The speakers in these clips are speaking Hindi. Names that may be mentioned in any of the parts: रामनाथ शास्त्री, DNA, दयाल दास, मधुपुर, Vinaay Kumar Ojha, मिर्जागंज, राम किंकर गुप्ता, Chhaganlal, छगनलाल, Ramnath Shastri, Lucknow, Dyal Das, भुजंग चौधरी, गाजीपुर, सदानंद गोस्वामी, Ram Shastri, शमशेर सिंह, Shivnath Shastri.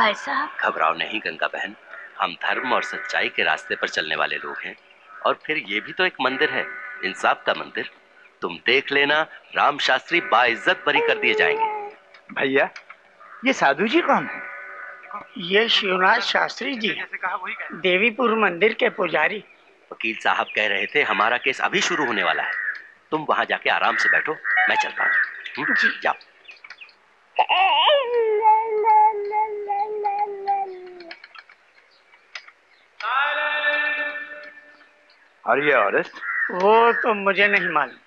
भाई साहब घबराओ नहीं गंगा बहन, हम धर्म और सच्चाई के रास्ते पर चलने वाले लोग हैं। और फिर ये भी तो एक मंदिर है, इंसाफ का मंदिर। तुम देख लेना, राम शास्त्री बाइज्जत बरी कर दिए जाएंगे। भैया ये साधु जी कौन है? ये शिवनाथ शास्त्री जी, देवीपुर मंदिर के पुजारी। वकील साहब कह रहे थे हमारा केस अभी शुरू होने वाला है। तुम वहाँ जाके आराम से बैठो, मैं चलता हूँ। जाओ। और ये औरत? वो तो मुझे नहीं मालूम।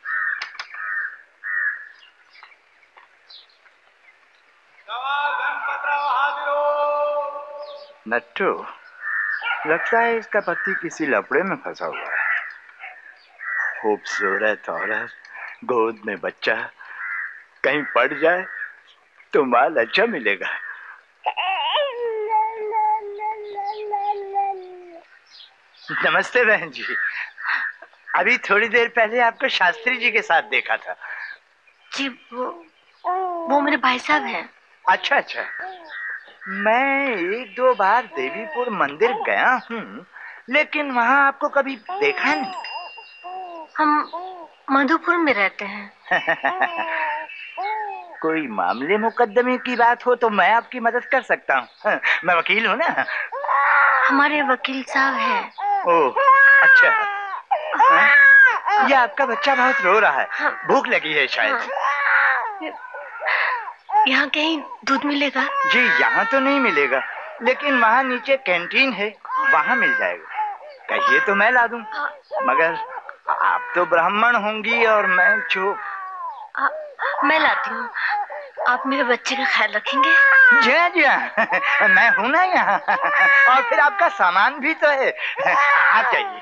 नट्टू, लगता है इसका पति किसी लफड़े में फंसा हुआ है। खूबसूरत औरत, गोद में बच्चा, कहीं पड़ जाए तो माल अच्छा मिलेगा। नमस्ते बहन जी, अभी थोड़ी देर पहले आपको शास्त्री जी के साथ देखा था। जी वो मेरे भाई साहब हैं। अच्छा अच्छा, मैं एक दो बार देवीपुर मंदिर गया हूँ, लेकिन वहाँ आपको कभी देखा नहीं। हम मधुपुर में रहते हैं। कोई मामले मुकदमे की बात हो तो मैं आपकी मदद कर सकता हूँ। मैं वकील हूँ ना। हमारे वकील साहब हैं। ओह अच्छा। ये आपका बच्चा बहुत रो रहा है। हाँ। भूख लगी है शायद। हाँ। यहाँ कहीं दूध मिलेगा? जी यहाँ तो नहीं मिलेगा, लेकिन वहाँ नीचे कैंटीन है, वहाँ मिल जाएगा। कहिए तो मैं ला दूं। हाँ। मगर आप तो ब्राह्मण होंगी और मैं चो। हाँ। मैं लाती हूँ, आप मेरे बच्चे का ख्याल रखेंगे? जी जी, मैं हूँ ना यहाँ। और फिर आपका सामान भी तो है, आप जाइए।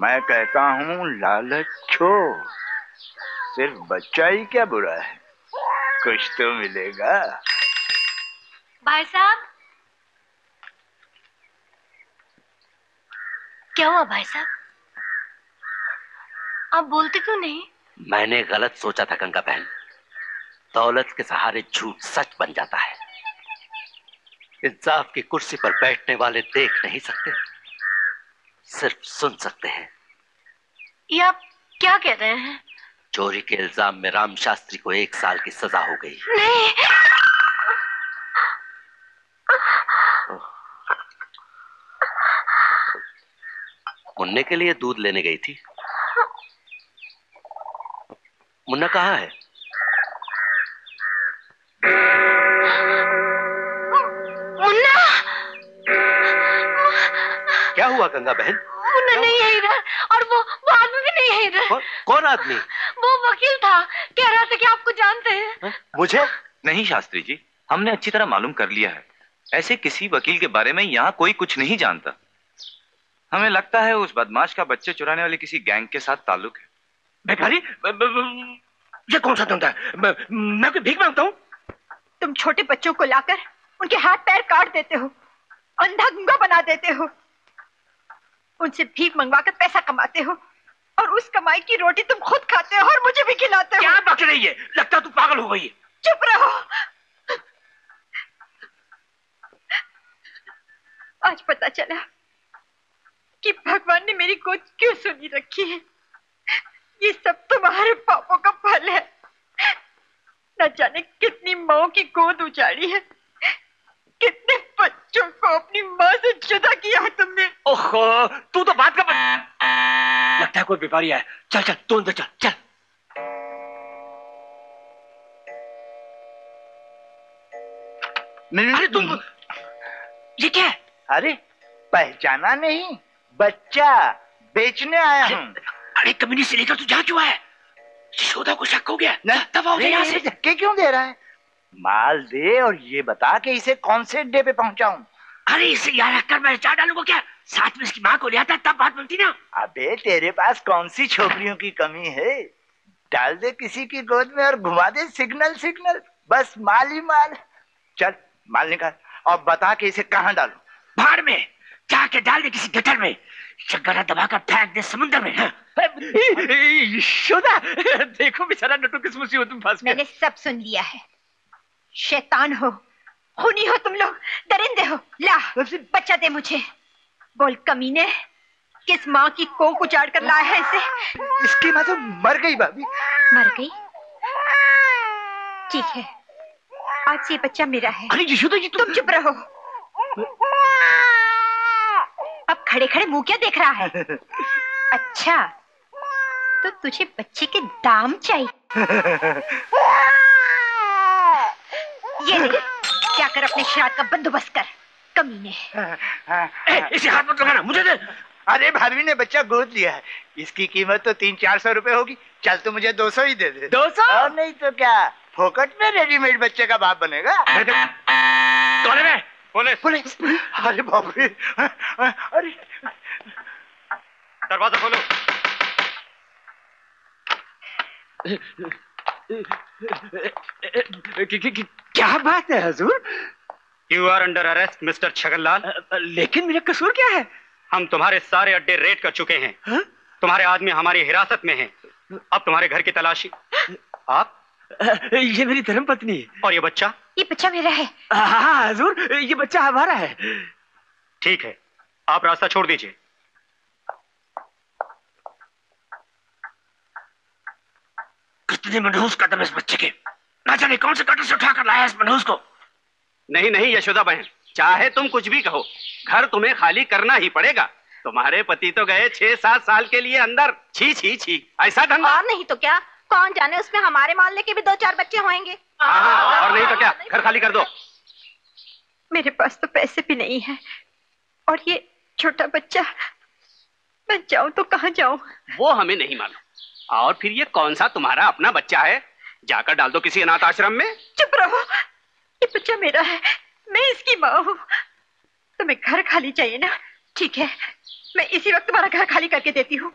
मैं कहता हूँ लालच छोड़, सिर्फ बच्चा ही क्या बुरा है, कुछ तो मिलेगा। भाई साहब, क्या हुआ भाई साहब, आप बोलते क्यों नहीं? मैंने गलत सोचा था गंगा बहन, दौलत के सहारे झूठ सच बन जाता है। इंसाफ की कुर्सी पर बैठने वाले देख नहीं सकते, सिर्फ सुन सकते हैं। ये आप क्या कह रहे हैं? चोरी के इल्जाम में राम शास्त्री को 1 साल की सजा हो गई। नहीं। मुन्ने के लिए दूध लेने गई थी। मुन्ना कहाँ है? क्या हुआ गंगा बहन? मुन्ना नहीं है इधर, और वो आदमी भी नहीं है इधर। कौन आदमी? वो वकील था, कह रहा था कि आपको जानते हैं। मुझे नहीं शास्त्री जी, हमने अच्छी तरह मालूम कर लिया है। ऐसे किसी वकील के बारे में यहाँ कोई कुछ नहीं जानता। हमें लगता है उस बदमाश का बच्चे चुराने वाले किसी गैंग के साथ ताल्लुक है। भिखारी, ये कौन सा धंधा है? मैं कोई भीख मांगता हूँ? तुम छोटे बच्चों को लाकर उनके हाथ पैर काट देते हो, अंधा गंगा बना देते हो, उनसे भीख मंगवाकर पैसा कमाते हो और उस कमाई की रोटी तुम खुद खाते हो और मुझे भी खिलाते हो। क्या बक रही है? लगता है तू पागल हो गई है। चुप रहो। आज पता चला कि भगवान ने मेरी गोद क्यों सुनी रखी है। ये सब तुम्हारे पापों का फल है। न जाने कितनी माओं की गोद उजाड़ी है, कितने बच्चों को अपनी माँ से जुदा किया है तुमने। ओहो, तू तो बात का लगता है कोई बीमारी है। चल चल तू अंदर चल। चल अरे तुम ये क्या है? अरे पहचाना नहीं? बच्चा बेचने आया हूँ। अरे कमीने से लेकर तू जा चुका है। यशोदा को शक हो गया ना, दवा यहाँ से धक्के क्यों दे रहा है? माल दे और ये बता कि इसे कौन से अड्डे पे पहुँचाऊँ। अरे इसे यहाँ रखकर मैं चार डालूंगा क्या? साथ में इसकी माँ को ले आता तब बात बनती ना। अबे तेरे पास कौन सी छोकरियों की कमी है? डाल दे किसी की गोद में और घुमा दे सिग्नल सिग्नल, बस माल ही माल। चल माल निकाल और बता कि इसे कहाँ डालूं। भाड़ में जाके डाल दे किसी गटर में, गला दबाकर फेंक दे समुद्र में। यशोदा देखो बेचारा नटू किस मुसीबत में फंस गया। मैंने सब सुन लिया है। शैतान हो, खूनी हो, तुम लोग दरिंदे हो। ला बच्चा दे मुझे। बोल कमीने, किस माँ की कोख उजाड़ कर लाया है इसे? इसकी माँ तो मर गई। भाभी मर गई? ठीक है, आज से बच्चा मेरा है। अरे यशोदा जी तुम चुप रहो। अब खड़े खड़े मुंह क्या देख रहा है? अच्छा तो तुझे बच्चे के दाम चाहिए। ये क्या कर, अपने श्राद्ध का बंदोबस्त कर। कमीने इसे हाथ मत लगाना, मुझे दे। अरे भाभी ने बच्चा गोद लिया है, इसकी कीमत तो 300-400 रुपए होगी। चल तो मुझे 200 ही दे दे। 200 और नहीं तो क्या, फोकट में रेडीमेड बच्चे का बाप बनेगा। Police police. अरे बाप रे, अरे दरवाजा खोलो। क्या बात है हुजूर? You are under arrest mister छगनलाल। लेकिन मेरा कसूर क्या है? हम तुम्हारे सारे अड्डे रेड कर चुके हैं। हा? तुम्हारे आदमी हमारी हिरासत में हैं। अब तुम्हारे घर की तलाशी। आप? ये मेरी धर्मपत्नी है। और ये बच्चा? ये बच्चा मेरा है। हाँ हुजूर, ये बच्चा हमारा है। ठीक है, आप रास्ता छोड़ दीजिए। कितने मनहूस कदम इस बच्चे के। ना जाने कौन से कटर से उठाकर लाया इस मनहूस को। नहीं नहीं यशोदा बहन, चाहे तुम कुछ भी कहो, घर तुम्हें खाली करना ही पड़ेगा। तुम्हारे पति तो गए 6-7 साल के लिए अंदर। छी छी छी, ऐसा धंधा। और नहीं तो क्या, कौन जाने उसमें हमारे मामले के भी 2-4 बच्चे होंगे। और नहीं तो क्या, घर खाली कर दो। मेरे पास तो पैसे भी नहीं है और ये छोटा बच्चा, मैं जाऊँ तो कहाँ जाऊँ? वो हमें नहीं मालूम। और फिर ये कौन सा तुम्हारा अपना बच्चा है? जाकर डाल दो किसी अनाथ आश्रम में। चुप रहो, ये बच्चा मेरा है, मैं इसकी माँ हूँ। तुम्हें घर खाली चाहिए ना? ठीक है, मैं इसी वक्त तुम्हारा घर खाली करके देती हूँ।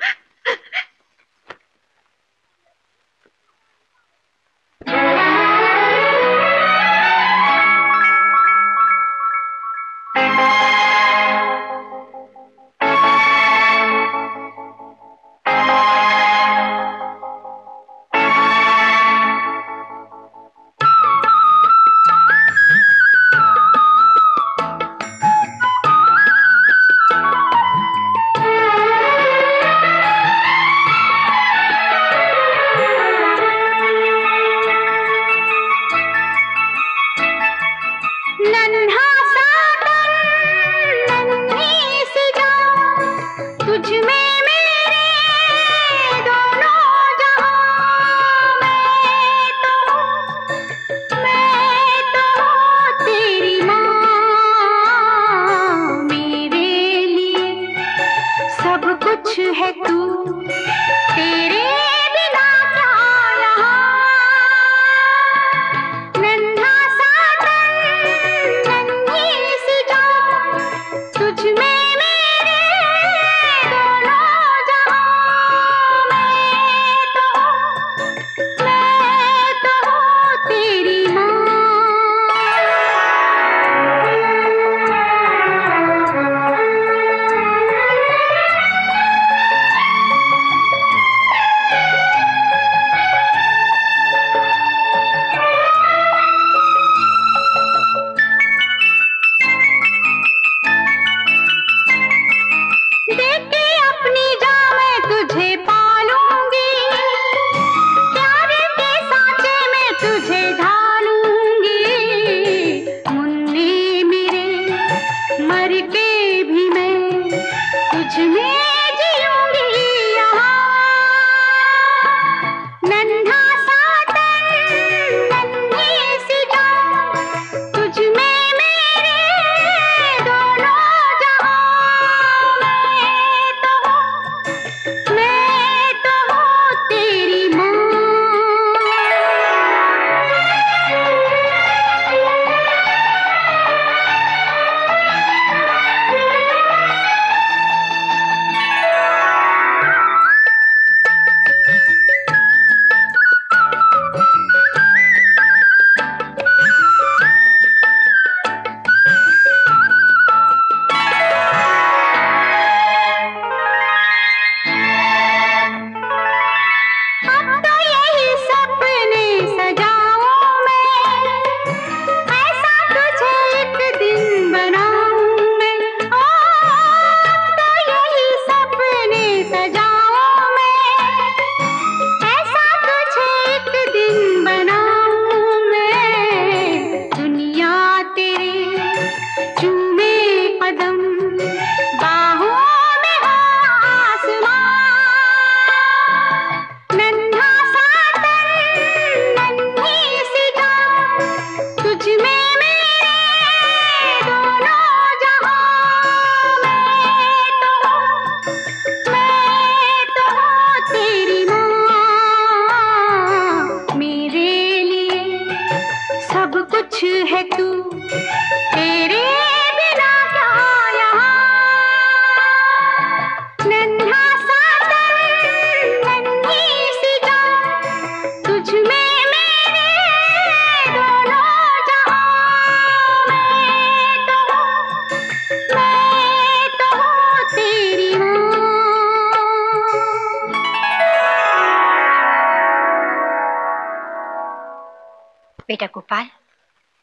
बेटा गोपाल,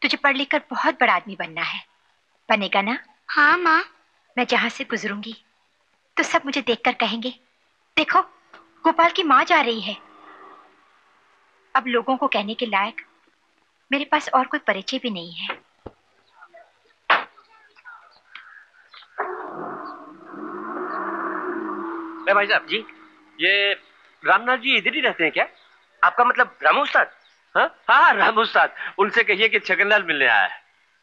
तुझे पढ़ लिख कर बहुत बड़ा आदमी बनना है, बनेगा ना? हाँ माँ। मैं जहाँ से गुजरूंगी तो सब मुझे देखकर कहेंगे, देखो गोपाल की माँ जा रही है। अब लोगों को कहने के लायक मेरे पास और कोई परिचय भी नहीं है। भाई साहब जी, ये रामनाथ जी इधर ही रहते हैं क्या? आपका मतलब राम उस्ताद? हाँ, राम उस्ताद। उनसे कहिए कि छगनलाल मिलने आया है।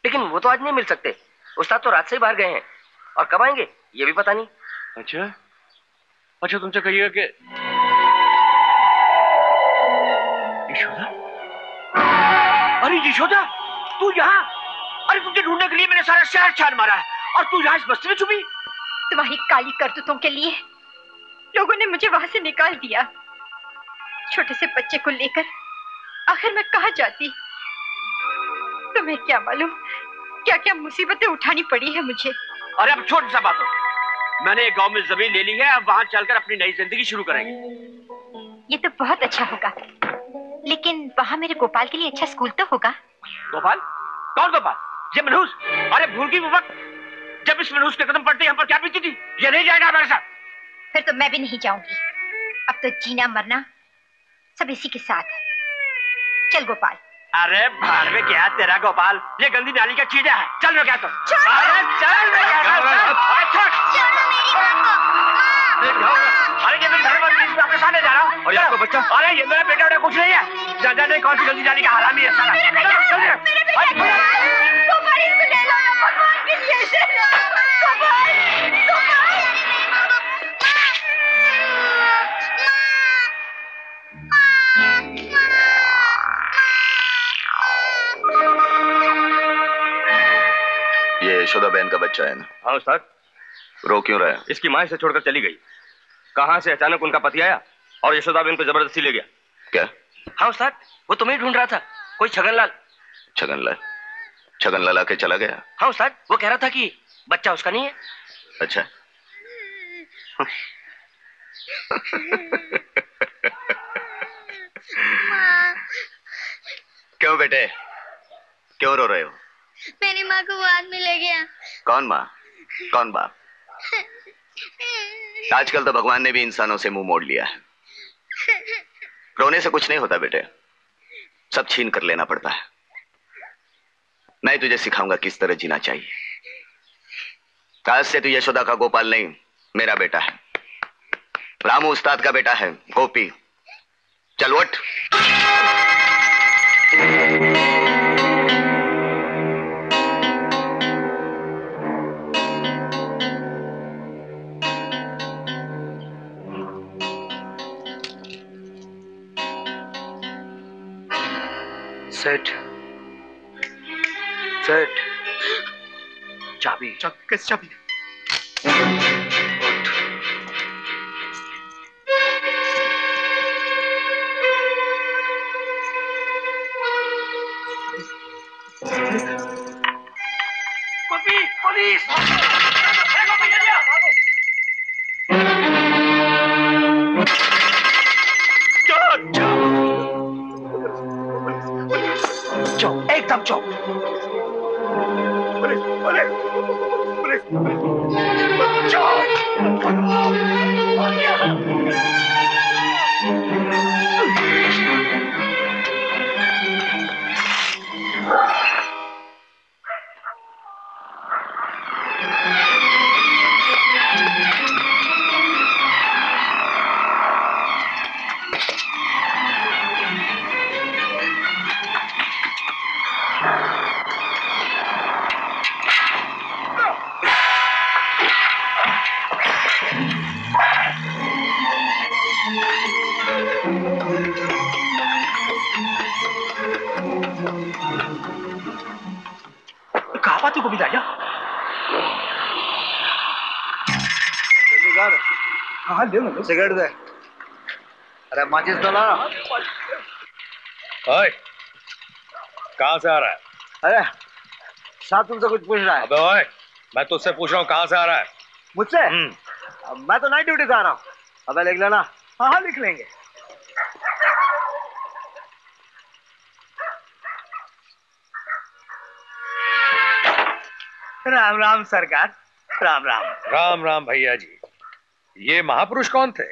लेकिन वो तो आज नहीं मिल सकते, उस्ताद तो रात से ही बाहर गए हैं और कब आएंगे ये भी पता नहीं। अच्छा, तुमसे कहिएगा कि यशोदा। अरे यशोदा, तू यहाँ? अरे तुझे ढूंढने के लिए मैंने सारा शहर छान मारा है और तू यहाँ इस बस्ती में छुपी? तुम्हारी काली करतूतों के लिए लोगों ने मुझे वहां से निकाल दिया। छोटे से बच्चे को लेकर आखिर मैं कहाँ जाती? तुम्हें क्या मालूम क्या क्या मुसीबतें उठानी पड़ी है मुझे। अरे अब छोड़ सा बातों, मैंने एक गांव में जमीन ले ली है, अब वहां चलकर अपनी नई जिंदगी शुरू करेंगे। ये तो बहुत अच्छा होगा, लेकिन वहाँ मेरे गोपाल के लिए अच्छा स्कूल तो होगा। गोपाल? कौन गोपाल? ये मनहूस? अरे भूल गई वो वक्त जब इस मनहूस के कदम पड़ते हम पर क्या बीती थी। ये नहीं जाएगा हमारे साथ। फिर तो मैं भी नहीं जाऊंगी। अब तो जीना मरना सब इसी के साथ है। चल गोपाल। अरे भाड़ में क्या तेरा गोपाल, ये गंदी नाली का चीज़ है। चल मैं क्या तो सामने जा रहा हूँ। अरे ये मेरा बेटा कुछ नहीं है, ज्यादा नहीं। कौन सी गंदी नाली का हरामी है सारा? यशोदा बहन का बच्चा है ना? हाँ उस्ताद। रो क्यों रहा है? इसकी माँ इसे छोड़कर चली गई। कहाँ से अचानक उनका पति आया और यशोदा बहन को जबरदस्ती ले गया। क्या? हाँ उस्ताद, वो तुम्हें ढूंढ रहा था, कोई छगनलाल। छगनलाल आके चला गया? हाँ उस्ताद, वो कह रहा था कि बच्चा उसका नहीं है। अच्छा। क्यों बेटे, क्यों रो रहे हो? मेरी माँ को वो आदमी ले गया। कौन माँ कौन बाप? आजकल तो भगवान ने भी इंसानों से मुंह मोड़ लिया है। रोने से कुछ नहीं होता बेटे, सब छीन कर लेना पड़ता है। मैं तुझे सिखाऊंगा किस तरह जीना चाहिए। आज से तू यशोदा का गोपाल नहीं, मेरा बेटा है, रामू उस्ताद का बेटा है, गोपी। चल उठ। सेठ, चाबी। सिगरेट दे। अरे माचिस तो ला। ओए, कहाँ से आ रहा है? अरे साहब तुमसे कुछ पूछ रहा है। अबे ओए, मैं तो उससे पूछ रहा हूँ कहाँ से आ रहा है। मुझसे? मैं तो नाइट ड्यूटी से आ रहा हूँ। अबे लिख लेना। हाँ, लिख लेंगे। राम राम सरकार, राम राम। राम राम भैया जी, ये महापुरुष कौन थे?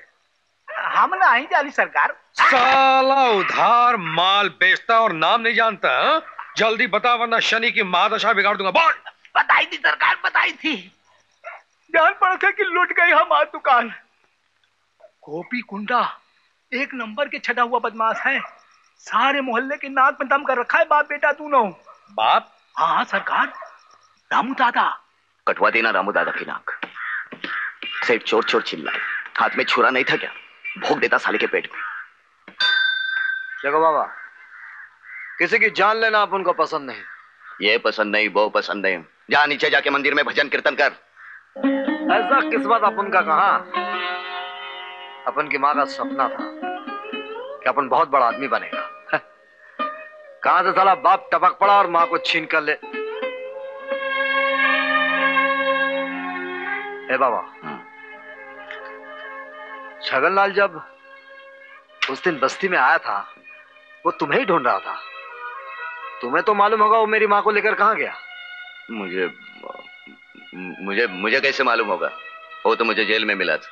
हम नहीं जानी सरकार। साला उधार माल बेचता और नाम नहीं जानता है? जल्दी बता वरना शनि की महादशा बिगाड़ दूंगा। बोल। बताई थी सरकार, बताई थी। जान पड़ता कि लूट गई हमारी दुकान। गोपी कुंडा एक नंबर के छटा हुआ बदमाश है, सारे मोहल्ले के नाक में दम कर रखा है। बाप बेटा दोनों। बाप? हाँ सरकार, रामू दादा। कटवा देना रामू दादा की नाक। सेठ चोर चोर चिल्लाए, हाथ में छुरा नहीं था क्या? भोग देता साले के पेट में। देखो बाबा, किसी की जान लेना आप उनको पसंद नहीं। ये पसंद नहीं, वो पसंद नहीं। जा नीचे जाके मंदिर में भजन कीर्तन कर। ऐसा किस्मत अपन का कहा। अपन की माँ का सपना था कि अपन बहुत बड़ा आदमी बनेगा। कहां से साला बाप टपक पड़ा और माँ को छीन कर ले। ए बाबा, छगनलाल जब उस दिन बस्ती में आया था वो तुम्हें ही ढूंढ रहा था। तुम्हें तो मालूम होगा वो मेरी माँ को लेकर कहाँ गया। मुझे मुझे मुझे कैसे मालूम होगा? वो तो मुझे जेल में मिला था।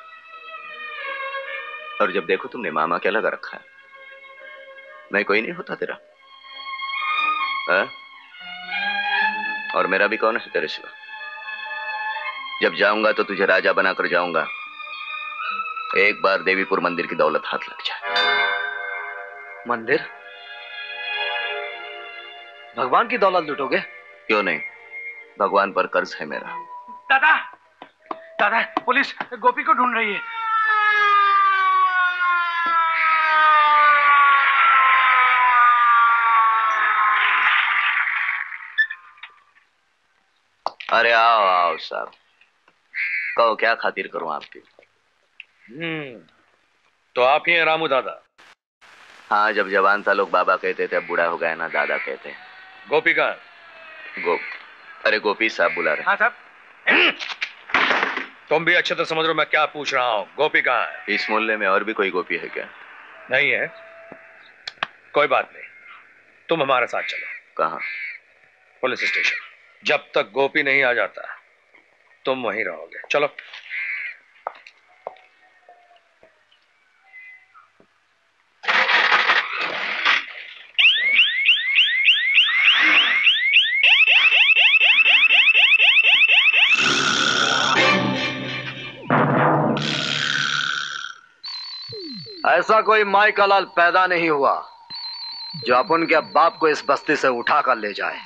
और जब देखो तुमने मामा क्या लगा रखा है। मैं कोई नहीं होता तेरा, आ? और मेरा भी कौन है तेरे सिवा? जब जाऊंगा तो तुझे राजा बनाकर जाऊंगा। एक बार देवीपुर मंदिर की दौलत हाथ लग जाए। मंदिर? भगवान की दौलत लूटोगे? क्यों नहीं, भगवान पर कर्ज है मेरा। दादा, दादा पुलिस गोपी को ढूंढ रही है। अरे आओ आओ साहब, कहो क्या खातिर करूं आपकी। तो आप ही हैं रामू दादा? हाँ, जब जवान था लोग बाबा कहते थे, अब बूढ़ा हो गया ना दादा कहते हैं। गोपी का अरे गोपी साहब बुला रहे। हाँ साहब। तुम भी अच्छे से समझ रहे हो मैं क्या पूछ रहा हूँ। गोपी कहाँ है? इस मोहल्ले में और भी कोई गोपी है क्या? नहीं है। कोई बात नहीं, तुम हमारे साथ चलो। कहाँ? Police station. जब तक गोपी नहीं आ जाता तुम वहीं रहोगे। चलो। ऐसा कोई माई का लाल पैदा नहीं हुआ जो अपन के बाप को इस बस्ती से उठा कर ले जाए।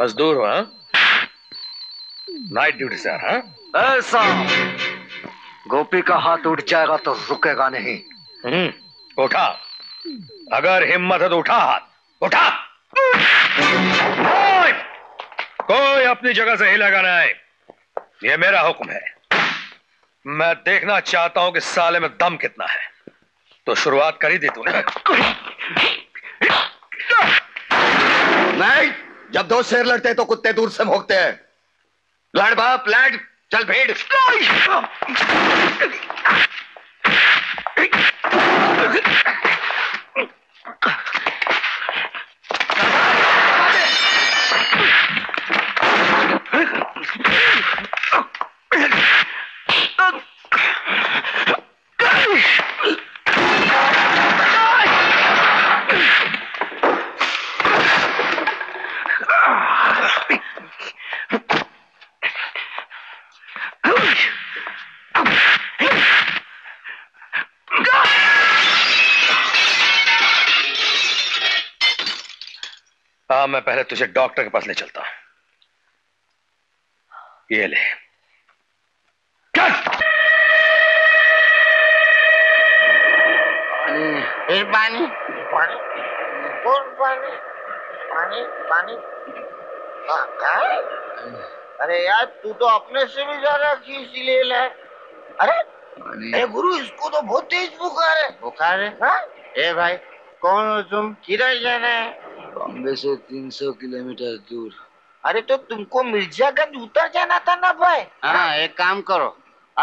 मजदूर हो? नाइट ड्यूटी से? हाँ, ऐसा गोपी का हाथ उठ जाएगा तो रुकेगा नहीं। उठा, अगर हिम्मत है तो उठा हाथ, उठा। कोई अपनी जगह से हिलेगा नहीं, ये मेरा हुक्म है। मैं देखना चाहता हूं कि साले में दम कितना है। तो शुरुआत कर ही दी तूने। नहीं, जब दो शेर लड़ते हैं तो कुत्ते दूर से भौंकते हैं। लड़ बाप लड़, चल भीड़। मैं पहले तुझे डॉक्टर के पास ले चलता हूं। ये ले। पानी पानी पानी पानी पानी पानी। अरे यार तू तो अपने से भी ज्यादा खींच ले ला। अरे गुरु, इसको तो बहुत तेज बुखार है। बुखार है? हाँ? ए भाई कौन हो तुम, किधर जाना है? बॉम्बे से 300 किलोमीटर दूर। अरे तो तुमको मिर्जागंज उतर जाना था ना भाई। हाँ, एक काम करो,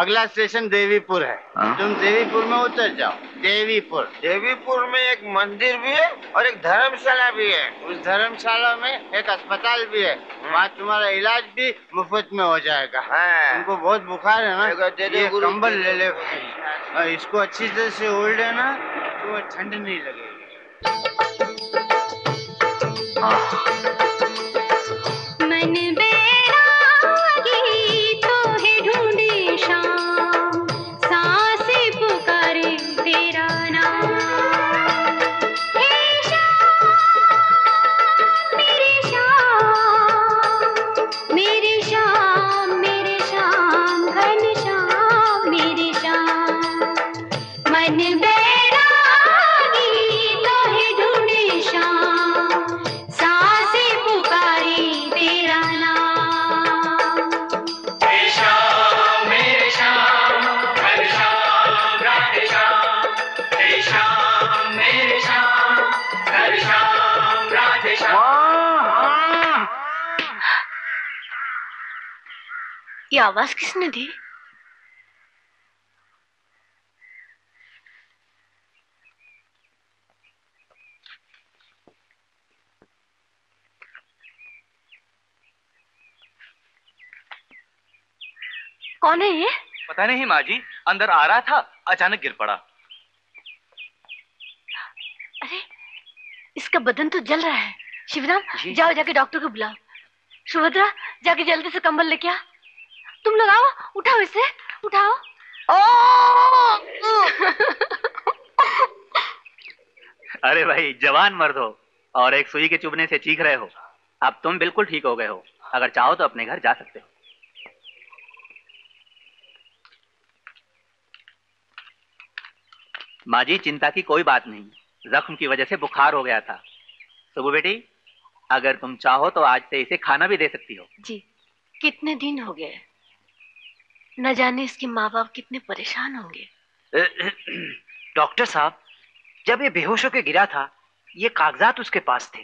अगला स्टेशन देवीपुर है। तुम देवीपुर में उतर जाओ। देवीपुर, देवीपुर में एक मंदिर भी है और एक धर्मशाला भी है। उस धर्मशाला में एक अस्पताल भी है, वहाँ तुम्हारा इलाज भी मुफ्त में हो जाएगा। तुमको बहुत बुखार है ना, ये कंबल ले ले और इसको अच्छी तरह से ओढ़ लेना, तो ठंड नहीं लगेगी। ये आवाज किसने दी? कौन है ये? पता नहीं माँ जी, अंदर आ रहा था, अचानक गिर पड़ा। अरे इसका बदन तो जल रहा है। शिवराम जाओ, जाके डॉक्टर को बुलाओ। सुभद्रा जाके जल्दी से कंबल लेके आ। तुम लोग आओ, उठाओ इसे, उठाओ। अरे भाई जवान मर्द हो और एक सुई के चुभने से चीख रहे हो। अब तुम बिल्कुल ठीक हो गए हो, अगर चाहो तो अपने घर जा सकते हो। माँ जी चिंता की कोई बात नहीं, जख्म की वजह से बुखार हो गया था। सुबह बेटी अगर तुम चाहो तो आज से इसे खाना भी दे सकती हो। जी कितने दिन हो गए, न जाने इसके माँ बाप कितने परेशान होंगे। डॉक्टर साहब जब ये बेहोश होकर गिरा था, ये कागजात उसके पास थे।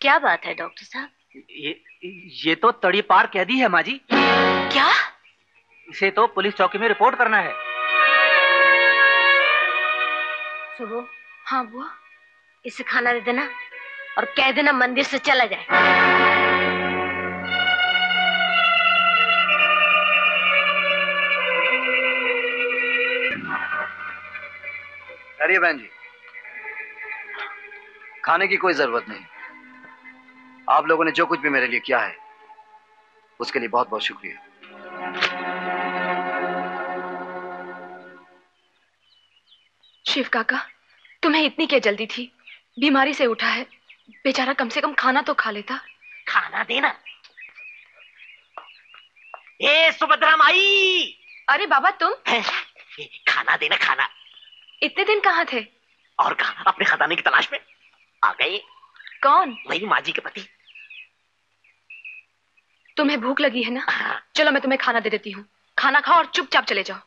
क्या बात है डॉक्टर साहब? ये तो तड़ी पार कह दी है माँ जी। क्या? इसे तो पुलिस चौकी में रिपोर्ट करना है। सुबह हाँ बुआ, इसे खाना दे देना और कह देना मंदिर से चला जाए। अरे बहन जी खाने की कोई जरूरत नहीं, आप लोगों ने जो कुछ भी मेरे लिए किया है उसके लिए बहुत बहुत शुक्रिया। शिव काका तुम्हें इतनी क्या जल्दी थी? बीमारी से उठा है बेचारा, कम से कम खाना तो खा लेता। खाना देना। ए सुभद्रा माई। अरे बाबा तुम। खाना देना, खाना। इतने दिन कहाँ थे? और कहाँ, अपने खजाने की तलाश में। आ गए। कौन? वही माँ जी के पति। तुम्हें भूख लगी है ना? हाँ। चलो मैं तुम्हें खाना दे देती हूँ, खाना खाओ और चुपचाप चले जाओ।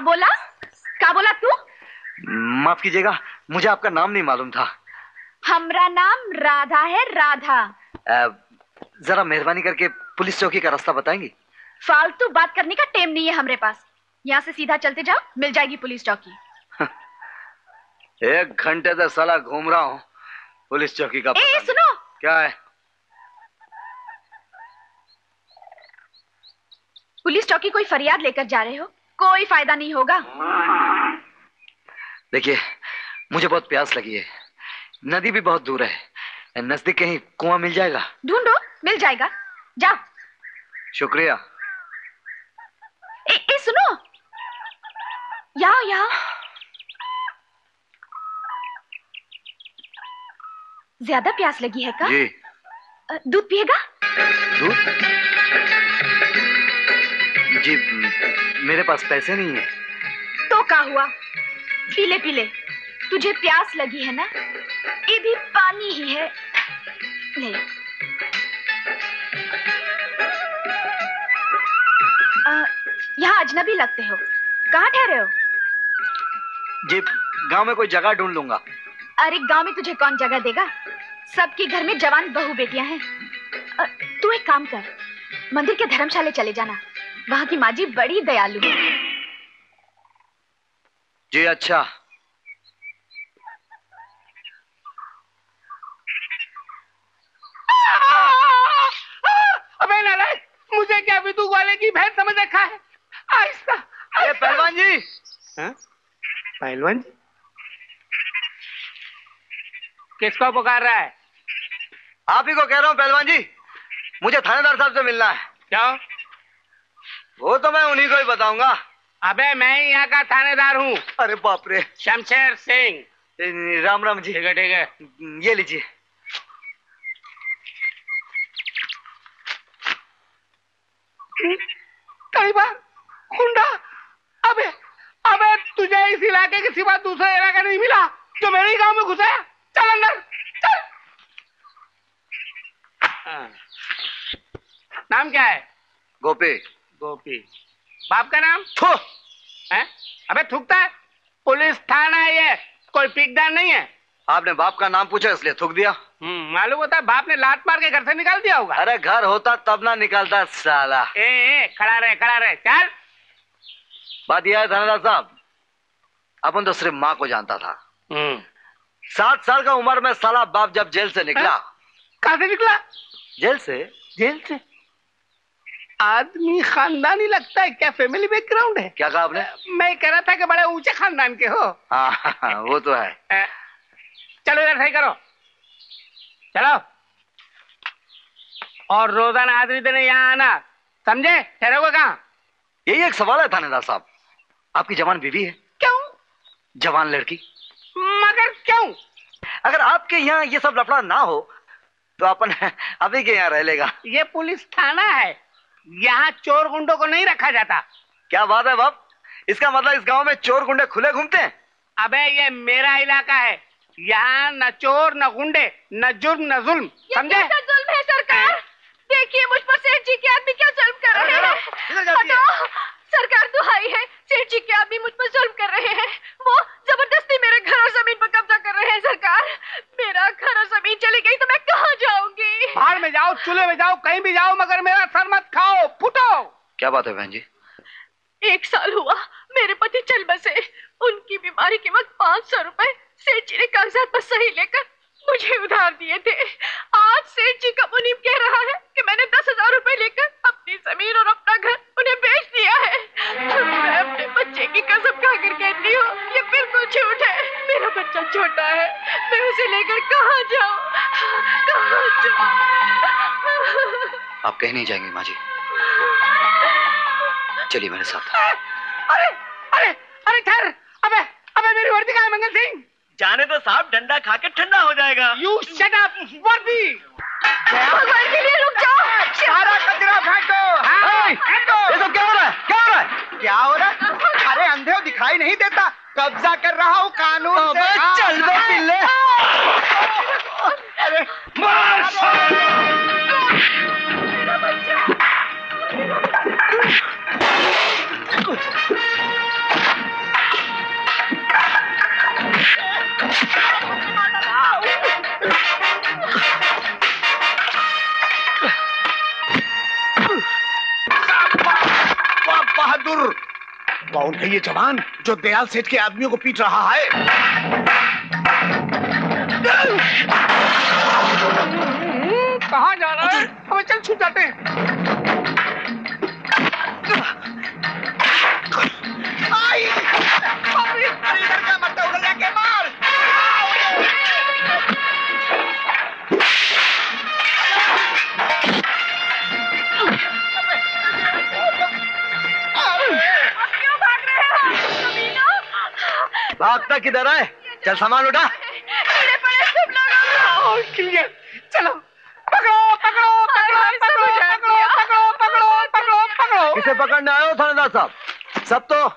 क्या बोला तू? माफ कीजिएगा, मुझे आपका नाम नहीं मालूम था। हमरा नाम राधा है, राधा। जरा मेहरबानी करके पुलिस चौकी का रास्ता बताएंगी? फालतू बात करने का टाइम नहीं है हमारे पास, यहाँ से सीधा चलते जाओ, मिल जाएगी पुलिस चौकी। एक घंटे से साला घूम रहा हूँ पुलिस चौकी का। ए, सुनो क्या है? पुलिस चौकी कोई फरियाद लेकर जा रहे हो, कोई फायदा नहीं होगा। देखिए मुझे बहुत प्यास लगी है, नदी भी बहुत दूर है, नजदीक कहीं कुआं मिल जाएगा? ढूंढो, मिल जाएगा, जाओ। शुक्रिया। ए सुनो, यहाँ यहाँ ज्यादा प्यास लगी है का? जी। दूध पिएगा? दूध? जी मेरे पास पैसे नहीं है। तो क्या हुआ, पीले पीले, तुझे प्यास लगी है ना, ये भी पानी ही है। ले। यहाँ अजनबी लगते हो, कहाँ ठहरे हो? जी गांव में कोई जगह ढूंढ लूंगा। अरे गांव में तुझे कौन जगह देगा, सबके घर में जवान बहू बेटियां हैं। तू एक काम कर, मंदिर के धर्मशाला चले जाना, वहां की माँ जी बड़ी दयालु है। जी अच्छा। अबे नालायक, मुझे क्या विदु वाले की भैंस समझ रखा है? आहिस्ता, आहिस्ता। ये पहलवान जी। हाँ? पहलवान जी किसको पुकार रहा है? आप ही को कह रहा हूँ पहलवान जी, मुझे थानेदार साहब से मिलना है। क्यों? वो तो मैं उन्हीं को ही बताऊंगा। अबे मैं ही यहाँ का थानेदार हूँ। अरे बाप रे। शमशेर सिंह। राम राम जी। ठीक है ठीक है, ये लीजिए। कई बार हुंडा। अबे अबे तुझे इस इलाके के सिवा दूसरा इलाका नहीं मिला जो मेरे गाँव में घुसा? चल अंदर चल। नाम क्या है? गोपी। गोपी। बाप का नाम? थू। है? अबे थूकता है? पुलिस थाना है ये, कोई पीकदार नहीं है। आपने बाप का नाम पूछा इसलिए थूक दिया। मालूम होता बाप ने लात मार के घर से निकाल दिया होगा। अरे घर होता तब ना निकालता साला। ए खड़ा रहे खड़ा रहे, चल। बात यह है थानेदार साहब, अपन तो सिर्फ माँ को जानता था। 7 साल का उम्र में साला बाप जब जेल से निकला। कहाँ से निकला? जेल से। जेल से? आदमी खानदानी लगता है, क्या फैमिली बैकग्राउंड है? क्या कहा आपने? मैं कह रहा था कि बड़े ऊंचे खानदान के हो। हाँ वो तो है। चलो यार सही करो, चलो। और रोजाना आदमी तेरे यहाँ आना, समझे? ठहरोगे कहाँ? यही एक सवाल है थानेदार साहब, आपकी जवान बीवी है। क्यों? जवान लड़की। मगर क्यों? अगर आपके यहाँ ये सब लफड़ा ना हो तो अपन अभी के यहाँ रह लेगा। ये पुलिस थाना है, यहाँ चोर गुंडों को नहीं रखा जाता। क्या बात है बाप, इसका मतलब इस गांव में चोर गुंडे खुले घूमते हैं? अबे ये मेरा इलाका है, यहाँ न चोर न गुंडे न जुर्म न जुल्म, समझे? जुल्म है सरकार, देखिए मुझ पर सेठ जी के आदमी क्या जुल्म कर रहे हैं। सरकार दुहाई है, सेठ जी के आदमी मुझ पर जुल्म कर रहे हैं, वो जबरदस्ती मेरे घर और जमीन पर कब्जा कर रहे हैं। सरकार मेरा घर और जमीन चली गई तो मैं कहाँ जाऊंगी? बाहर में जाओ, चूल्हे में जाओ, कहीं भी जाओ, मगर मेरा सर मत खाओ, फूटो। क्या बात है बहन जी? 1 साल हुआ मेरे पति चल बसे, उनकी बीमारी के वक्त 500 रुपए सेठ जी ने कागजात पर सही लेकर मुझे उधार दिए थे। आज सेठ जी का मुनीम कह रहा है कि मैंने 10,000 रुपए लेकर अपनी जमीन और अपना घर उन्हें बेच दिया है। मैं अपने बच्चे की कसम खाकर कहती हूँ ये बिल्कुल झूठ है, मेरा बच्चा छोटा है, मैं उसे लेकर कहाँ जाऊँ, कहाँ जाऊँ? आप कहीं नहीं जाएंगी माँ जी, चलिए मेरे साथ। अरे अरे अरे ठहर, अबे अबे मेरी वर्दी कहाँ है मंगल सिंह? जाने तो साहब, डंडा खा के ठंडा हो जाएगा। यू शट अप, वर्दी। भगवान के लिए रुक जाओ, सारा कचरा फेंको। हाँ फेंको। ये तो क्या हो रहा है, क्या हो रहा है, क्या हो रहा है? अरे अंधे हो, दिखाई नहीं देता? कब्जा कर रहा हूँ कानून से। चल दो पिल्ले। अरे मार साला। बहादुर। कौन है ये जवान जो दयाल सेठ के आदमियों को पीट रहा है? कहाँ जा रहा है? हमें चल छूट जाते हैं। आई, अपनी अंदर का मत उड़ जाके मार। क्यों भाग रहे हो? कमीनों। भागता किधर है? चल सामान उठा। मेरे पड़े सब लोग। और क्लियर। चलो। पकड़ो पकड़ो पकड़ो पकड़ो पकड़ो पकड़ो पकड़ो पकड़ो पकड़ो। किसे पकड़ने आए हो थानेदार साहब? सब तो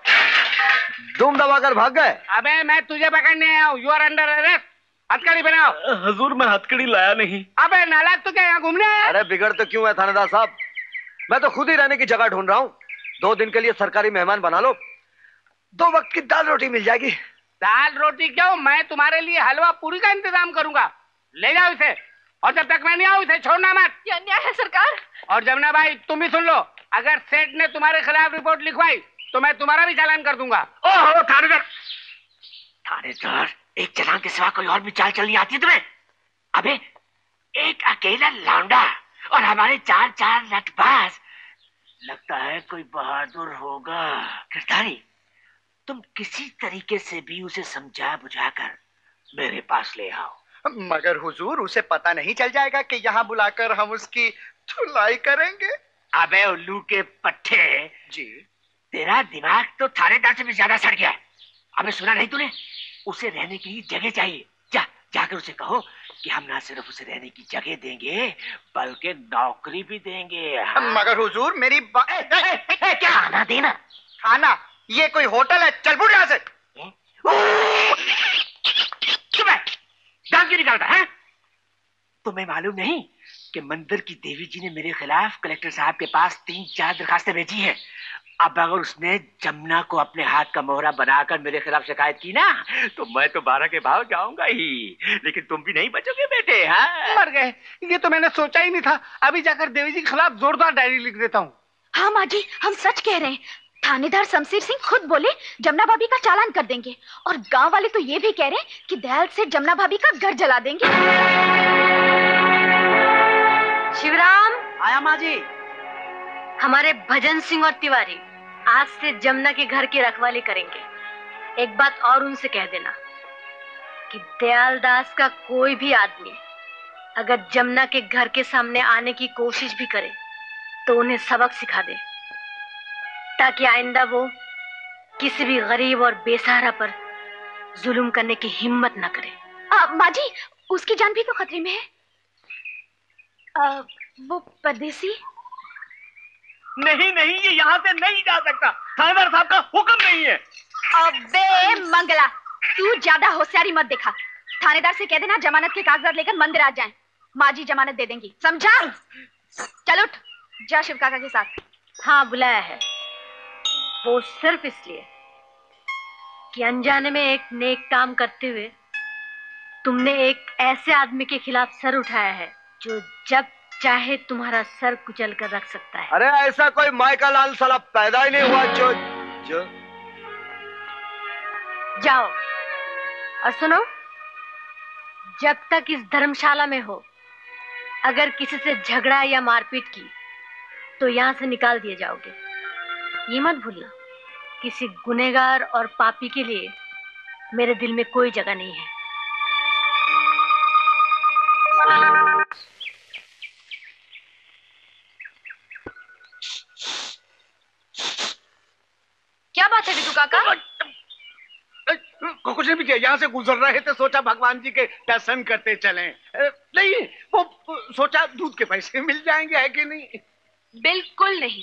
धूम दबाकर भाग गए। अबे मैं तुझे पकड़ने आया हूँ। You are under arrest. हथकड़ी बनाओ। हुजूर मैं हथकड़ी लाया नहीं। अबे नालायक तू क्या यहाँ घूमने आया? अरे बिगड़ तो क्यों है थानेदार साहब, मैं तो खुद ही रहने की जगह ढूंढ रहा हूँ। 2 दिन के लिए सरकारी मेहमान बना लो, 2 वक्त की दाल रोटी मिल जाएगी। दाल रोटी क्यों, मैं तुम्हारे लिए हलवा पूरी का इंतजाम करूंगा। ले जाओ इसे, और जब तक मैं नहीं आऊँ इसे छोड़ना मत। ये अन्याय है सरकार। और जमुना भाई तुम भी सुन लो, अगर सेठ ने तुम्हारे खिलाफ रिपोर्ट लिखवाई तो मैं तुम्हारा भी चालान कर दूंगा। ओहो थानेदार, थानेदार एक चालान के सिवा कोई और भी चाल चलनी आती है तुम्हें? अबे एक अकेला लाउंडा और हमारे 4-4 नटबाज। लगता है कोई बहादुर होगा। किरदारी तुम किसी तरीके से भी उसे समझा बुझा कर मेरे पास ले आओ। मगर हुजूर उसे पता नहीं चल जाएगा कि यहाँ बुलाकर हम उसकी धुलाई करेंगे। अबे उल्लू के पट्टे जी, तेरा दिमाग तो थानेदार से भी ज्यादा सड़ गया। अबे सुना नहीं तूने, उसे रहने की जगह चाहिए। जा जाकर उसे कहो कि हम ना सिर्फ उसे रहने की जगह देंगे बल्कि नौकरी भी देंगे। हाँ। मगर हुजूर मेरी क्या खाना देना? खाना? ये कोई होटल है? चल बुढ़िया से क्यों निकालता है? तुम्हें मालूम नहीं कि मंदिर की देवी जी ने मेरे खिलाफ कलेक्टर साहब के पास 3-4 दरखास्तें भेजी हैं। अब अगर उसने जमुना को अपने हाथ का मोहरा बनाकर मेरे खिलाफ शिकायत की ना तो मैं तो 12 के भाव जाऊंगा ही, लेकिन तुम भी नहीं बचोगे बेटे। हाँ मर गए, ये तो मैंने सोचा ही नहीं था। अभी जाकर देवी जी के खिलाफ जोरदार डायरी लिख देता हूँ। हाँ माँ जी हम सच कह रहे हैं, थानेदार शमशीर सिंह खुद बोले जमुना भाभी का चालान कर देंगे, और गांव वाले तो ये भी कह रहे हैं कि दयाल से जमुना भाभी का घर जला देंगे। शिवराम आया माँ जी। हमारे भजन सिंह और तिवारी आज से जमुना के घर की रखवाली करेंगे। एक बात और उनसे कह देना कि दयाल दास का कोई भी आदमी अगर जमुना के घर के सामने आने की कोशिश भी करे तो उन्हें सबक सिखा दे, ताकि आइंदा वो किसी भी गरीब और बेसहारा पर जुल्म करने की हिम्मत न करे। माँ जी उसकी जान भी तो खतरे में है। वो परदेसी? नहीं नहीं ये यहाँ से नहीं जा सकता, थानेदार साहब का हुक्म नहीं है। अबे मंगला तू ज्यादा होशियारी मत दिखा। थानेदार से कह देना जमानत के कागजात लेकर मंदिर आ जाएं। माँ जी जमानत दे देंगी, समझा? चल उठ जा शिव काका के साथ। हाँ बुलाया है वो सिर्फ इसलिए कि अनजाने में एक नेक काम करते हुए तुमने एक ऐसे आदमी के खिलाफ सर उठाया है जो जब चाहे तुम्हारा सर कुचल कर रख सकता है। अरे ऐसा कोई माइका लाल साला पैदा ही नहीं हुआ जो जाओ। और सुनो, जब तक इस धर्मशाला में हो अगर किसी से झगड़ा या मारपीट की तो यहाँ से निकाल दिए जाओगे। ये मत भूलना, किसी गुनेगार और पापी के लिए मेरे दिल में कोई जगह नहीं है। क्या बात है बिटू काका? कुछ नहीं किया, यहाँ से गुजर रहे थे सोचा भगवान जी के दर्शन करते चलें। नहीं वो सोचा दूध के पैसे मिल जाएंगे, है कि नहीं? बिल्कुल नहीं,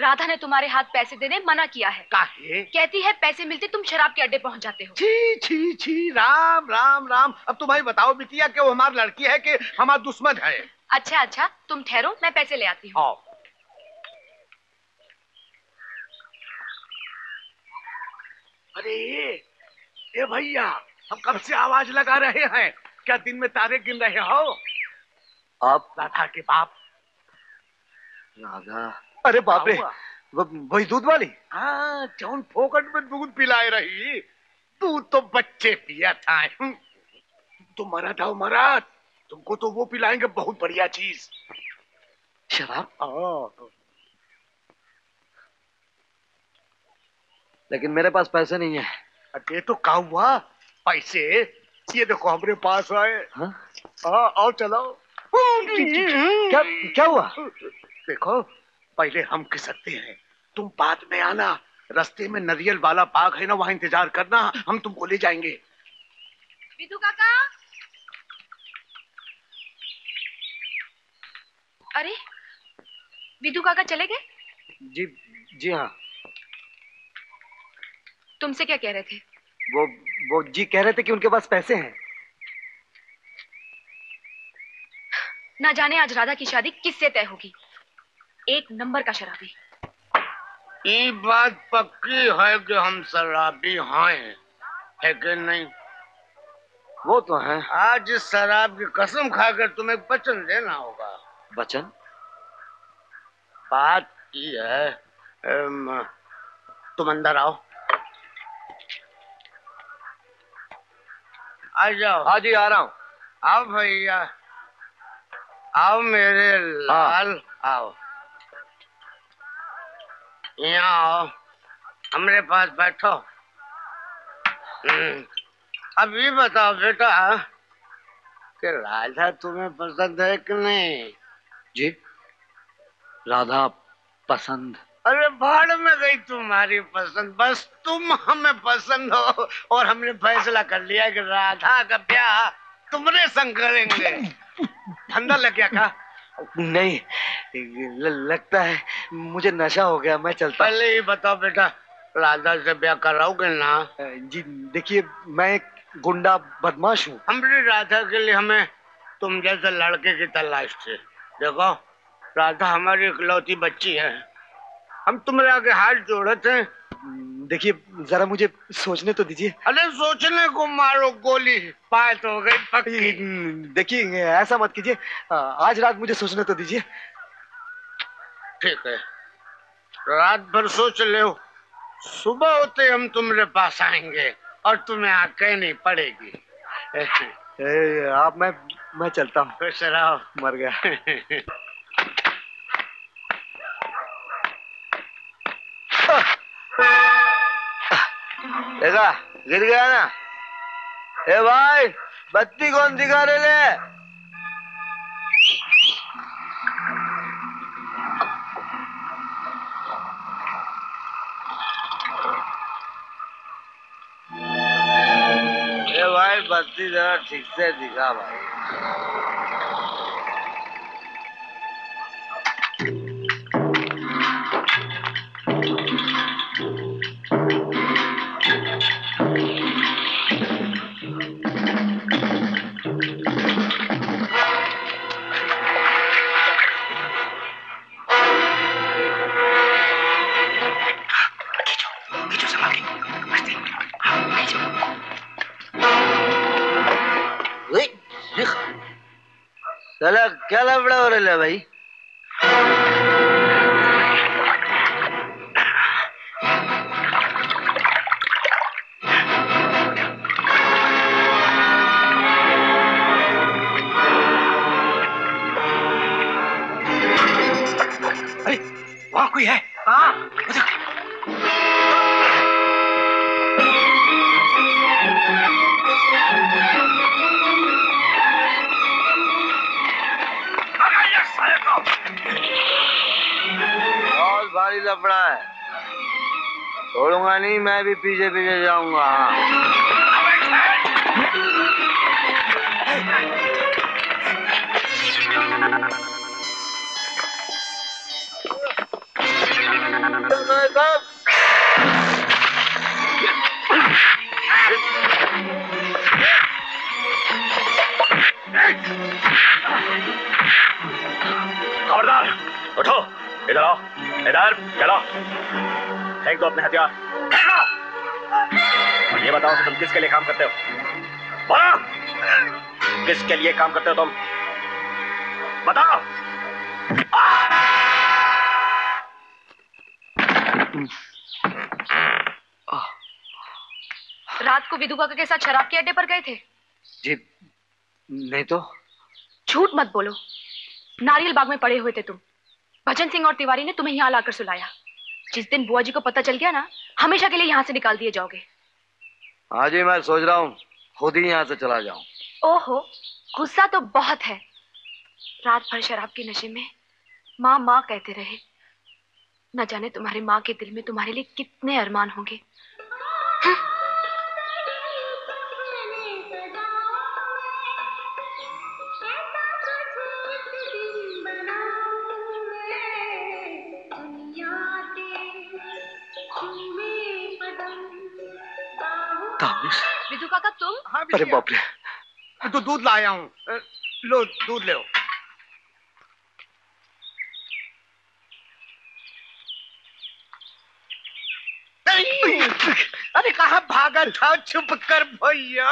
राधा ने तुम्हारे हाथ पैसे देने मना किया है। काहे? कहती है पैसे मिलते तुम शराब के अड्डे पहुंच जाते हो। छी छी छी, राम राम राम। अब तुम्हारी बताओ बिटिया कि वो हमारी लड़की है कि हमारा दुश्मन है? अच्छा अच्छा तुम ठहरो, मैं पैसे ले आती हूँ। अरे ये भैया हम कब से आवाज लगा रहे हैं, क्या दिन में तारे गिन रहे हो? अब राधा के बाप। राधा अरे बाप रे, वही दूध वाली? हाँ, जौन फोकट में दूध पिलाए रही, दूध तो बच्चे पिया था। तुम्हारा था महाराज, तुमको तो वो पिलाएंगे बहुत बढ़िया चीज, शराब। लेकिन मेरे पास पैसे नहीं है। अरे तो क्या हुआ, पैसे ये देखो हमारे पास आए। हाँ, और चलाओ। क्या क्या हुआ? देखो पहले हम खिसकते हैं, तुम बाद में आना। रास्ते में नरियल वाला बाग है ना, वहाँ इंतजार करना, हम तुमको ले जाएंगे। विधु काका, अरे विधु काका चले गए? जी जी हाँ। तुमसे क्या कह रहे थे? वो जी कह रहे थे कि उनके पास पैसे हैं। ना जाने आज राधा की शादी किससे तय होगी, एक नंबर का शराबी। ये बात पक्की है कि हम शराबी हैं, है कि नहीं? वो तो है। आज इस शराब की कसम खाकर तुम्हें वचन देना होगा। वचन? बात ये है, तुम अंदर आओ। आ जाओ। हाँ जी आ रहा हूँ। आओ भैया, आओ मेरे लाल, आओ यहाँ आओ, हमारे पास बैठो। अब ये बताओ बेटा कि राधा तुम्हें पसंद है कि नहीं? जी राधा पसंद। अरे भाड़ में गई तुम्हारी पसंद, बस तुम हमें पसंद हो और हमने फैसला कर लिया कि राधा का ब्याह तुम्हारे संग करेंगे। धंधा लग गया का? नहीं लगता है मुझे नशा हो गया, मैं चलता। पहले ही बताओ बेटा, राधा से ब्याह कराओगे ना? जी देखिए मैं एक गुंडा बदमाश हूँ। हमारी राधा के लिए हमें तुम जैसे लड़के की तलाश थी। देखो राधा हमारी इकलौती बच्ची है, हम तुम्हारे आगे हाथ जोड़े थे। देखिए जरा मुझे सोचने तो दीजिए। अरे सोचने को मारो गोली, बात हो गई पक्की। देखिए ऐसा मत कीजिए, आज रात मुझे सोचने तो दीजिए। ठीक है, रात भर सोच ले, सुबह होते हम तुम्हारे पास आएंगे और तुम्हें आके नहीं पड़ेगी। आप मैं चलता हूँ। शराब मर गया। देखा गिर गया ना। ए भाई बत्ती कौन दिखा रहे ले? ए भाई बत्ती जरा ठीक से दिखा भाई। क्या लफड़ा हो रहा है भाई? अरे वहां कोई है। लफड़ा है, छोड़ूंगा नहीं, मैं भी पीछे पीछे जाऊंगा। हाँ इधर चलो, फेंक दो अपने हथियार। और ये बताओ कि तुम किसके लिए काम करते हो? बोलो किसके लिए काम करते हो तुम, बताओ। रात को विधु काका के साथ शराब के अड्डे पर गए थे जी? नहीं तो। झूठ मत बोलो, नारियल बाग में पड़े हुए थे तुम। भजन सिंह और तिवारी ने तुम्हें यहाँ लाकर सुलाया। जिस दिन बुआ जी को पता चल गया ना, हमेशा के लिए यहाँ से निकाल दिए जाओगे। हाँ जी, मैं सोच रहा हूँ खुद ही यहाँ से चला जाऊँ। ओहो, गुस्सा तो बहुत है। रात भर शराब के नशे में माँ माँ कहते रहे। न जाने तुम्हारे माँ के दिल में तुम्हारे लिए कितने अरमान होंगे। विधु काका तुम? हाँ, अरे बाप रे, तो दूध लाया हूँ, लो दूध ले। अरे कहाँ भागा था छुप कर भैया,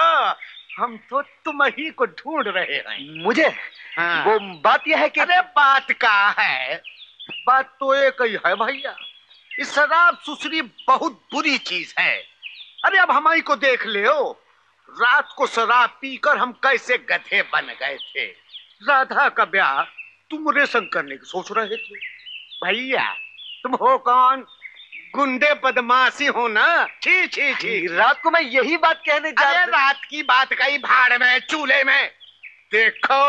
हम तो तुम ही को ढूंढ रहे हैं। मुझे? हाँ। वो बात यह है कि अरे बात का है, बात तो एक ही है भैया, इस शराब सुसरी बहुत बुरी चीज है। अरे अब हमारी को देख ले, रात को शराब पीकर हम कैसे गधे बन गए थे। राधा का ब्याह तुम रेशम करने की सोच रहे थे भैया। तुम हो कौन? गुंडे बदमाशी हो ना? छी छी छी। रात को मैं यही बात कहने जा रहा हूं। रात की बात कही भाड़ में चूल्हे में। देखो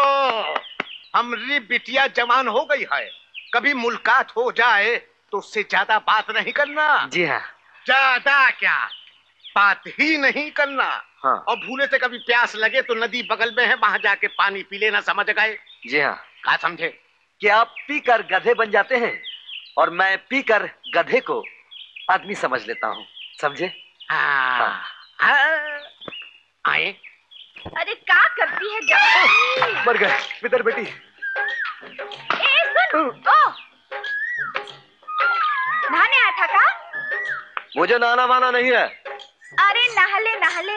हमारी बिटिया जवान हो गई है, कभी मुलाकात हो जाए तो उससे ज्यादा बात नहीं करना। जी हाँ। ज्यादा क्या, बात ही नहीं करना। हाँ। और भूले से कभी प्यास लगे तो नदी बगल में है, वहां जाके पानी पी लेना, समझ गए? जी हाँ। क्या समझे? कि आप पीकर गधे बन जाते हैं और मैं पीकर गधे को आदमी समझ लेता हूँ, समझे? हाँ। आए। अरे क्या करती है जवान? मर गए इधर बेटी। ए सुन, ओ नहाने आया था का? मुझे नहाना वाना नहीं है। अरे नहले नहले,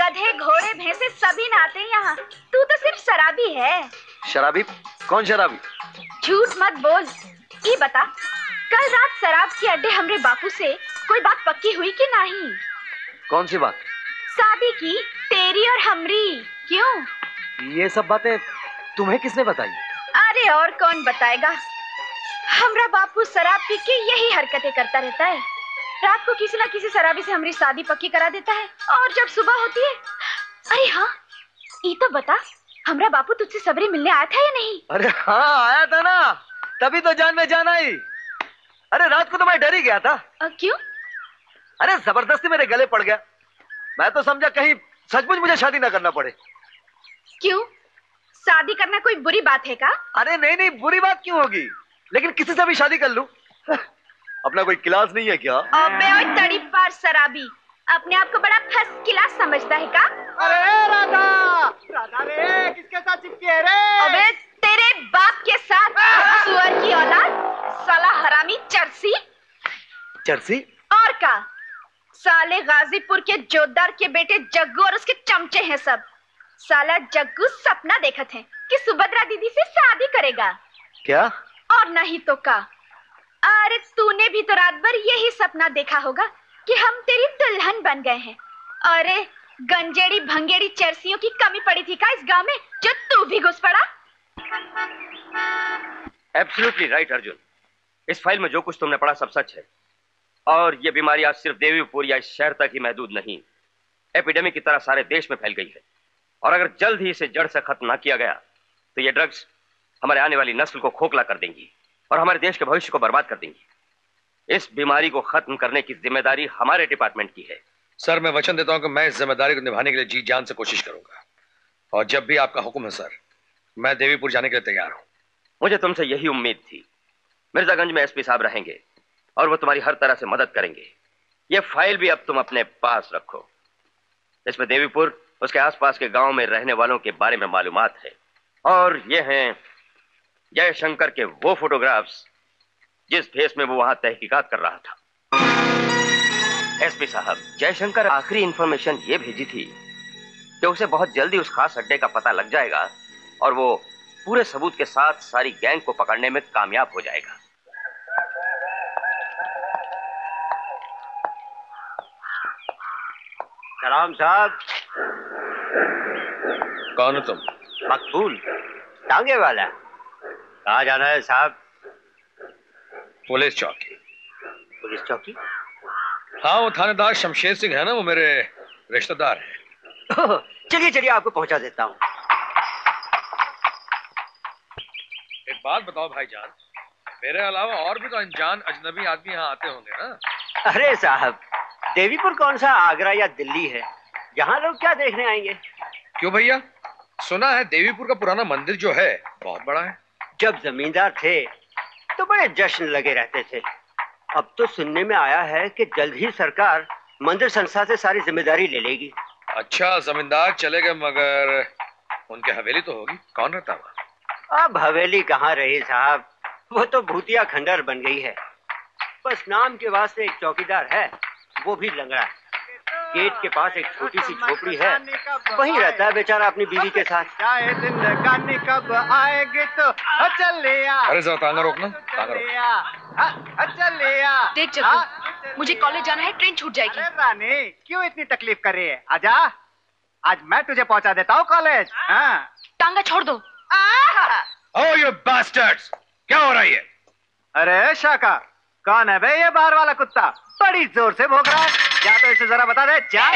गधे घोड़े भैंसे सभी नहाते यहाँ, तू तो सिर्फ शराबी है। शराबी? कौन शराबी? झूठ मत बोल, ये बता कल रात शराब के अड्डे हमरे बापू से कोई बात पक्की हुई कि नहीं? कौन सी बात? शादी की, तेरी और हमरी। क्यों? ये सब बातें तुम्हें किसने बताई? अरे और कौन बताएगा, हमरा बापू शराब पी के यही हरकतें करता रहता है। रात को किसी ना किसी शराबी से हमारी शादी पक्की करा देता है और जब सुबह होती है। अरे हाँ, ये तो बता हमरा बापू तुझसे सबरी मिलने आया था या नहीं? अरे हाँ आया था ना, तभी तो जान में जान आई। अरे रात को तो मैं डर ही गया था। क्यों? अरे जबरदस्ती मेरे गले पड़ गया, मैं तो समझा कहीं सचमुच मुझे शादी ना करना पड़े। क्यों? शादी करना कोई बुरी बात है का? अरे नहीं नहीं, बुरी बात क्यों होगी, लेकिन किसी से भी शादी कर लूं। अपना कोई क्लास नहीं है क्या? अबे ओए तड़ी पार शराबी, अपने आप को बड़ा फर्स्ट क्लास समझता है का? अरे राधा राधा रे, किसके साथ चिपकी है रे? अबे तेरे बाप के साथ, सुअर की औलाद, साला हरामी चरसी। चरसी? और का, साले गाजीपुर के जोदार के बेटे जग्गू और उसके चमचे हैं सब। साला जग्गू सपना देखा थे कि सुभद्रा दीदी से शादी करेगा। क्या? और नहीं तो का। अरे तूने भी तो रात भर यही सपना देखा होगा कि हम तेरी दुल्हन बन गए हैं। अरे गंजेड़ी भंगेड़ी चरसियों की कमी पड़ी थी का इस गाँव में, जो तू भी घुस पड़ा। एब्सोल्युटली राइट अर्जुन, इस फाइल में जो कुछ तुमने पढ़ा सब सच है। और ये बीमारी आज सिर्फ देवीपुर या इस शहर तक ही महदूद नहीं, एपिडेमिक की तरह सारे देश में फैल गई है। और अगर जल्द ही इसे जड़ से खत्म न किया गया तो ये ड्रग्स हमारे आने वाली नस्ल को खोखला कर देंगी और हमारे देश के भविष्य को बर्बाद कर देंगी। इस बीमारी को खत्म करने की जिम्मेदारी हमारे डिपार्टमेंट की है। सर मैं वचन देता हूँ कि मैं इस जिम्मेदारी को निभाने के लिए जी जान से कोशिश करूंगा, और जब भी आपका हुक्म है सर, मैं देवीपुर जाने के लिए तैयार हूँ। मुझे तुमसे यही उम्मीद थी। मिर्जागंज में एसपी साहब रहेंगे और वो तुम्हारी हर तरह से मदद करेंगे। ये फाइल भी अब तुम अपने पास रखो, इसमें देवीपुर उसके आसपास के गांव में रहने वालों के बारे में मालूमात है। और ये हैं जयशंकर के वो फोटोग्राफ्स जिस भेस में वो वहां तहकीकात कर रहा था। एसपी साहब, जयशंकर आखिरी इंफॉर्मेशन ये भेजी थी कि उसे बहुत जल्दी उस खास अड्डे का पता लग जाएगा और वो पूरे सबूत के साथ सारी गैंग को पकड़ने में कामयाब हो जाएगा। कराम साहब। कौन हो तुम? मकबूल, टांगे वाला। कहाँ जाना है साहब? पुलिस चौकी। पुलिस चौकी? हाँ, वो थानेदार शमशेर सिंह है ना, वो मेरे रिश्तेदार है। चलिए चलिए, आपको पहुंचा देता हूँ। एक बात बताओ भाईजान, मेरे अलावा और भी तो अनजान अजनबी आदमी यहाँ आते होंगे ना? अरे साहब, देवीपुर कौन सा आगरा या दिल्ली है, यहाँ लोग क्या देखने आएंगे? क्यों भैया, सुना है देवीपुर का पुराना मंदिर जो है बहुत बड़ा है। जब जमींदार थे तो बड़े जश्न लगे रहते थे, अब तो सुनने में आया है कि जल्द ही सरकार मंदिर संस्था से सारी जिम्मेदारी ले लेगी। अच्छा, जमींदार चले गए मगर उनके हवेली तो होगी, कौन रहता वहाँ? अब हवेली कहाँ रही साहब, वो तो भूतिया खंडर बन गई है। बस नाम के वास्ते एक चौकीदार है, वो भी लंगड़ा। गेट के पास एक छोटी सी झोपड़ी है, वहीं रहता है बेचारा अपनी बीवी के साथ। कब आएगी तो चल ले आ। अरे जरा तांगा रोकना, तांगा रोक। चल ले आ। देख चल, मुझे कॉलेज जाना है, ट्रेन छूट जाएगी। रानी क्यों इतनी तकलीफ कर रही है, आजा, आज मैं तुझे पहुँचा देता हूँ कॉलेज। टांगा छोड़ दो। क्या हो रहा है? अरे शाका, कौन है भाई ये बाहर वाला कुत्ता, बड़ी जोर से भौंक रहा है। या तो इसे जरा बता दे। जा।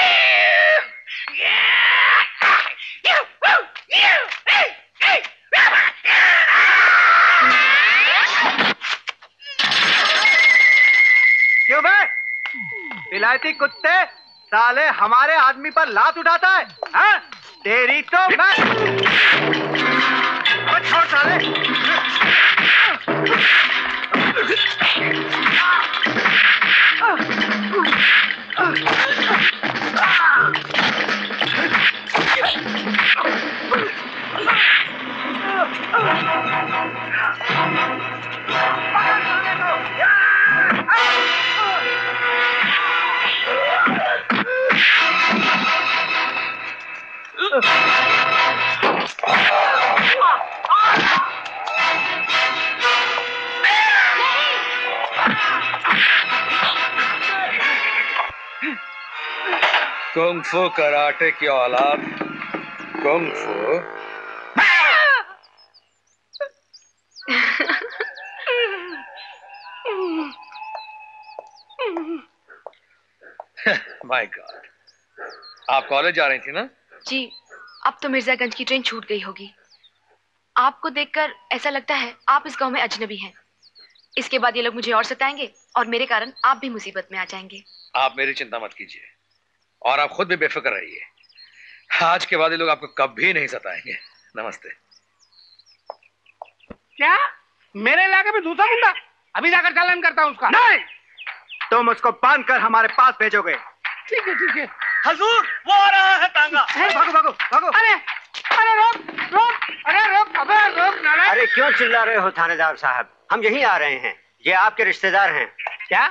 क्यों बे विलायती कुत्ते, साले हमारे आदमी पर लात उठाता है, हाँ? तेरी तो मैं छोड़ साले। कुंग फू कराटे की औलाद, कुंग फू। माय गॉड, आप कॉलेज जा रही थी ना? जी, अब तो मिर्जागंज की ट्रेन छूट गई होगी। आपको देखकर ऐसा लगता है आप इस गांव में अजनबी हैं। इसके बाद ये लोग मुझे और सताएंगे और मेरे कारण आप भी मुसीबत में आ जाएंगे। आप मेरी चिंता मत कीजिए और आप खुद भी बेफिक्र रहिए, आज के बाद ये लोग आपको कभी नहीं सताएंगे। नमस्ते। क्या मेरे इलाके में दूसरा गुंडा? अभी जाकर चालान करता हूं उसका। नहीं, तुम उसको बांध कर हमारे पास भेजोगे। ठीक है ठीक है हुजूर, वो आ रहा है तांगा। भागो भागो भागो। अरे अरे रोक रोक, अरे रोक, अबे रोक ना। अरे क्यों चिल्ला रहे हो थानेदार साहब, हम यही आ रहे हैं, ये आपके रिश्तेदार हैं। क्या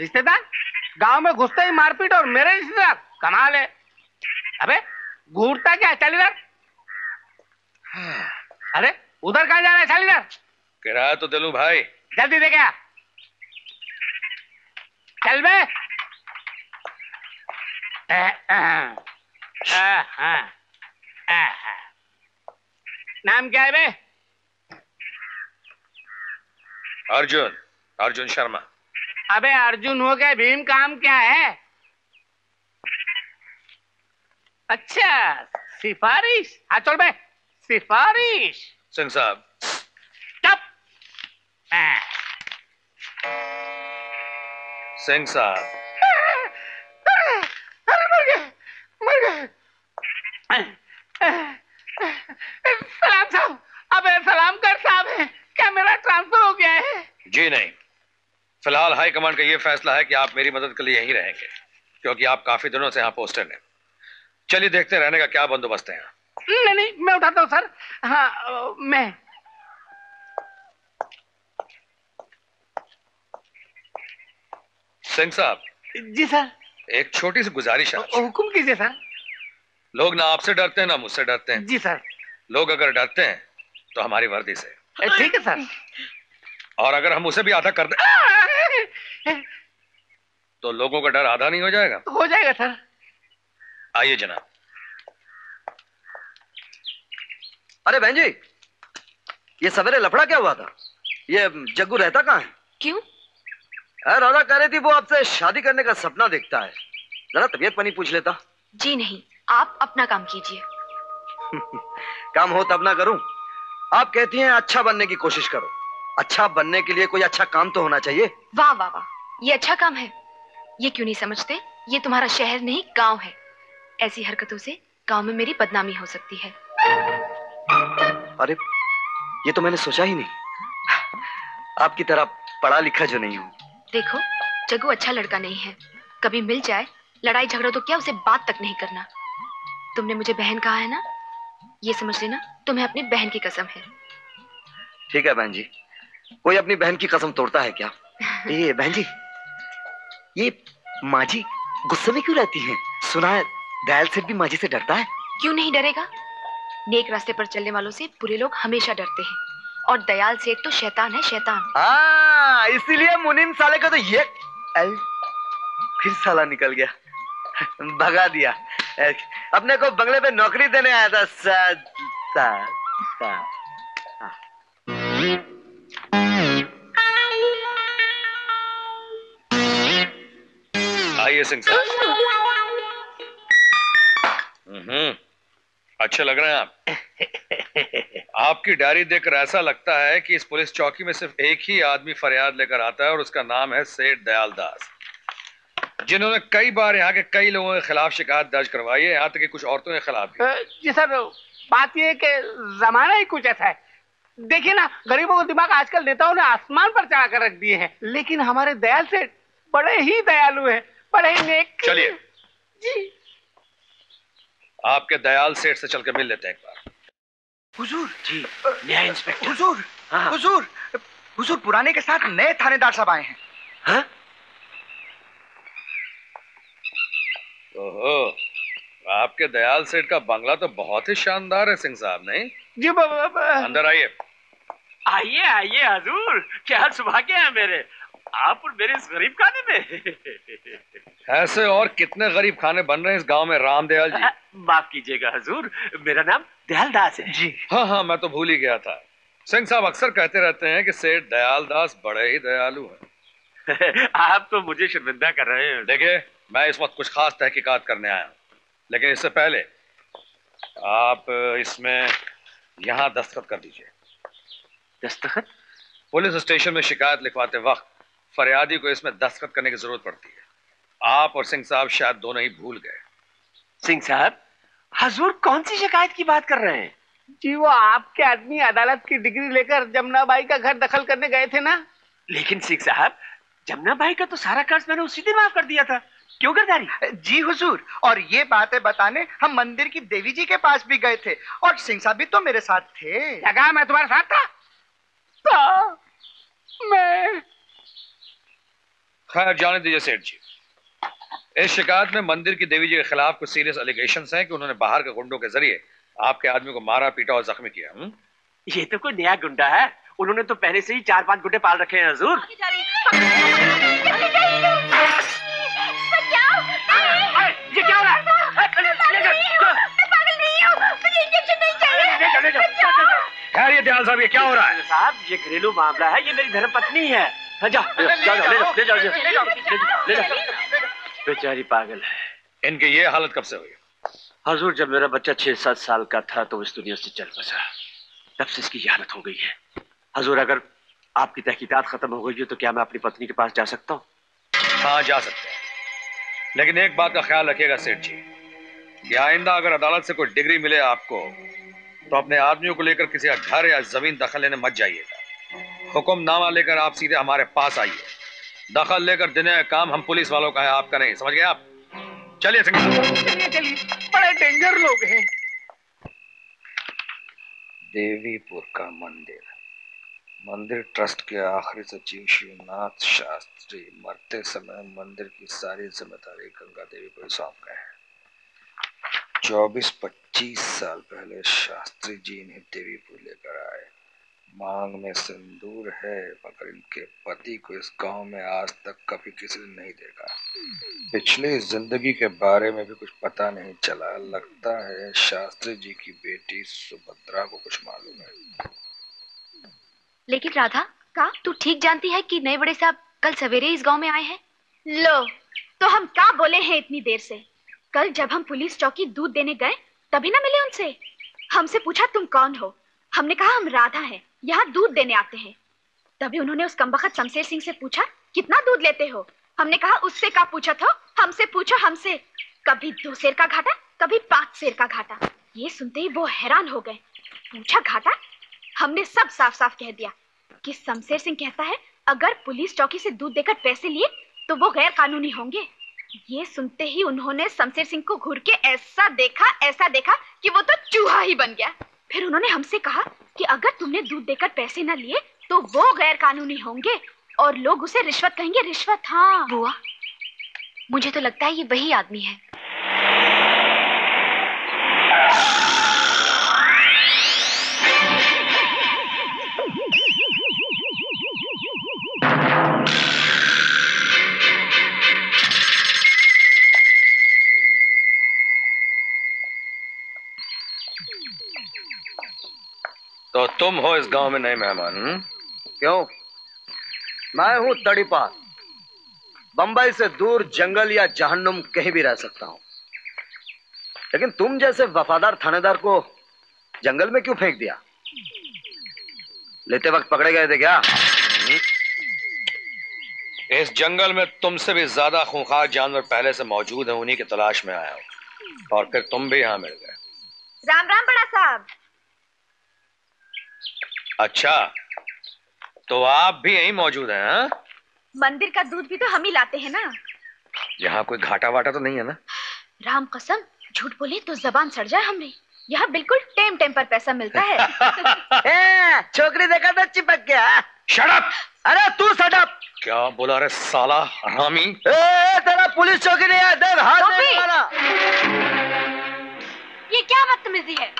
रिश्तेदार? गांव में घुसते ही मारपीट और मेरे रिश्तेदार, कमाल है। अबे घूरता क्या चालीदार? अरे उधर कहाँ जा रहा है चालीदार? किराया तो दिलू भाई। जल्दी दे क्या, चल बे। नाम क्या है बे? अर्जुन, अर्जुन शर्मा। अबे अर्जुन हो गया भीम, काम क्या है? अच्छा सिफारिश, हाँ चल बे। सिफारिश सिंह साहब। सिंह साहब। मर गए। सलाम साहब। अबे सलाम कर साहब, क्या मेरा ट्रांसफर हो गया है? जी नहीं, फिलहाल हाई कमांड का ये फैसला है कि आप मेरी मदद के लिए यहीं रहेंगे, क्योंकि आप काफी दिनों से यहाँ पोस्टेड हैं। चलिए देखते रहने का क्या बंदोबस्त है। नहीं नहीं, मैं उठाता हूँ सर। हाँ मैं। सिंह साहब। जी सर। एक छोटी सी गुजारिश है। हुकुम कीजिए सर। लोग ना आपसे डरते हैं ना मुझसे डरते हैं। जी सर। लोग अगर डरते हैं तो हमारी वर्दी से। ठीक है सर। और अगर हम उसे भी आधा कर दें तो लोगों का डर आधा नहीं हो जाएगा? हो जाएगा सर। आइए जनाब। अरे बहन जी, ये सवेरे लफड़ा क्या हुआ था? ये जग्गू रहता कहाँ है? क्यों? अरे राधा कह रही थी वो आपसे शादी करने का सपना देखता है। जरा तबीयत पानी पूछ लेता। जी नहीं, आप अपना काम कीजिए। काम हो तब ना करूं। आप कहती हैं अच्छा बनने की कोशिश करो। अच्छा बनने के लिए कोई अच्छा काम तो होना चाहिए। वाह वाह वाह, ये अच्छा काम है। ये क्यों नहीं समझते, ये तुम्हारा शहर नहीं गाँव है। ऐसी हरकतों से गाँव में मेरी बदनामी हो सकती है। अरे ये तो मैंने सोचा ही नहीं, आपकी तरह पढ़ा लिखा जो नहीं हूँ। देखो जग्गू अच्छा लड़का नहीं है, कभी मिल जाए लड़ाई झगड़ा तो क्या, उसे बात तक नहीं करना। तुमने मुझे बहन कहा है ना, ये समझ लेना तुम्हें अपनी बहन की कसम है। ठीक है बहन जी, कोई अपनी बहन की कसम तोड़ता है क्या? ये बहन जी, ये माँ जी गुस्से में क्यों रहती है? सुना है दयाल सेठ भी माँ जी से डरता है। क्यों नहीं डरेगा, नेक रास्ते पर चलने वालों से बुरे लोग हमेशा डरते हैं, और दयाल सेठ तो शैतान है, शैतान। हाँ, इसीलिए मुनीम साले का तो ये फिर साला निकल गया, भगा दिया। अपने को बंगले पे नौकरी देने आया था। आइए सिंह साहब, अच्छे लग रहे हैं आप। आपकी डायरी देखकर ऐसा लगता है कि इस पुलिस चौकी में सिर्फ एक ही आदमी फरियाद लेकर आता है और उसका नाम है सेठ दयाल दास, जिन्होंने कई बार यहाँ के कई लोगों के खिलाफ शिकायत दर्ज करवाई है, यहाँ तक कि कुछ औरतों के खिलाफ भी। जी सर, बात यह है कि जमाना ही कुछ ऐसा है। देखिए ना, गरीबों को दिमाग आजकल नेताओं ने आसमान पर चढ़ा कर रख दिए हैं, लेकिन हमारे दयाल सेठ बड़े ही दयालु हैं, बड़े ही नेक। चलिए जी, आपके दयाल सेठ से चलकर मिल लेते हैं एक बार। हुजूर जी, न्याय इंस्पेक्टर। हुजूर, हाँ। हुजूर, हुजूर पुराने के साथ नए थानेदार साहब आए हैं। हाँ? ओहो, आपके दयाल सेठ का बंगला तो बहुत ही शानदार है सिंह साहब। नहीं जी बाबा, अंदर आइए। आइए आइए हुजूर, क्या सुबह के हैं मेरे आप और मेरे इस गरीब खाने में। ऐसे और कितने गरीब खाने बन रहे हैं इस गांव में राम दयाल जी। माफ कीजिएगा हुजूर, मेरा नाम दयाल दास है जी। हाँ हाँ, मैं तो भूल ही गया था। सिंह साहब अक्सर कहते रहते हैं कि सेठ दयाल दास बड़े ही दयालु हैं। आप तो मुझे शर्मिंदा कर रहे हैं। देखिए, मैं इस वक्त कुछ खास तहकीकात करने आया हूँ, लेकिन इससे पहले आप इसमें यहाँ दस्तखत कर दीजिए। दस्तखत? पुलिस स्टेशन में शिकायत लिखवाते वक्त फरियादी को इसमें दस्तखत करने की जरूरत पड़ती है। आप और सिंह साहब शायद दोनों ही भूल गए। सिंह साहब, हुजूर कौन सी शिकायत की बात कर रहे हैं? जी वो आपके आदमी अदालत की डिग्री लेकर जमुनाबाई का घर दखल करने गए थे ना। लेकिन सिंह साहब, जमुनाबाई का तो सारा कर्ज मैंने उसी दिन माफ कर दिया था। क्यों गर्दारी? जी हुजूर, और ये बातें बताने हम मंदिर की देवी जी के पास भी गए थे, और सिंह साहब भी तो मेरे साथ थे। लगा मैं तुम्हारे साथ था। मैं खैर जाने दीजिए सेठ जी, इस शिकायत में मंदिर की देवी जी के खिलाफ कुछ सीरियस एलिगेशंस हैं कि उन्होंने बाहर के गुंडों के जरिए आपके आदमी को मारा पीटा और जख्मी किया। ये तो कोई नया गुंडा है, उन्होंने तो पहले से ही 4-5 गुंडे पाल रखे हैं हुजूर। ये क्या हो रहा है? ये दयाल साहब, ये क्या हो रहा है? साहब ये घरेलू मामला है, ये मेरी धर्मपत्नी है। बेचारी पागल है। इनकी ये हालत कब से हुई? हुजूर जब मेरा बच्चा 6-7 साल का था तो इस दुनिया से चल बसा, तब से इसकी हालत हो गई है। हुजूर अगर आपकी तहकीकात खत्म हो गई है तो क्या मैं अपनी पत्नी के पास जा सकता हूँ? हाँ जा सकते हैं, लेकिन एक बात का ख्याल रखिएगा सेठ जी, कि आइंदा अगर अदालत से कोई डिग्री मिले आपको तो अपने आदमियों को लेकर किसी का घर या जमीन दखल लेने मत जाइएगा। हुक्मनामा लेकर आप सीधे हमारे पास आइए। दखल लेकर देने का काम हम पुलिस वालों का है, आपका नहीं। समझ गए आप? चलिए चलिए, बड़े डेंजर लोग हैं। देवीपुर का मंदिर, मंदिर ट्रस्ट के आखिरी सचिव शिवनाथ शास्त्री मरते समय मंदिर की सारी जिम्मेदारी गंगा देवी को सौंप गए हैं। 24-25 साल पहले शास्त्री जी इन्हें देवीपुर लेकर आए। मांग में सिंदूर है, मगर इनके पति को इस गांव में आज तक कभी किसी ने नहीं देखा। पिछली जिंदगी के बारे में भी कुछ पता नहीं चला। लगता है शास्त्री जी की बेटी सुभद्रा को कुछ मालूम है। लेकिन राधा का तू ठीक जानती है कि नए बड़े साहब कल सवेरे इस गांव में आए हैं। लो तो हम क्या बोले हैं इतनी देर से। कल जब हम पुलिस चौकी दूध देने गए तभी ना मिले उनसे। हमसे पूछा तुम कौन हो, हमने कहा हम राधा हैं, यहाँ दूध देने आते हैं। तभी उन्होंने उस कमबख्त शमशेर सिंह से पूछा कितना दूध लेते हो। हमने कहा उससे क्या पूछा था, हमसे पूछो हमसे। कभी 2 शेर का घाटा, कभी 5 शेर का घाटा। ये सुनते ही वो हैरान हो गए। पूछा घाटा, हमने सब साफ साफ कह दिया कि शमशेर सिंह कहता है अगर पुलिस चौकी से दूध देकर पैसे लिए तो वो गैर कानूनी होंगे। ये सुनते ही उन्होंने शमशेर सिंह को घूर के ऐसा देखा कि वो तो चूहा ही बन गया। फिर उन्होंने हमसे कहा कि अगर तुमने दूध देकर पैसे न लिए तो वो गैर कानूनी होंगे और लोग उसे रिश्वत कहेंगे। रिश्वत? हाँ बुआ, मुझे तो लगता है ये वही आदमी है। तो तुम हो इस गांव में नए मेहमान? क्यों, मैं हूं तड़ीपार। बंबई से दूर जंगल या जहन्नुम कहीं भी रह सकता हूं, लेकिन तुम जैसे वफादार थानेदार को जंगल में क्यों फेंक दिया? लेते वक्त पकड़े गए थे क्या? इस जंगल में तुमसे भी ज्यादा खूंखार जानवर पहले से मौजूद है, उन्हीं की तलाश में आया हूं और फिर तुम भी यहां मिल गए। राम राम बड़ा साहब। अच्छा, तो आप भी यहीं मौजूद हैं? हाँ? मंदिर का दूध भी तो हम ही लाते हैं ना। यहाँ कोई घाटा वाटा तो नहीं है ना? राम कसम, झूठ बोले तो जबान सड़ जाए हमने। यहाँ बिल्कुल टेम टेम पर पैसा मिलता है। छोकरी देखा तो चिपक गया। Shut up! अरे तू शट अप! क्या बोला रे साला हरामी? तेरा पुलिस चौकी नहीं है, देख हाथ नहीं मारा। ये क्या बदतमीजी है?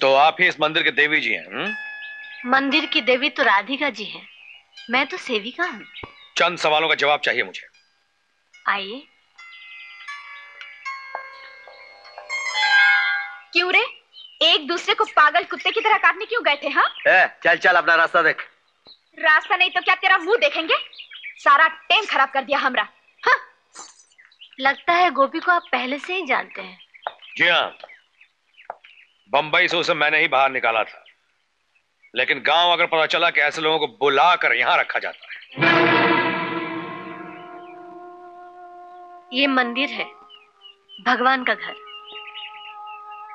तो आप ही इस मंदिर के देवी जी हैं? मंदिर की देवी तो राधिका जी हैं, मैं तो सेविका हूँ। चंद सवालों का जवाब चाहिए मुझे। आइए। क्यों रे, एक दूसरे को पागल कुत्ते की तरह काटने क्यों गए थे? हाँ चल चल अपना रास्ता देख। रास्ता नहीं तो क्या तेरा मुंह देखेंगे? सारा टाइम खराब कर दिया हमरा। हाँ? लगता है गोपी को आप पहले से ही जानते हैं। जी हाँ, बंबई से उसे मैंने ही बाहर निकाला था, लेकिन गांव अगर पता चला कि ऐसे लोगों को बुला कर यहाँ रखा जाता है। ये मंदिर है भगवान का घर,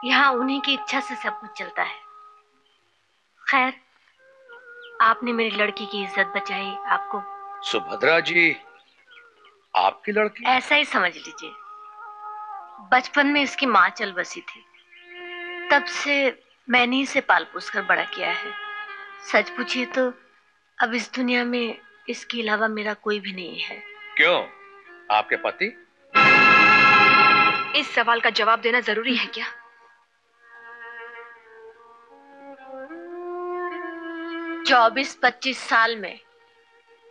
यहाँ उन्हीं की इच्छा से सब कुछ चलता है। खैर, आपने मेरी लड़की की इज्जत बचाई। आपको सुभद्रा जी आपकी लड़की? ऐसा ही समझ लीजिए। बचपन में इसकी माँ चल बसी थी, तब से मैंने इसे पाल पोस कर बड़ा किया है। सच पूछिए तो अब इस दुनिया में इसके अलावा मेरा कोई भी नहीं है। क्यों, आपके पति? इस सवाल का जवाब देना जरूरी है क्या? चौबीस 25 साल में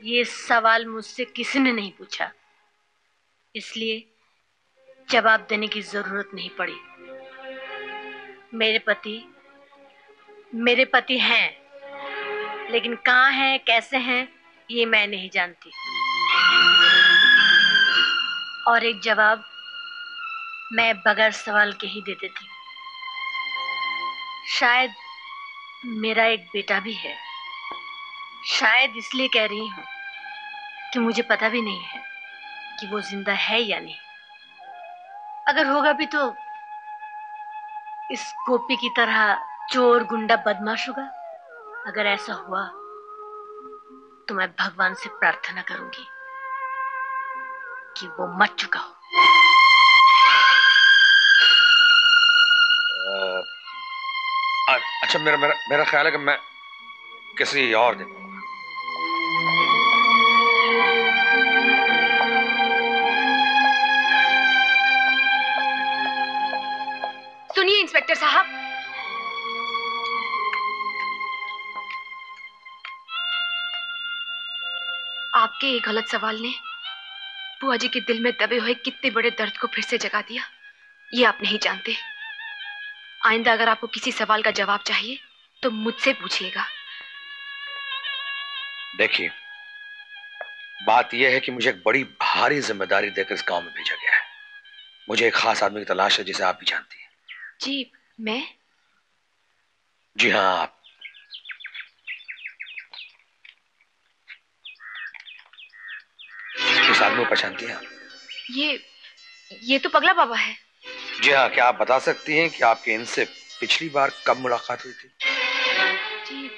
ये सवाल मुझसे किसी ने नहीं पूछा, इसलिए जवाब देने की जरूरत नहीं पड़ी। मेरे पति हैं, लेकिन कहाँ हैं, कैसे हैं, ये मैं नहीं जानती। और एक जवाब मैं बगैर सवाल के ही दे देती। शायद मेरा एक बेटा भी है, शायद इसलिए कह रही हूँ कि मुझे पता भी नहीं है कि वो जिंदा है या नहीं। अगर होगा भी तो इस गोपी की तरह चोर गुंडा बदमाश होगा। अगर ऐसा हुआ तो मैं भगवान से प्रार्थना करूंगी कि वो मर चुका हो। अच्छा, मेरा ख्याल है कि मैं किसी और दिन। जी इंस्पेक्टर साहब। आपके एक गलत सवाल ने बुआ जी के दिल में दबे हुए कितने बड़े दर्द को फिर से जगा दिया, ये आप नहीं जानते। आइंदा अगर आपको किसी सवाल का जवाब चाहिए तो मुझसे पूछिएगा। देखिए, बात यह है कि मुझे एक बड़ी भारी जिम्मेदारी देकर इस गांव में भेजा गया है। मुझे एक खास आदमी की तलाश है जिसे आप भी जानती हैं। जी मैं? जी हाँ आप। किस आदमी को पहचानती हैं? ये तो पगला बाबा है। जी हाँ, क्या आप बता सकती हैं कि आपके इनसे पिछली बार कब मुलाकात हुई थी? जी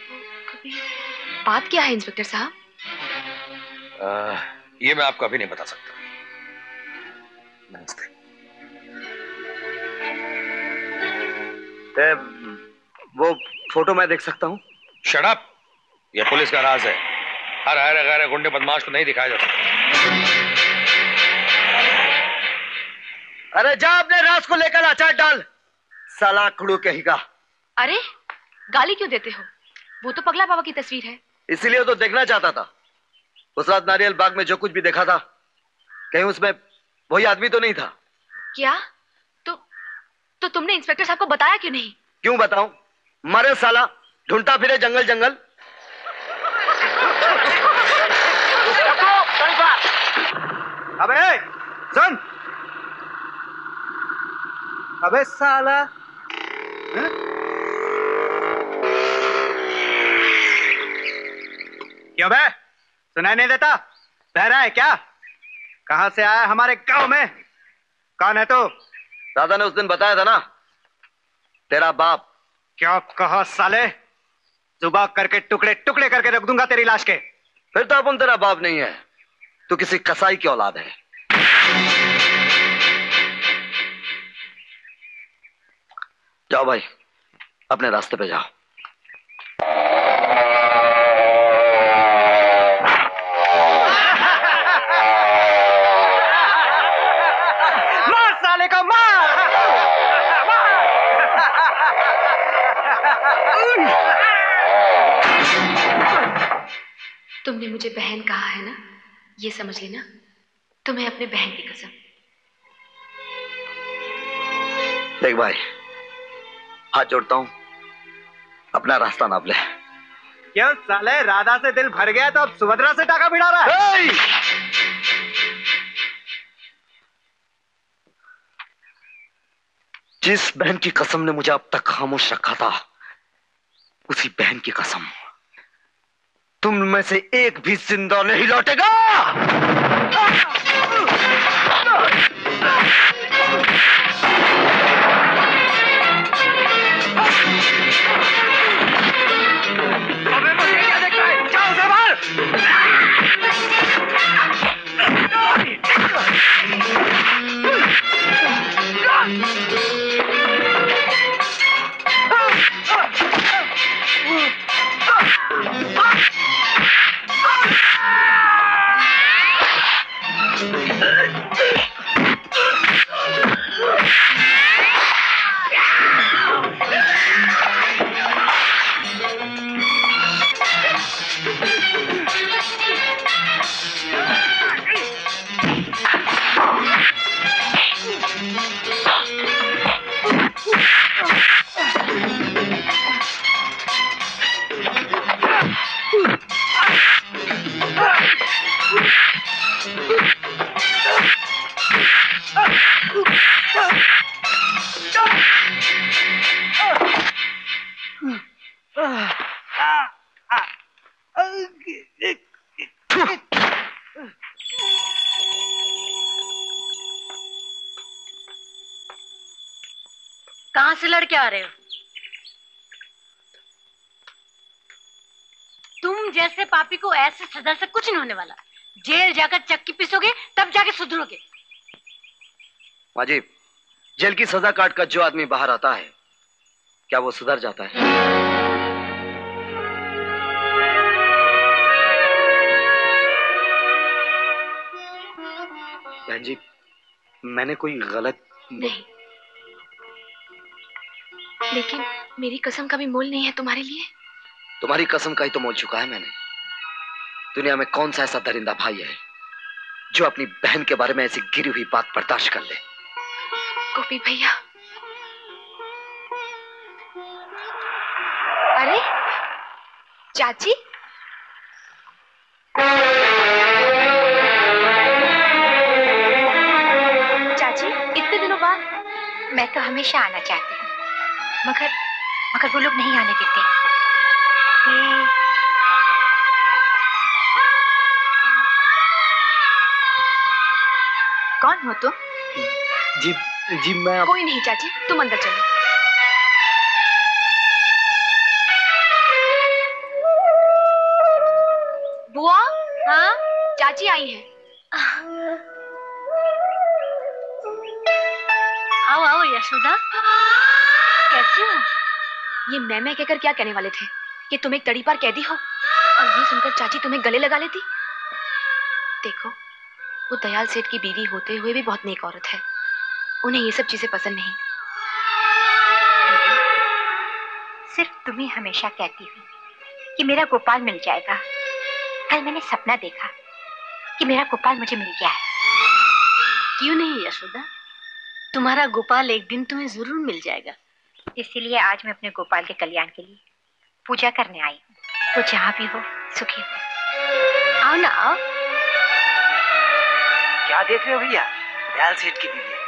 कभी। बात क्या है इंस्पेक्टर साहब? ये मैं आपको अभी नहीं बता सकता। नमस्ते। वो फोटो मैं देख सकता हूँ? शट अप, ये पुलिस का राज है। हर आयरे गैरे गुंडे बदमाश को नहीं दिखाया जा सकता। अरे जा, अपने राज को लेकर अचार डाल, साला कुड़ू कहेगा। अरे गाली क्यों देते हो? वो तो पगला बाबा की तस्वीर है। इसीलिए तो देखना चाहता था। उस रात नारियल बाग में जो कुछ भी देखा था, कहीं उसमें वही आदमी तो नहीं था? क्या तो तुमने इंस्पेक्टर साहब को बताया क्यों नहीं? क्यों बताऊं? मरे साला, ढूंढता फिरे जंगल जंगल। अबे सुन, अबे साला, क्या बे? सुनाई नहीं देता? बहरा है क्या? कहां से आया हमारे गांव में? कौन है तू? तो? दादा ने उस दिन बताया था ना, तेरा बाप। क्या कहा साले? जुबा करके टुकड़े टुकड़े करके रख दूंगा तेरी लाश के। फिर तो अपन तेरा बाप नहीं है, तू किसी कसाई की औलाद है। जाओ भाई, अपने रास्ते पे जाओ। तुमने मुझे बहन कहा है ना, ये समझ लेना तुम्हें अपने बहन की कसम। देख भाई, हाथ जोड़ता हूँ, अपना रास्ता नाप ले। क्यों साले, राधा से दिल भर गया तो अब सुभद्रा से टाका भिड़ा रहा है? जिस बहन की कसम ने मुझे अब तक खामोश रखा था, उसी बहन की कसम, तुम में से एक भी जिंदा नहीं लौटेगा। कहां से लड़के आ रहे हो? तुम जैसे पापी को ऐसे सजा से कुछ नहीं होने वाला। जेल जाकर चक्की पीसोगे तब जाके सुधरोगे। माँ जी, जेल की सजा काट कर जो आदमी बाहर आता है, क्या वो सुधर जाता है? बहन जी, मैंने कोई गलत नहीं। लेकिन मेरी कसम का भी मोल नहीं है तुम्हारे लिए। तुम्हारी कसम का ही तो मोल चुका है मैंने। दुनिया में कौन सा ऐसा दरिंदा भाई है जो अपनी बहन के बारे में ऐसी गिरी हुई बात बर्दाश्त कर ले। गोपी भैया, अरे चाची, चाची इतने दिनों बाद। मैं तो हमेशा आना चाहती हूँ, मगर वो लोग नहीं आने देते। कौन हो तुम? जी जी मैं आप... कोई नहीं चाची, तुम अंदर चलो। बुआ, हाँ चाची आई है। आओ आओ यशोदा, कैसी हो? ये मैं कहकर क्या कहने वाले थे कि तुम एक तड़ी पार कैदी हो, और ये सुनकर चाची तुम्हें गले लगा लेती। देखो, वो दयाल सेठ की बीवी होते हुए भी बहुत नेक औरत है, उन्हें ये सब चीजें पसंद नहीं। सिर्फ तुम्हें हमेशा कहती हुई कि मेरा गोपाल मिल जाएगा। कल मैंने सपना देखा कि मेरा गोपाल मुझे मिल गया है। क्यों नहीं यशोदा, तुम्हारा गोपाल एक दिन तुम्हें जरूर मिल जाएगा। इसीलिए आज मैं अपने गोपाल के कल्याण के लिए पूजा करने आई हूँ। वो जहाँ भी हो सुखी हो। आओ ना आओ। क्या देख रहे हो भैया? दयाल सेठ की बीवी।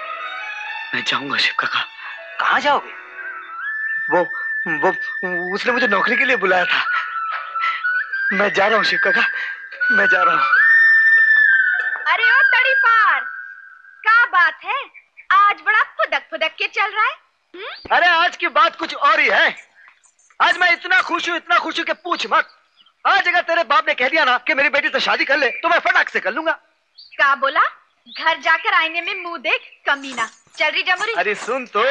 मैं जाऊंगा शिव काका। कहाँ जाओगे? वो उसने मुझे नौकरी के लिए बुलाया था। मैं जा रहा हूँ शिव काका, मैं जा रहा हूँ। अरे ओ तड़ीपार, क्या बात है, आज बड़ा फुदक फुदक के चल रहा है। अरे आज की बात कुछ और ही है। आज मैं इतना खुश हूँ कि पूछ मत। आज अगर तेरे बाप ने कह दिया ना कि मेरी बेटी से शादी कर ले, तो मैं फटाक से कर लूंगा। क्या बोला? घर जाकर आईने में मुंह देख कमीना। चल रही जमुरी। अरे सुन तो,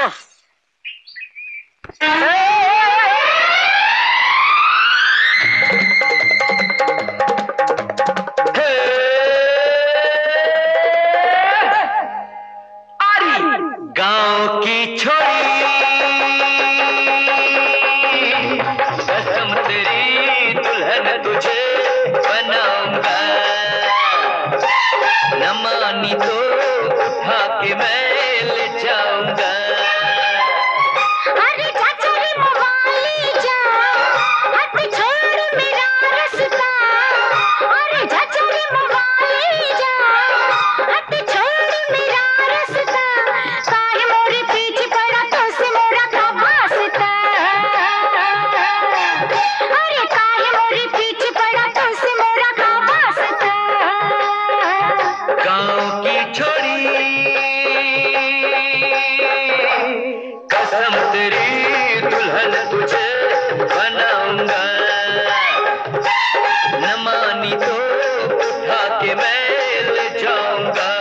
गांव की छोरी नमानी तो उठा के मैं ले जाऊंगा। अरे चाचरी मोहाली जा, हट छोड़ मेरा रास्ता। अरे चाचरी मोहाली जा, हट छोड़ मेरा रास्ता। काहे मोरे पीछे पड़ा तो से मोरा का वास्ता। अरे काहे मोरे पीछे पड़ा तो से मोरा का वास्ता। गाँव की छोरी कसम तेरी दुल्हन तुझे बनाऊंगा। न मानी तो उठा के मैं ले जाऊंगा।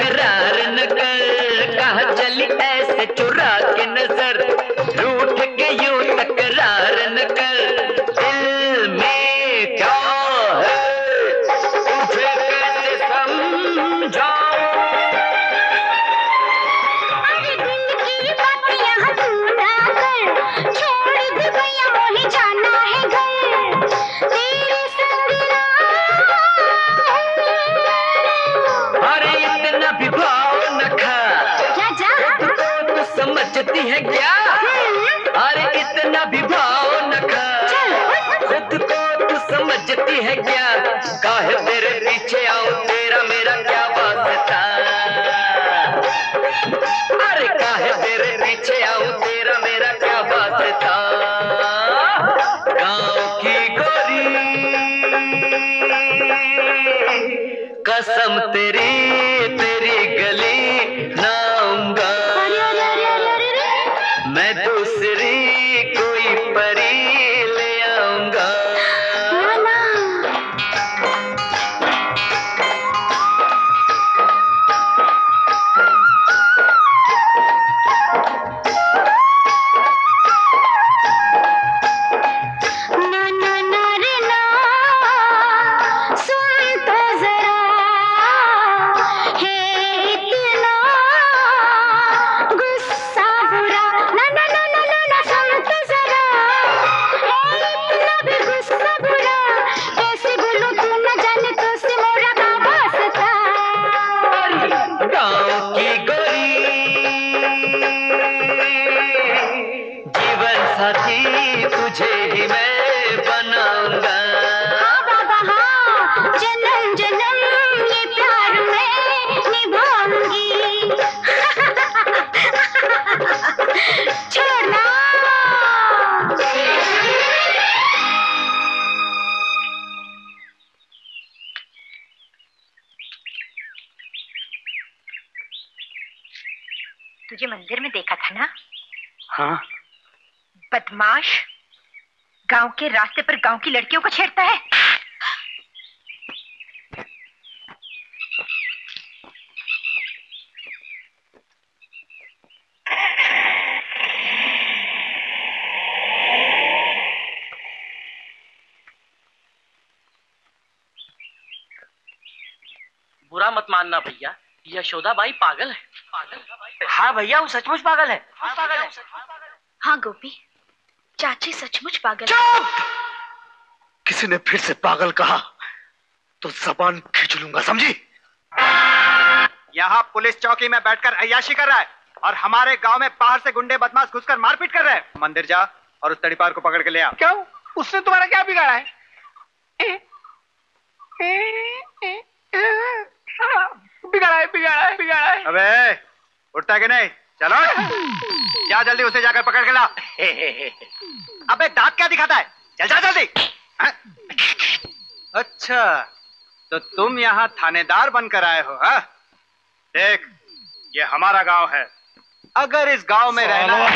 करार न कर, कहा चली ऐसे चुरा के नजर, रूठ के यूं तकरार न कर, दिल में क्या है तुझे कैसे समझाऊं। अरे दिल की बात यहाँ तू ना कर, छोड़ दे भैया मुझे जाना है घर, तेरे संग समझती है क्या। अरे इतना भी भाव न खा, खुद को तू समझती है क्या, काहे तेरे पीछे आऊं तेरा मेरा क्या वास्ता। अरे काहे तेरे पीछे आऊं तेरा मेरा क्या वास्ता। गाँव की गोरी कसम तेरी, तेरी गली ना आऊंगा मैं, दूसरी कोई परी ले आऊंगा। तुझे मंदिर में देखा था ना। हाँ। बदमाश गांव के रास्ते पर गांव की लड़कियों को छेड़ता है। बुरा मत मानना भैया, यशोदा बाई पागल है। हाँ भैया, वो सचमुच पागल है। हाँ गोपी, चाची सचमुच पागल है। किसी ने फिर से पागल कहा तो जबान खींच लूंगा, समझी। यहाँ पुलिस चौकी में बैठकर अय्याशी कर रहा है और हमारे गांव में बाहर से गुंडे बदमाश घुसकर मारपीट कर रहे हैं। मंदिर जा और उस तड़ीपार को पकड़ के ले आ। क्यों, उसने तुम्हारा क्या बिगाड़ा है। बिगाड़ा है। अबे उठता कि नहीं, चलो जा जल्दी, उसे जाकर पकड़ के ला। अबे दांत क्या दिखाता है, चल जा जल्दी। अच्छा, तो तुम यहाँ थानेदार बनकर आए हो। हा? देख, ये हमारा गांव है, अगर इस गांव में रहना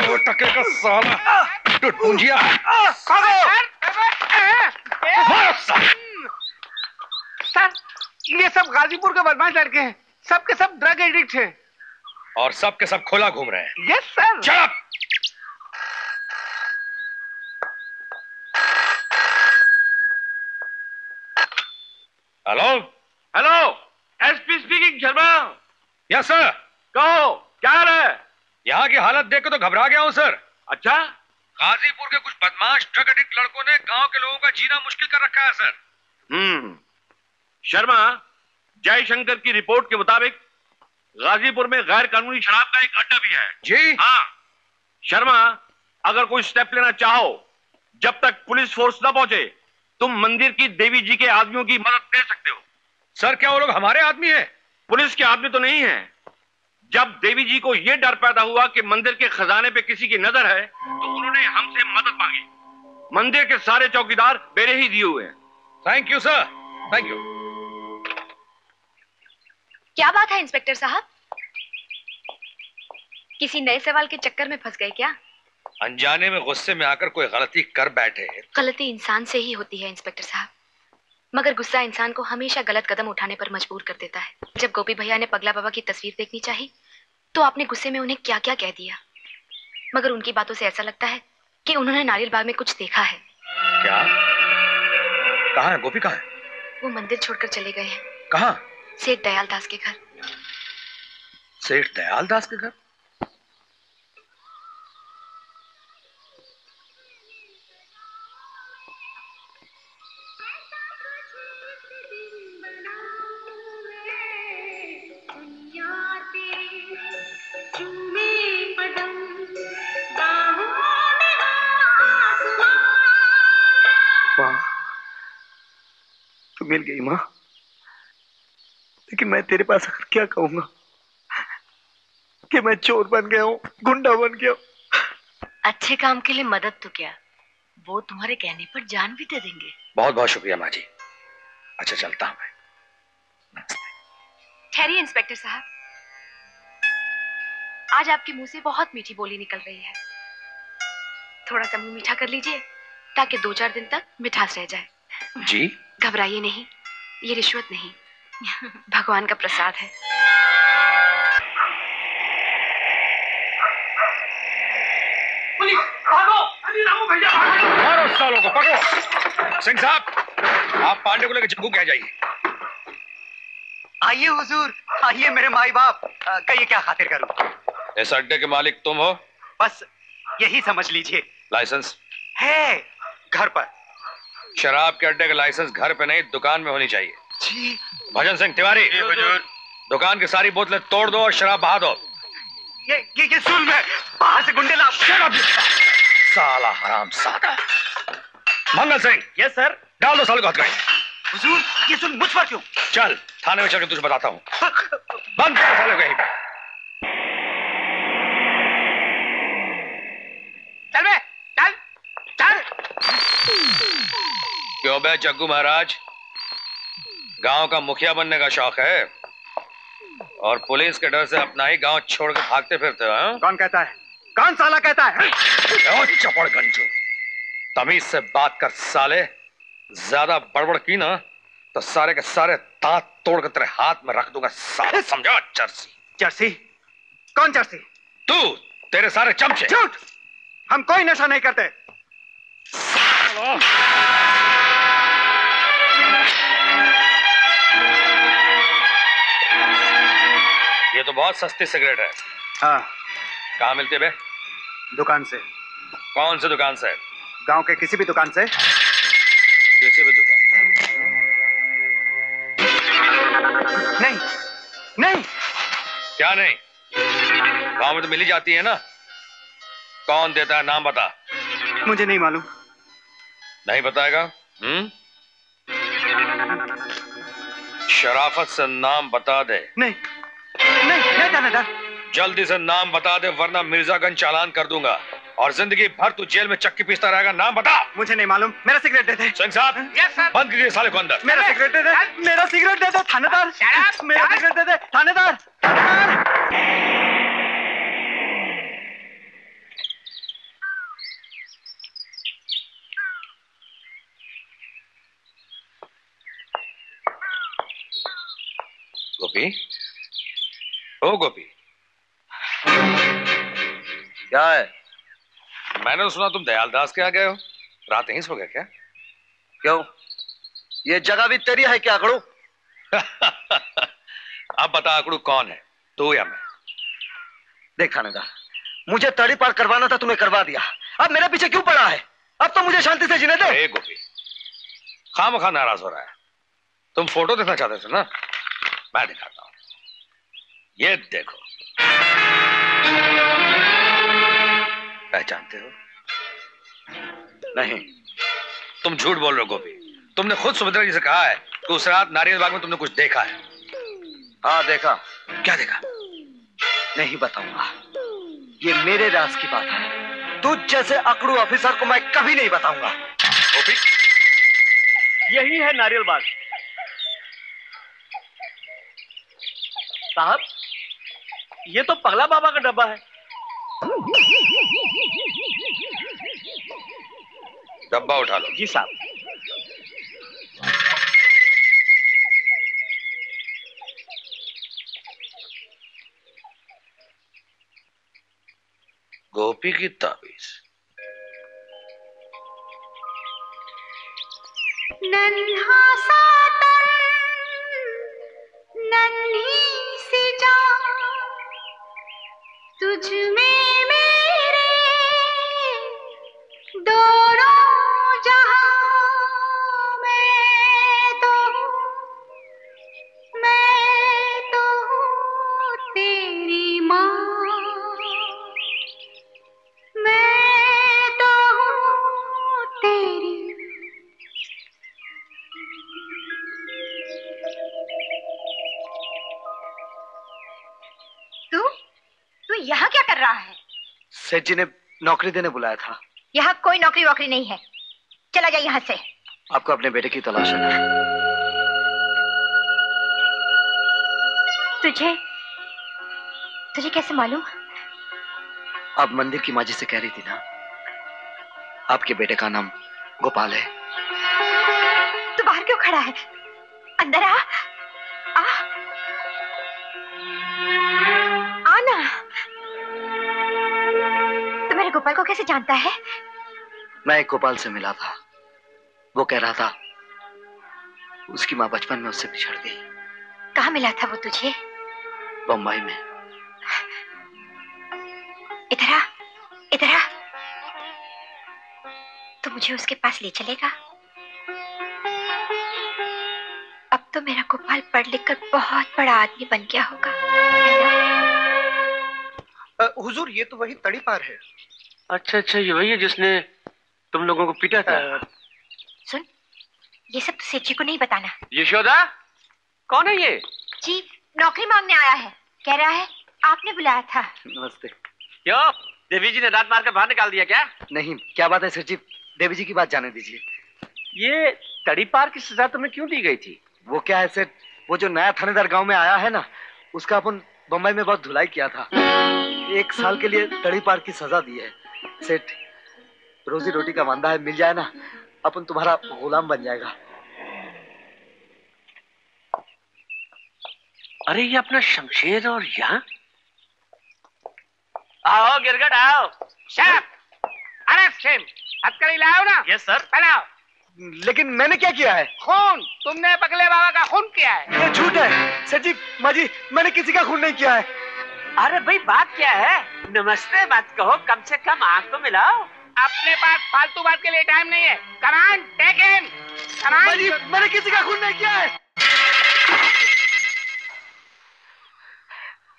दो टके का साला टुटपुंजिया। सर, ये सब गाजीपुर के बदमाश लड़के हैं, सबके सब ड्रग एडिक्ट हैं और सबके सब खोला घूम रहे हैं। Yes sir. चल, hello hello, SP speaking, Sharma. Yes sir. कहो क्या है। यहाँ की हालत देख के तो घबरा गया हूँ सर। अच्छा, गाजीपुर के कुछ बदमाश ड्रग एडिक्ट लड़कों ने गांव के लोगों का जीना मुश्किल कर रखा है सर। शर्मा, जयशंकर की रिपोर्ट के मुताबिक गाजीपुर में गैर कानूनी शराब का एक अड्डा भी है। जी हाँ शर्मा, अगर कोई स्टेप लेना चाहो, जब तक पुलिस फोर्स न पहुंचे, तुम मंदिर की देवी जी के आदमियों की मदद ले सकते हो। सर, क्या वो लोग हमारे आदमी हैं? पुलिस के आदमी तो नहीं है। जब देवी जी को यह डर पैदा हुआ कि मंदिर के खजाने पे किसी की नजर है, तो उन्होंने हमसे मदद मांगी। मंदिर के सारे चौकीदार मेरे ही दिए हुए हैं। Thank you sir, thank you. क्या बात है इंस्पेक्टर साहब, किसी नए सवाल के चक्कर में फंस गए क्या। अनजाने में गुस्से में आकर कोई गलती कर बैठे। गलती इंसान से ही होती है इंस्पेक्टर साहब। मगर गुस्सा इंसान को हमेशा गलत कदम उठाने पर मजबूर कर देता है। जब गोपी भैया ने पगला बाबा की तस्वीर देखनी चाहिए तो आपने गुस्से में उन्हें क्या क्या कह दिया, मगर उनकी बातों से ऐसा लगता है कि उन्होंने नारियल बाग में कुछ देखा है। क्या? कहाँ है गोपी, कहाँ है? वो मंदिर छोड़कर चले गए हैं। कहाँ? सेठ दयाल दास के घर। सेठ दयाल दास के घर? मिल गई माँ, लेकिन मैं तेरे पास आकर क्या कहूंगा कि मैं चोर बन गया हूँ, गुंडा बन गया हूँ। अच्छे काम के लिए मदद तो क्या, वो तुम्हारे कहने पर जान भी दे देंगे। बहुत बहुत शुक्रिया माँ जी। अच्छा चलता हूँ मैं। ठहरिए इंस्पेक्टर साहब, आज आपके मुंह से बहुत मीठी बोली निकल रही है। थोड़ा सा मुंह मीठा कर लीजिए ताकि 2-4 दिन तक मिठास रह जाए। जी घबराइए नहीं, ये रिश्वत नहीं, भगवान का प्रसाद है। पुलिस भागो, अरे रामू भैया भागो, मारो सालों को, पकड़ो। सिंह साहब आप पांडे को लेकर जग्गू क्या जाइए। आइए हुजूर, आइए मेरे माई बाप, कहिए क्या खातिर करूं। इस अड्डे के मालिक तुम हो? बस यही समझ लीजिए। लाइसेंस है घर पर। शराब के अड्डे का लाइसेंस घर पे नहीं दुकान में होनी चाहिए। जी भजन सिंह तिवारी। जी हुजूर। दुकान की सारी बोतलें तोड़ दो और शराब बहा दो। ये सुन मैं बाहर से गुंडे ला। साला हराम सादा। मंगल सिंह। Yes sir. डाल दो साले को हथकड़ी। हुजूर ये सुन मुझ पर क्यों? चल थाने में चल के तुझे बताता हूँ। बंद कर साले को यहीं पे। चल बे, चल चल। क्यों बे जग्गू महाराज, गांव का मुखिया बनने का शौक है और पुलिस के डर से अपना ही गांव छोड़कर भागते फिरते हो? कौन कहता है, कौन साला कहता है? चपड़ गंजू, तमीज से बात कर साले, ज्यादा बड़बड़ की ना तो सारे के सारे दांत तोड़कर तेरे हाथ में रख दूंगा साले, समझो। चर्सी। चर्सी? कौन चर्सी? तू, तेरे सारे चमचे। झूठ, हम कोई नशा नहीं करते। ये तो बहुत सस्ती सिगरेट है। हाँ। कहाँ मिलती है बे? दुकान से। कौन से दुकान से? गांव के किसी भी दुकान से। किसी भी दुकान से? नहीं नहीं। क्या नहीं? गांव में तो मिली जाती है ना। कौन देता है, नाम बता। मुझे नहीं मालूम। नहीं बताएगा? शराफत से नाम बता दे। नहीं नहीं नहीं थानेदार। जल्दी से नाम बता दे वरना मिर्जागंज चालान कर दूंगा और जिंदगी भर तू जेल में चक्की पीसता रहेगा। नाम बता। मुझे नहीं मालूम। मेरा सिगरेट दे दे। सिंह साहब। Yes sir. बंद कीजिए साले को अंदर। मेरा सिगरेट दे दे। मेरा सिगरेट दे दे थानेदार। मेरा सिगरेट दे दे थानेदार। गोपी, ओ गोपी, क्या है? मैंने सुना तुम दयाल दास के आ गए हो, रात यहीं सो गए क्या? क्यों, ये जगह भी तेरी है क्या आकड़ू? अब बता आकड़ू कौन है, तू या मैं? देख थानेदार, मुझे तड़ी पार करवाना था, तुम्हें करवा दिया। अब मेरे पीछे क्यों पड़ा है? अब तो मुझे शांति से जीने दो। ए गोपी, खामखा नाराज हो रहा है। तुम फोटो देखना चाहते थे ना, मैं दिखाता हूं। ये देखो, पहचानते हो? नहीं। तुम झूठ बोल रहे हो गोपी, तुमने खुद सुभद्रा जी से कहा है कि उस रात नारियल बाग में तुमने कुछ देखा है। हाँ देखा। क्या देखा? नहीं बताऊंगा, ये मेरे राज की बात है। तुझ जैसे अकड़ू ऑफिसर को मैं कभी नहीं बताऊंगा। गोपी, यही है नारियल बाग। साहब, ये तो पगला बाबा का डब्बा है। डब्बा उठा लो। जी साहब। गोपी की ताबीज। नन्हा सा तन नन्ही सी जान तुझ में मेरे दोनों जहां मैं तो तेरी माँ यहाँ क्या कर रहा है? सेठ जी ने नौकरी देने बुलाया था। यहाँ कोई नौकरी वोकरी नहीं है, चला जाए यहाँ से। आपको अपने बेटे की तलाश है। तुझे कैसे मालूम? आप मंदिर की माजी से कह रही थी ना, आपके बेटे का नाम गोपाल है। तू बाहर क्यों खड़ा है? अंदर आ, आ। आना। गोपाल को कैसे जानता है? मैं एक गोपाल से मिला था, वो कह रहा था उसकी माँ बचपन में उससे बिछड़ गई। कहाँ मिला था वो तुझे? बम्बई में। इधर आ, इधर आ। तो मुझे उसके पास ले चलेगा? अब तो मेरा गोपाल पढ़ लिख कर बहुत बड़ा आदमी बन गया होगा। हुजूर, ये तो वही तड़ीपार है। अच्छा, ये वही है जिसने तुम लोगों को पीटा था। सुन, ये सब तो सेठ जी को नहीं बताना। यशोदा, कौन है ये? जी, नौकरी मांगने आया है, कह रहा है आपने बुलाया था। नमस्ते। क्यों, देवी जी ने दांत मारकर बाहर निकाल दिया क्या? नहीं, क्या बात है सेठ जी, देवी जी की बात जाने दीजिए। ये तड़ीपार की सजा तुम्हें क्यों दी गई थी? वो क्या है सेठ, वो जो नया थानेदार गाँव में आया है ना, उसका अपन बम्बई में बहुत धुलाई किया था। 1 साल के लिए तड़ीपार की सजा दी है। सेठ, रोजी रोटी का वांदा है, मिल जाए ना अपन तुम्हारा गुलाम बन जाएगा। अरे ये अपना शमशेर और यहाँ। आओ गिरगट आओ। शेफ, अरे शेम, हथकड़ी लाओ ना। Yes sir. बनाओ। लेकिन मैंने क्या किया है? खून। तुमने पगले बाबा का खून किया है। ये झूठ है सर जी, माँ जी, मैंने किसी का खून नहीं किया है। अरे भाई बात क्या है? नमस्ते बात कहो, कम से कम आँख तो मिलाओ। अपने पास फालतू बात के लिए टाइम नहीं है। कमान, टेक इन। कमान। जी, मैंने किसी का खून नहीं किया है।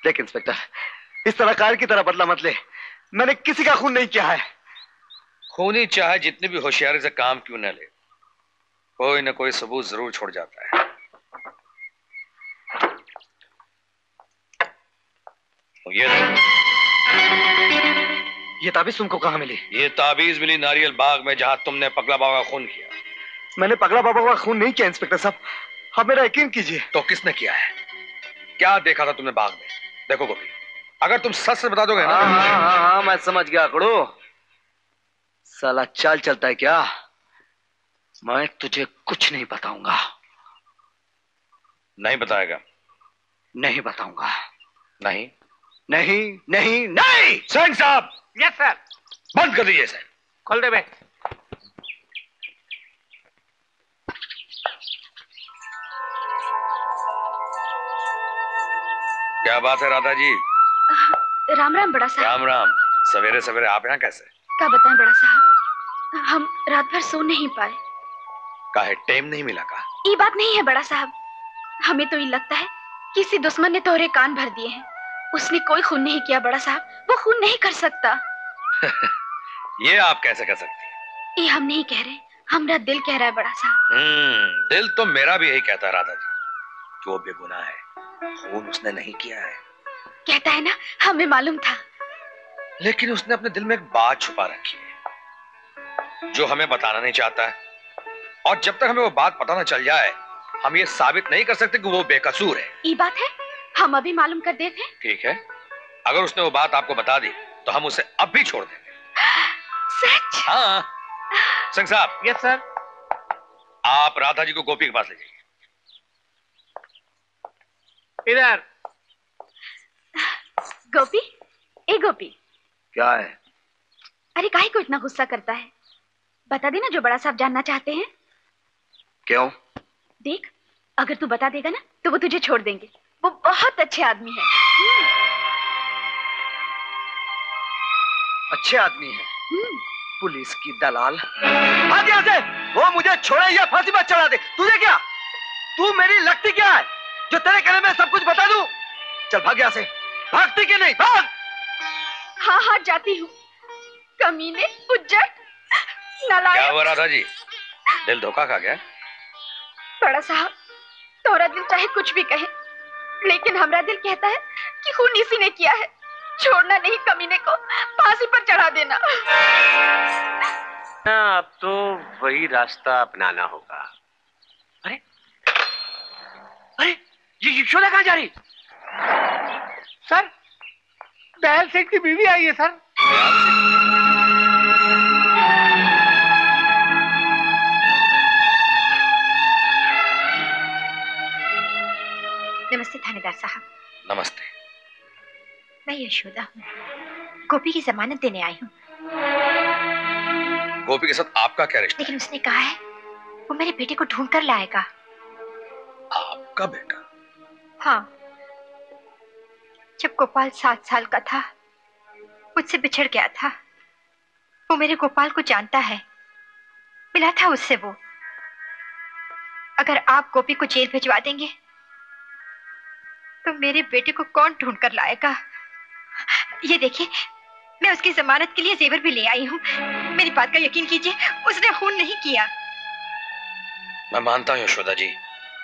देख इंस्पेक्टर, इस तरह कार की तरह बदला मत ले। मैंने किसी का खून नहीं किया है। खून ही चाहे जितने भी होशियारी से काम क्यों न ले, कोई न कोई सबूत जरूर छोड़ जाता है। ये ताबीज तुमको कहाँ मिली? ये ताबीज मिली नारियल बाग में, जहाँ तुमने पगला बाबा का खून किया। मैंने पगला बाबा का खून नहीं किया इंस्पेक्टर साहब, आप मेरा यकीन कीजिए। तो किसने किया है? क्या देखा था तुमने बाग में? देखो गोपी, अगर तुम सच से बता दोगे ना। हाँ, मैं समझ गया। अकड़ो साला, चाल चलता है क्या? मैं तुझे कुछ नहीं बताऊंगा। नहीं बताएगा? नहीं बताऊंगा। नहीं नहीं नहीं नहीं। सैन साहब। Yes sir. बंद कर दीजिए सर। खोल दे भाई। क्या बात है राधा जी? राम राम बड़ा साहब। राम राम। सवेरे सवेरे आप यहाँ कैसे? क्या बताएं बड़ा साहब, हम रात भर सो नहीं पाए। काहे, टाइम नहीं मिला का? ये बात नहीं है बड़ा साहब, हमें तो ये लगता है किसी दुश्मन ने तोहरे कान भर दिए हैं। उसने कोई खून नहीं किया बड़ा साहब, वो खून नहीं कर सकता। ये आप कैसे कह सकती? ये हम नहीं कह रहे, हमारा दिल कह रहा है बड़ा साहब। दिल तो मेरा भी यही कहता है राधा जी, जो बेगुनाह है, खून उसने नहीं किया है। कहता है ना, हमें मालूम था। लेकिन उसने अपने दिल में एक बात छुपा रखी है, जो हमें बताना नहीं चाहता है। और जब तक हमें वो बात पता न चल जाए, हम ये साबित नहीं कर सकते कि वो बेकसूर है। ये बात है, हम अभी मालूम कर देते हैं। ठीक है, अगर उसने वो बात आपको बता दी तो हम उसे अब भी छोड़ देंगे। सच? हाँ। सिंह साहब। Yes sir. आप राधा जी को गोपी के पास ले जाइए। इधर। गोपी, ए गोपी। क्या है? अरे काहे को इतना गुस्सा करता है? बता देना जो बड़ा साहब जानना चाहते हैं। क्यों? देख, अगर तू बता देगा ना तो वो तुझे छोड़ देंगे। वो बहुत अच्छे आदमी है। अच्छे आदमी है? पुलिस की दलाल। भाग यहाँ से! वो मुझे छोड़े या फांसी पर चढ़ा दे। तुझे क्या? तू मेरी लगती क्या है जो तेरे कहने में सब कुछ बता दूं? चल भाग यहाँ से। भागती कि नहीं? भाग। हाँ हाँ जाती हूँ। कमीने, उज्जट, नालायक। क्या हुआ राधा जी? दिल धोखा खा गया? बड़ा साहब, तोरा दिल चाहे कुछ भी कहे, लेकिन हमारा दिल कहता है कि खून इसी ने किया है। छोड़ना नहीं कमीने को, फांसी पर चढ़ा देना। अब तो वही रास्ता अपनाना होगा। अरे अरे ये शोला कहाँ जा रही? सर, दयाल सेठ की बीवी आई है सर। नमस्ते थानेदार साहब। नमस्ते। मैं यशोदा हूँ, गोपी की जमानत देने आई हूँ। गोपी के साथ आपका क्या रिश्ता? लेकिन उसने कहा है वो मेरे बेटे को ढूंढ कर लाएगा। आपका बेटा? हाँ, जब गोपाल 7 साल का था मुझसे बिछड़ गया था। वो मेरे गोपाल को जानता है, मिला था उससे वो। अगर आप गोपी को जेल भिजवा देंगे तो मेरे बेटे को कौन ढूंढ कर लाएगा? ये देखिए, मैं उसकी जमानत के लिए जेवर भी ले आई हूँ। मेरी बात का यकीन कीजिए, उसने खून नहीं किया। मैं मानता हूँ यशोदा जी,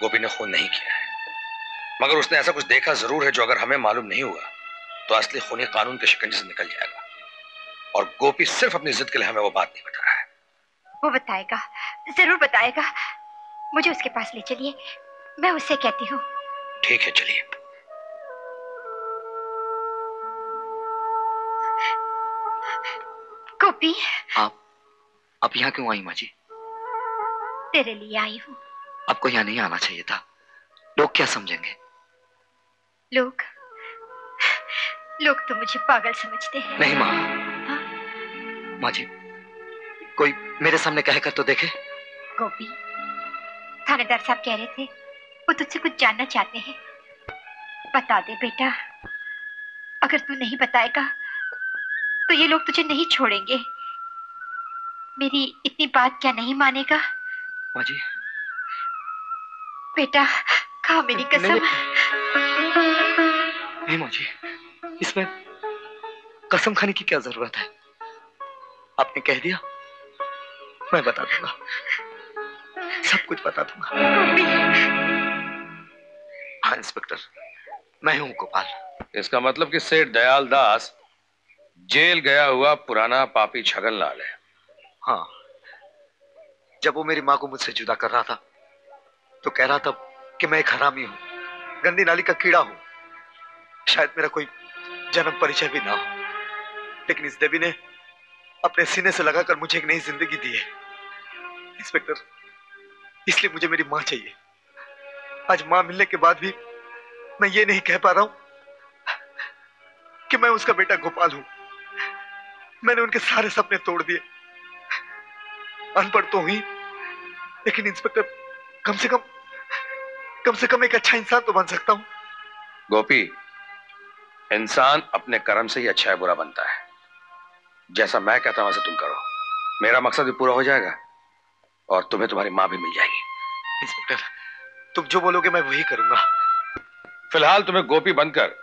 गोपी ने खून नहीं किया है, मगर उसने ऐसा कुछ देखा जरूर है जो अगर हमें मालूम नहीं हुआ तो असली खूनी कानून के शिकंजे से निकल जाएगा। और गोपी सिर्फ अपनी जिद के लिए हमें वो बात नहीं बता रहा है। वो बताएगा, जरूर बताएगा। मुझे उसके पास ले चलिए, मैं उससे कहती हूँ। ठीक है, चलिए। गोपी, आप यहाँ क्यों आई? माँ जी, तेरे लिए आई हूँ। आपको यहाँ नहीं आना चाहिए था। लोग क्या समझेंगे? लोग तो मुझे पागल समझते हैं। नहीं माँ। माँ जी, कोई मेरे सामने कहकर तो देखे। गोपी, थानेदार साहब कह रहे थे वो तुझसे कुछ जानना चाहते हैं। बता दे बेटा, अगर तू नहीं बताएगा तो ये लोग तुझे नहीं छोड़ेंगे। मेरी इतनी बात क्या नहीं मानेगा? माँ जी, बेटा खा मेरी कसम। नहीं माँ जी, इसमें कसम खाने की क्या जरूरत है? आपने कह दिया, मैं बता दूंगा, सब कुछ बता दूंगा। हाँ इंस्पेक्टर, मैं हूँ गोपाल। इसका मतलब कि सेठ दयाल दास जेल गया हुआ पुराना पापी छगनलाल है। हाँ, जब वो मेरी माँ को मुझसे जुदा कर रहा था तो कह रहा था कि मैं एक हरामी हूँ, गंदी नाली का कीड़ा हूँ, शायद मेरा कोई जन्म परिचय भी ना हो। लेकिन इस देवी ने अपने सीने से लगाकर मुझे एक नई जिंदगी दी है इंस्पेक्टर। इसलिए मुझे मेरी माँ चाहिए। आज माँ मिलने के बाद भी मैं ये नहीं कह पा रहा हूँ कि मैं उसका बेटा गोपाल हूँ। मैंने उनके सारे सपने तोड़ दिए। अनपढ़ तो हुई, लेकिन इंस्पेक्टर कम से कम एक अच्छा इंसान तो बन सकता हूं। गोपी, इंसान अपने कर्म से ही अच्छा या बुरा बनता है। जैसा मैं कहता हूं वैसा तुम करो, मेरा मकसद भी पूरा हो जाएगा और तुम्हें तुम्हारी मां भी मिल जाएगी। इंस्पेक्टर, तुम जो बोलोगे मैं वही करूंगा। फिलहाल तुम्हें गोपी बनकर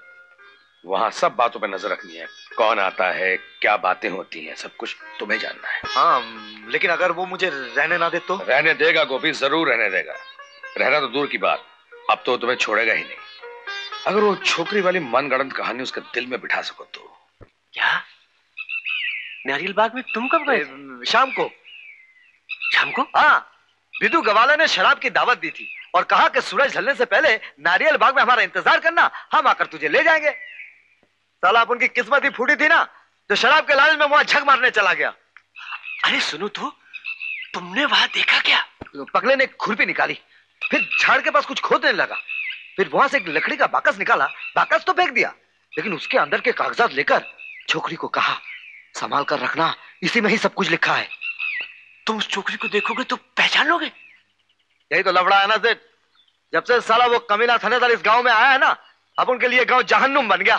वहाँ सब बातों पर नजर रखनी है। कौन आता है, क्या बातें होती हैं, सब कुछ तुम्हें जानना है। हाँ, लेकिन अगर वो मुझे रहने ना दे तो? रहने देगा गोपी, जरूर रहने देगा। रहना तो दूर की बात, अब तो तुम्हें छोड़ेगा ही नहीं। अगर वो छोकरी वाली मनगढ़ंत कहानी उसके दिल में बिठा सको तो। क्या नारियल बाग में तुम कब गए? शाम को। शाम को? हाँ, विदु गवाला ने शराब की दावत दी थी और कहा कि सूरज ढलने से पहले नारियल बाग में हमारा इंतजार करना, हम आकर तुझे ले जाएंगे। साला, आप उनकी किस्मत ही फूटी थी ना जो शराब के लालच में वहां झक मारने चला गया। अरे सुनो तो, तुमने वहां देखा क्या? पगले ने खुरपी निकाली, फिर झाड़ के पास कुछ खोदने लगा, फिर वहां से एक लकड़ी का बाकस निकाला, बाकस तो फेंक दिया, लेकिन उसके अंदर के कागजात लेकर छोकरी को कहा संभाल कर रखना, इसी में ही सब कुछ लिखा है। तुम उस छोकरी को देखोगे तो पहचान लोगे। यही तो लफड़ा है ना सेठ, जब से साला वो कमीना थानेदार इस गांव में आया है ना, अब उनके लिए गांव जहन्नुम बन गया।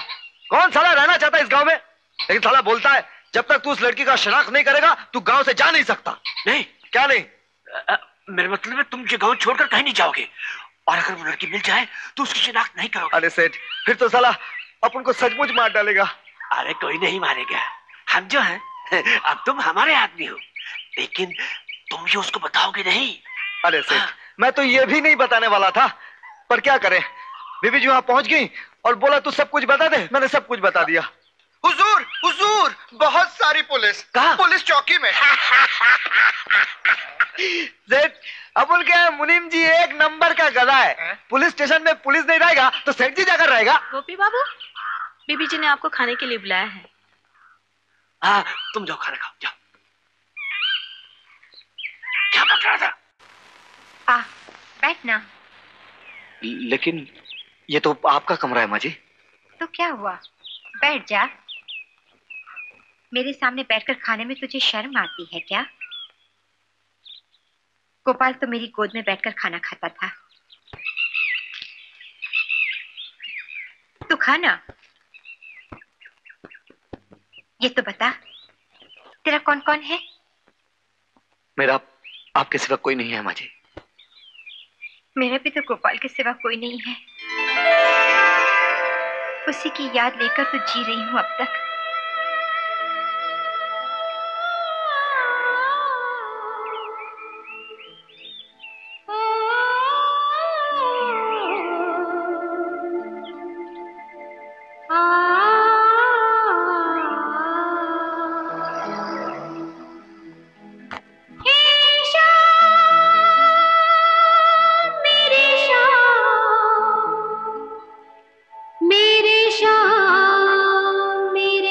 कौन साला रहना चाहता है इस गांव में? लेकिन साला बोलता है जब तक तू उस लड़की का शनाख्त नहीं करेगा तू गांव से जा नहीं सकता। नहीं क्या नहीं? मेरा मतलब है तुम ये गांव छोड़कर कहीं नहीं जाओगे, और अगर वो लड़की मिल जाए तो उसकी शनाख्त नहीं करोगे। अरे सेठ फिर तो साला अपन को सचमुच मार डालेगा। अरे कोई नहीं मारेगा, हम जो हैं अब तुम हमारे आदमी हो, लेकिन तुम ये उसको बताओगे नहीं। अरे सेठ मैं तो ये भी नहीं बताने वाला था, पर क्या करें बीबी जी वहां पहुंच गई और बोला तू सब कुछ बता दे, मैंने सब कुछ बता दिया। हुजूर हुजूर बहुत सारी पुलिस। कहाँ? पुलिस चौकी में। सेठ अब उनके मुनीम जी एक नंबर का गधा है। पुलिस स्टेशन में पुलिस नहीं रहेगा तो सेठ जी जाकर रहेगा। गोपी बाबू बीबी जी ने आपको खाने के लिए बुलाया है। हाँ तुम जाओ खाना खाओ जाओ। क्या पक रहा था? आ बैठ ना। लेकिन ये तो आपका कमरा है माँ जी। तो क्या हुआ, बैठ जा। मेरे सामने बैठकर खाने में तुझे शर्म आती है क्या? गोपाल तो मेरी गोद में बैठकर खाना खाता था। तू खाना ये तो बता, तेरा कौन कौन है? मेरा आपके सिवा कोई नहीं है माँ जी। मेरा भी तो गोपाल के सिवा कोई नहीं है। उसी की याद लेकर तो जी रही हूँ अब तक। मेरे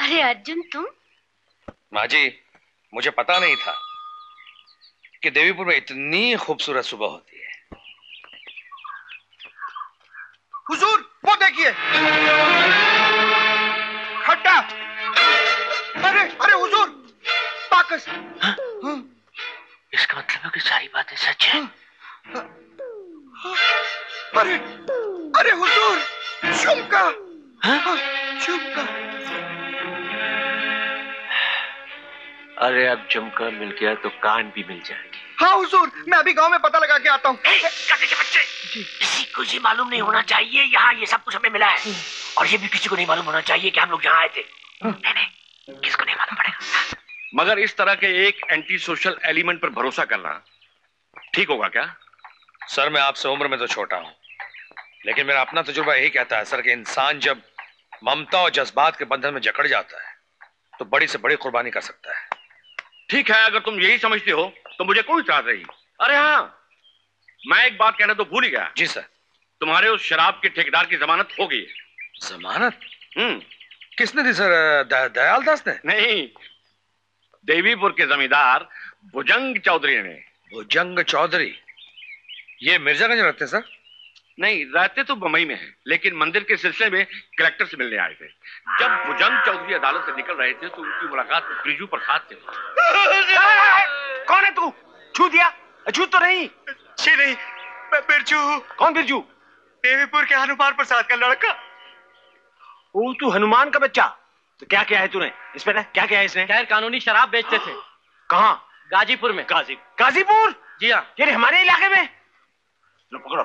अरे अर्जुन तुम? माँ जी, मुझे पता नहीं था कि देवीपुर में इतनी खूबसूरत सुबह होती है। हुजूर, वो देखिए खड्डा। अरे अरे हुजूर, बाकस। इसका मतलब है कि सारी बातें सच हैं। अरे अरे हुजूर, झुमका। झुमका। अरे अब झुमका मिल गया तो कान भी मिल जाएगी। हाँ हुजूर, मैं अभी गांव में पता लगा के आता हूँ। किसी को ये मालूम नहीं होना चाहिए यहाँ ये सब कुछ हमें मिला है, और ये भी किसी को नहीं मालूम होना चाहिए कि हम लोग यहाँ आए थे। नहीं नहीं, किसको नहीं मालूम पड़ेगा। मगर इस तरह के एक एंटी सोशल एलिमेंट पर भरोसा करना ठीक होगा क्या? सर, मैं आपसे उम्र में तो छोटा हूँ, लेकिन मेरा अपना तजुर्बा यही कहता है सर कि इंसान जब ममता और जज्बात के बंधन में जकड़ जाता है तो बड़ी से बड़ी कुर्बानी कर सकता है। ठीक है, अगर तुम यही समझते हो तो मुझे कोई चाह रही। अरे हाँ, मैं एक बात कहना तो भूल ही गया। जी सर। तुम्हारे उस शराब के ठेकेदार की जमानत हो गई है। जमानत? किसने दी सर? दयाल दास ने? नहीं, देवीपुर के जमींदार भुजंग चौधरी ने। भुजंग चौधरी ये मिर्जागंज रहते सर? नहीं, रहते तो बम्बई में हैं, लेकिन मंदिर के सिलसिले में कलेक्टर से मिलने आए थे। जब भुजंग चौधरी अदालत से निकल रहे थे तो उनकी मुलाकात ब्रिजू प्रसाद से हुई। कौन है तू? छू दिया? छू तो नहीं? छी नहीं, मैं बिरजू हूँ। कौन बिरजू? देवीपुर के हनुमान प्रसाद का लड़का। ओ, तू हनुमान का बच्चा। तो क्या क्या है तूने इस पे? क्या क्या है इसने? गैर कानूनी शराब बेचते थे। कहाँ? गाजीपुर में। गाजीपुर? जी हाँ, ये हमारे इलाके में। लो पकड़ो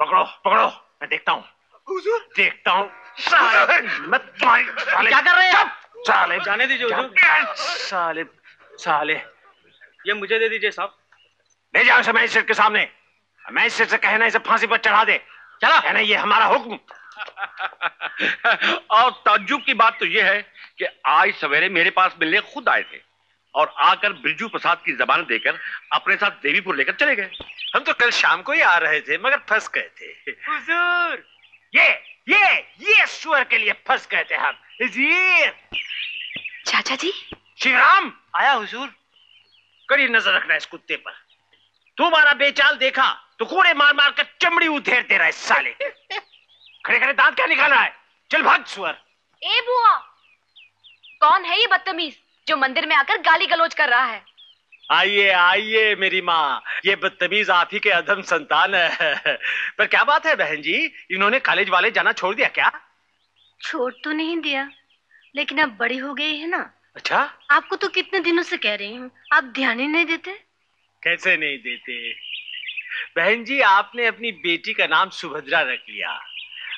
पकड़ो पकड़ो, मैं देखता हूँ देखता हूँ। क्या कर रहे हैं? साले जाने दीजिए। साले साले, ये मुझे दे दीजिए साहब। ले जाओ इसे मजिस्ट्रेट के सामने। मजिस्ट्रेट से कहना इसे फांसी पर चढ़ा दे। चला कहना ये हमारा हुक्म। और ताज्जुब की बात तो ये है कि आज सवेरे मेरे पास मिलने खुद आए थे और आकर बिरजू प्रसाद की जमानत देकर अपने साथ देवीपुर लेकर चले गए। हम तो कल शाम को ही आ रहे थे मगर फंस गए थे हुजूर। ये सुअर के लिए फंस गए थे हम। चाचा जी, शिवराम आया हुजूर। कड़ी नजर रखना इस कुत्ते पर। तुम्हारा बेचाल देखा तो कोड़े मार मार कर चमड़ी उधेर दे रहा है साले। खड़े खड़े दांत क्या निकाल रहा है? चल भाग सुअर। ए बुआ, कौन है ये बदतमीज जो मंदिर में आकर गाली गलौज कर रहा है? आइए आइए मेरी माँ, ये बदतमीज आप ही के अधम संतान है। पर क्या बात है बहन जी, इन्होंने कॉलेज वाले जाना छोड़ दिया क्या? छोड़ तो नहीं दिया, लेकिन अब बड़ी हो गई है ना। अच्छा, आपको तो कितने दिनों से कह रही हूँ, आप ध्यान ही नहीं देते। कैसे नहीं देते बहन जी, आपने अपनी बेटी का नाम सुभद्रा रख लिया।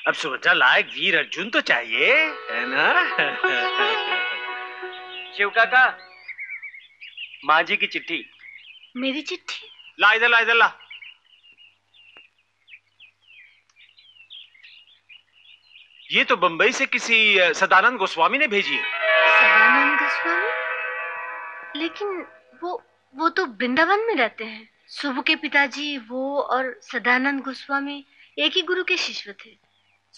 अब सुभद्रा लायक वीर अर्जुन तो चाहिए, है ना? शिव काका, माँ जी की चिट्ठी। मेरी चिट्ठी? ला इधर, ला इधर ला। ये तो बंबई से किसी सदानंद गोस्वामी ने भेजी है। सदानंद गोस्वामी? लेकिन वो तो वृंदावन में रहते हैं। सुबह के पिताजी वो और सदानंद गोस्वामी एक ही गुरु के शिष्य थे।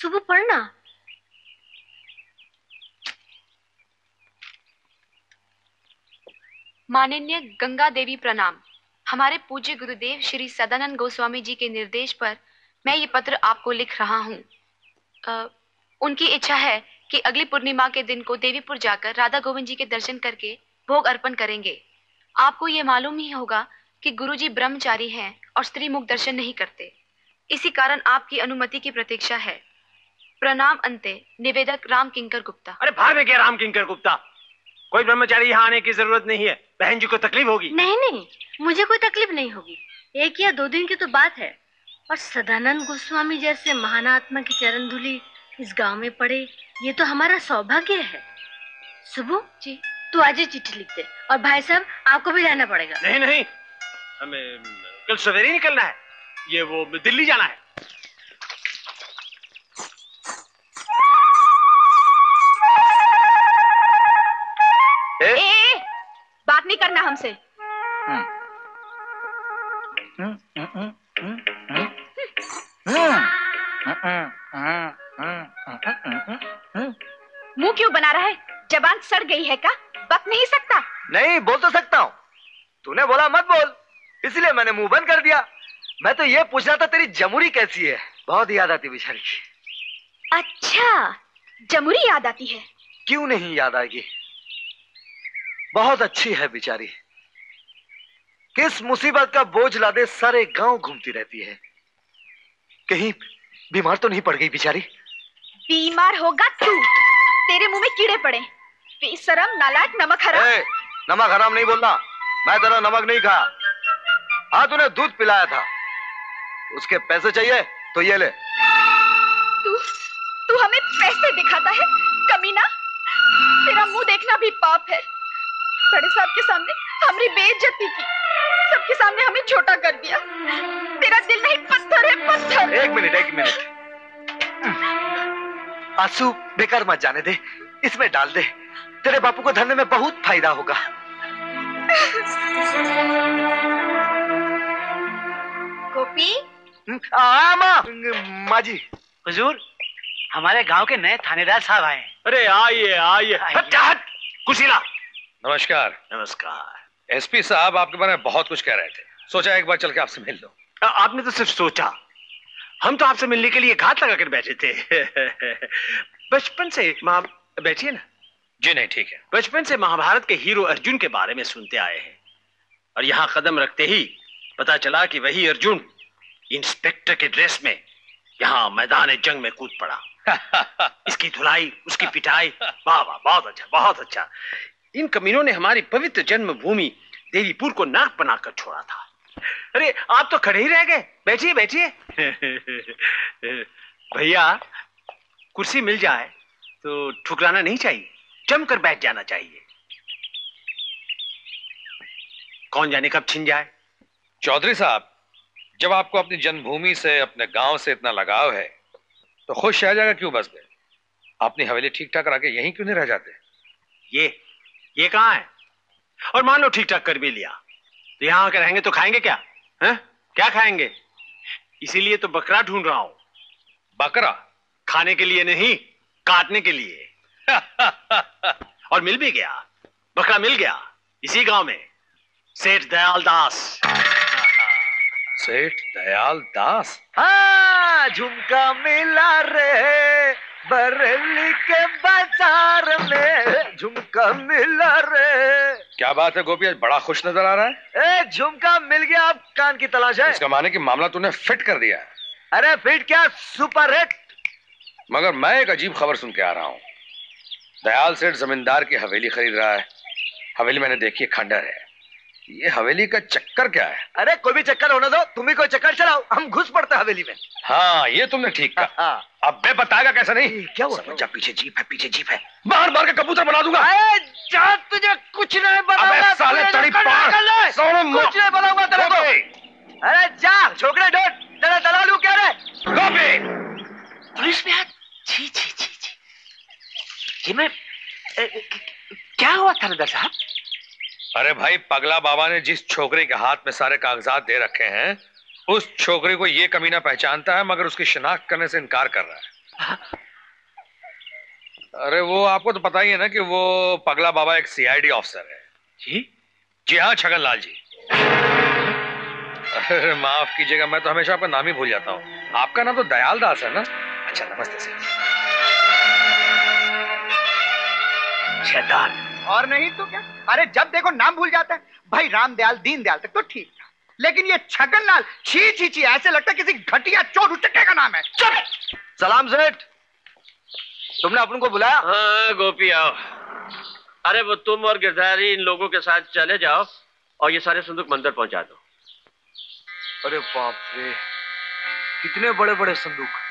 सुबह पढ़ना। माननीय गंगा देवी प्रणाम। हमारे पूज्य गुरुदेव श्री सदानंद गोस्वामी जी के निर्देश पर मैं ये पत्र आपको लिख रहा हूँ। उनकी इच्छा है कि अगली पूर्णिमा के दिन को देवीपुर जाकर राधा गोविंद जी के दर्शन करके भोग अर्पण करेंगे। आपको ये मालूम ही होगा कि गुरुजी ब्रह्मचारी हैं और स्त्री मुख दर्शन नहीं करते, इसी कारण आपकी अनुमति की प्रतीक्षा है। प्रणाम अंते, निवेदक राम किंकर गुप्ता। अरे भाग में क्या राम किंकर गुप्ता, कोई ब्रह्मचारी यहाँ आने की जरूरत नहीं है। बहन जी को तकलीफ होगी। नहीं नहीं, मुझे कोई तकलीफ नहीं होगी, एक या दो दिन की तो बात है। और सदानंद गोस्वामी जैसे महान आत्मा की चरण धूलि इस गाँव में पड़े, ये तो हमारा सौभाग्य है। सुबह जी, तू आज ही चिट्ठी लिख दे, और भाई साहब आपको भी जाना पड़ेगा। नहीं नहीं, हमें कल सवेरे निकलना है, ये वो दिल्ली जाना है। ए? ए, ए, बात नहीं करना हमसे। मुंह क्यों बना रहा है? जबान सड़ गई है का? बक नहीं सकता? नहीं, बोल तो सकता हूँ। तूने बोला मत बोल, इसलिए मैंने मुंह बंद कर दिया। मैं तो ये पूछ रहा था तेरी जमुरी कैसी है? बहुत याद आती बेचारी की। अच्छा, जमुरी याद आती है? क्यों नहीं याद आएगी, बहुत अच्छी है बेचारी। किस मुसीबत का बोझ लादे सारे गांव घूमती रहती है, कहीं बीमार तो नहीं पड़ गई बेचारी? बीमार होगा तू, तेरे मुंह में कीड़े पड़े। बेशरम, नालायक, नमक हराम। ए, नमक हराम नहीं बोलना, मैं तेरा नमक नहीं खाया। हाँ, तूने दूध पिलाया था। उसके पैसे चाहिए तो ये ले। तू हमें पैसे दिखाता है कमीना, तेरा मुंह देखना भी पाप है। बड़े साहब के सामने हमारी बेइज्जती की, सबके सामने हमें छोटा कर दिया। तेरा दिल नहीं, पत्थर है पत्थर। एक मिनट, आंसू बेकार मत जाने दे, इसमें डाल दे, तेरे बापू को धरने में बहुत फायदा होगा। गोपी। माँ जी। हुजूर, हमारे गांव के नए थानेदार साहब आए। अरे आइए आइए। कुशीला। नमस्कार। नमस्कार। एसपी साहब आपके बारे में बहुत कुछ कह रहे थे, सोचा एक बार चल के आपसे मिल लो। आपने तो सिर्फ सोचा, हम तो आपसे मिलने के लिए घात लगा कर बैठे थे। बचपन से, माँ बैठिए ना। जी नहीं, ठीक है। बचपन से महाभारत के हीरो अर्जुन के बारे में सुनते आए हैं, और यहाँ कदम रखते ही पता चला कि वही अर्जुन इंस्पेक्टर के ड्रेस में यहाँ मैदान जंग में कूद पड़ा। इसकी धुलाई, उसकी पिटाई, वाह वाह, बहुत अच्छा बहुत अच्छा। इन कमीनों ने हमारी पवित्र जन्मभूमि देवीपुर को नाक बनाकर छोड़ा था। अरे आप तो खड़े ही रह गए, बैठिए बैठिए। भैया, कुर्सी मिल जाए तो ठुकराना नहीं चाहिए, जमकर बैठ जाना चाहिए। कौन जाने कब छिन जाए। चौधरी साहब, जब आपको अपनी जन्मभूमि से, अपने गांव से इतना लगाव है, तो खुश रह जाएगा क्यों बस गए? अपनी हवेली ठीक ठाक करा के यहीं क्यों नहीं रह जाते? ये कहाँ है? और मान लो ठीक ठाक कर भी लिया तो यहाँ आकर रहेंगे तो खाएंगे क्या? हैं? क्या खाएंगे? इसीलिए तो बकरा ढूंढ रहा हूं। बकरा खाने के लिए नहीं, काटने के लिए। और मिल भी गया, बकरा मिल गया इसी गांव में। सेठ दयाल दास। सेठ दयाल दास। हाँ, झुमका मिला रे बरेली के बाजार में, झुमका मिला रे। क्या बात है गोपी, आज बड़ा खुश नजर आ रहा है। झुमका मिल गया, आप कान की तलाश है। इसका माने कि मामला तूने फिट कर दिया है। अरे फिट क्या, सुपर हिट। मगर मैं एक अजीब खबर सुन के आ रहा हूँ। दयाल सेठ जमींदार की हवेली खरीद रहा है। हवेली मैंने देखी, खंडर है। ये हवेली का चक्कर क्या है? अरे कोई भी चक्कर होना दो, तुम ही कोई चक्कर चलाओ, हम घुस पड़ते हवेली में। हाँ, ये तुमने ठीक कहा। अब मैं बताएगा कैसा नहीं। क्या हुआ? पीछे जीप है, पीछे जीप है, बाहर बाहर का कबूतर बना दूंगा। तुझे कुछ नहीं बनाऊंगा, कुछ नहीं बनाऊंगा तेरे को। अरे जा, छोकरे डोट, तेरा दला लू क्या रे? पुलिस में हाथ। छी छी छी छी, ये मैं क्या हुआ थानेदार साहब? अरे भाई, पगला बाबा ने जिस छोकरे के हाथ में सारे कागजात दे रखे हैं, उस छोकरे को ये कमीना पहचानता है, मगर उसकी शिनाख्त करने से इनकार कर रहा है। हाँ? अरे वो आपको तो पता ही है ना कि वो पगला बाबा एक सीआईडी ऑफिसर है। जी हाँ, छगनलाल जी। अरे माफ कीजिएगा, मैं तो हमेशा आपका नाम ही भूल जाता हूँ। आपका नाम तो दयाल दास है ना? अच्छा, नमस्ते सर। शैतान, और नहीं तो क्या। अरे जब देखो नाम भूल जाता है। भाई रामदयाल दीनदयाल तक तो ठीक था, लेकिन ये छगनलाल, छी छी छी, ऐसे लगता है किसी घटिया चोर उचक्के का नाम है। चल। सलाम सेठ, तुमने अपन को बुलाया? हाँ गोपी, आओ। अरे वो तुम और गिरधारी इन लोगों के साथ चले जाओ और ये सारे संदूक मंदिर पहुंचा दो। अरे बाप रे, कितने बड़े बड़े संदूक।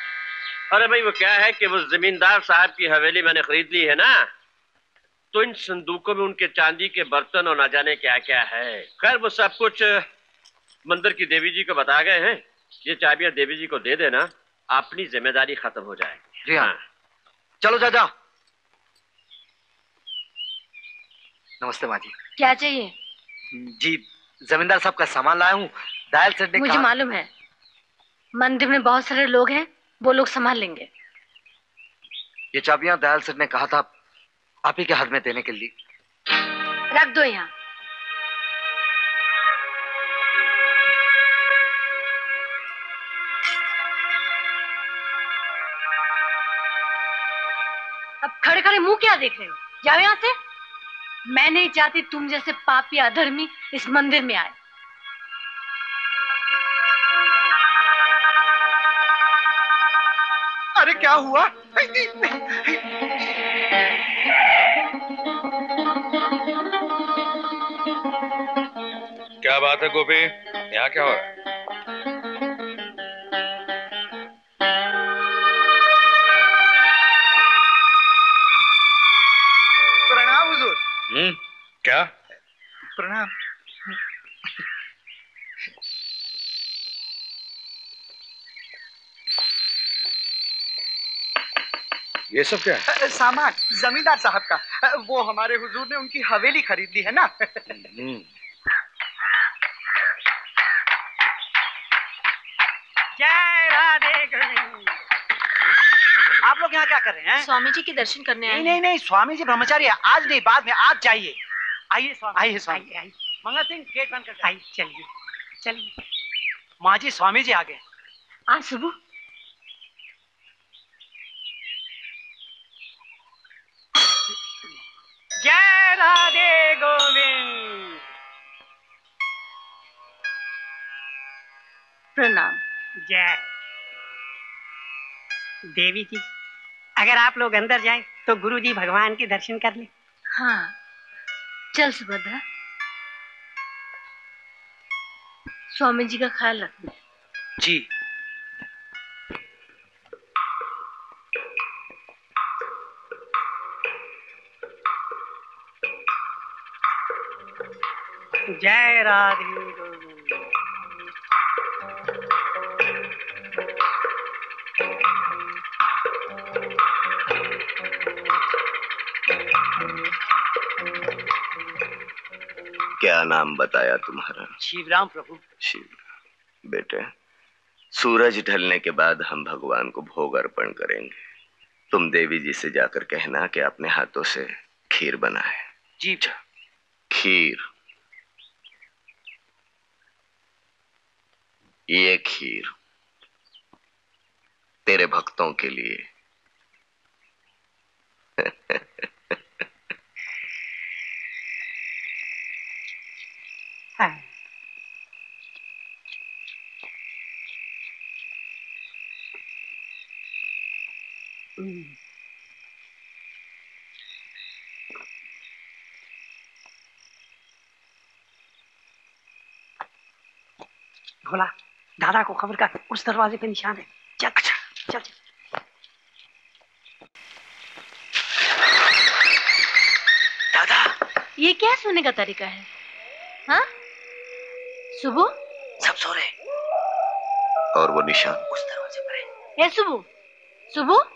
अरे भाई वो क्या है कि वो जमींदार साहब की हवेली मैंने खरीद ली है ना, तो इन संदूकों में उनके चांदी के बर्तन और ना जाने क्या क्या है। खैर वो सब कुछ मंदिर की देवी जी को बता गए हैं। ये चाबियां देवी जी को दे देना, अपनी जिम्मेदारी खत्म हो जाएगी। जी हाँ, चलो चाचा। नमस्ते माँ जी। क्या चाहिए? जी जमींदार साहब का सामान लाया हूँ। दयाल सेठ ने, मुझे मालूम है मंदिर में बहुत सारे लोग हैं, वो लोग संभाल लेंगे। ये चाबियां दयाल सेठ ने कहा था आप ही के हाथ में देने के लिए। रख दो यहाँ। अब खड़े खड़े मुंह क्या देख रहे हो? जाओ यहाँ से। मैं नहीं चाहती तुम जैसे पापी अधर्मी इस मंदिर में आए। अरे क्या हुआ? क्या बात है गोपी, यहाँ क्या हुआ? प्रणाम हुजूर। क्या? प्रणाम। ये सब क्या है? सामान जमींदार साहब का। वो हमारे हुजूर ने उनकी हवेली खरीद ली है ना। जय राधे गोविंद। आप लोग यहाँ क्या कर रहे हैं? स्वामी जी के दर्शन करने आए। नहीं नहीं, स्वामी जी ब्रह्मचारी है, आज नहीं बाद में, आज जाइए। आइए स्वामी, आइए स्वामी, आइए। मंगल सिंह गेट बंद कर। आइए, चलिए चलिए। माँ जी, स्वामी जी आ गए। आज सुबह प्रणाम। जय देवी जी, अगर आप लोग अंदर जाएं तो गुरु जी भगवान के दर्शन कर ले। हाँ चल सुभद्रा, स्वामी जी का ख्याल रखना। जी। जय राधे। क्या नाम बताया तुम्हारा? शिवराम प्रभु। शिवराम बेटे, सूरज ढलने के बाद हम भगवान को भोग अर्पण करेंगे। तुम देवी जी से जाकर कहना कि अपने हाथों से खीर बनाए। जी। खीर, ये खीर तेरे भक्तों के लिए। भोला, दादा को खबर कर, उस दरवाजे पे निशान है। चल चल चल। दादा, ये क्या सोने का तरीका है? हाँ, सुबह सब सो रहे और वो निशान उस दरवाजे पर है। ए सुबह, सुबह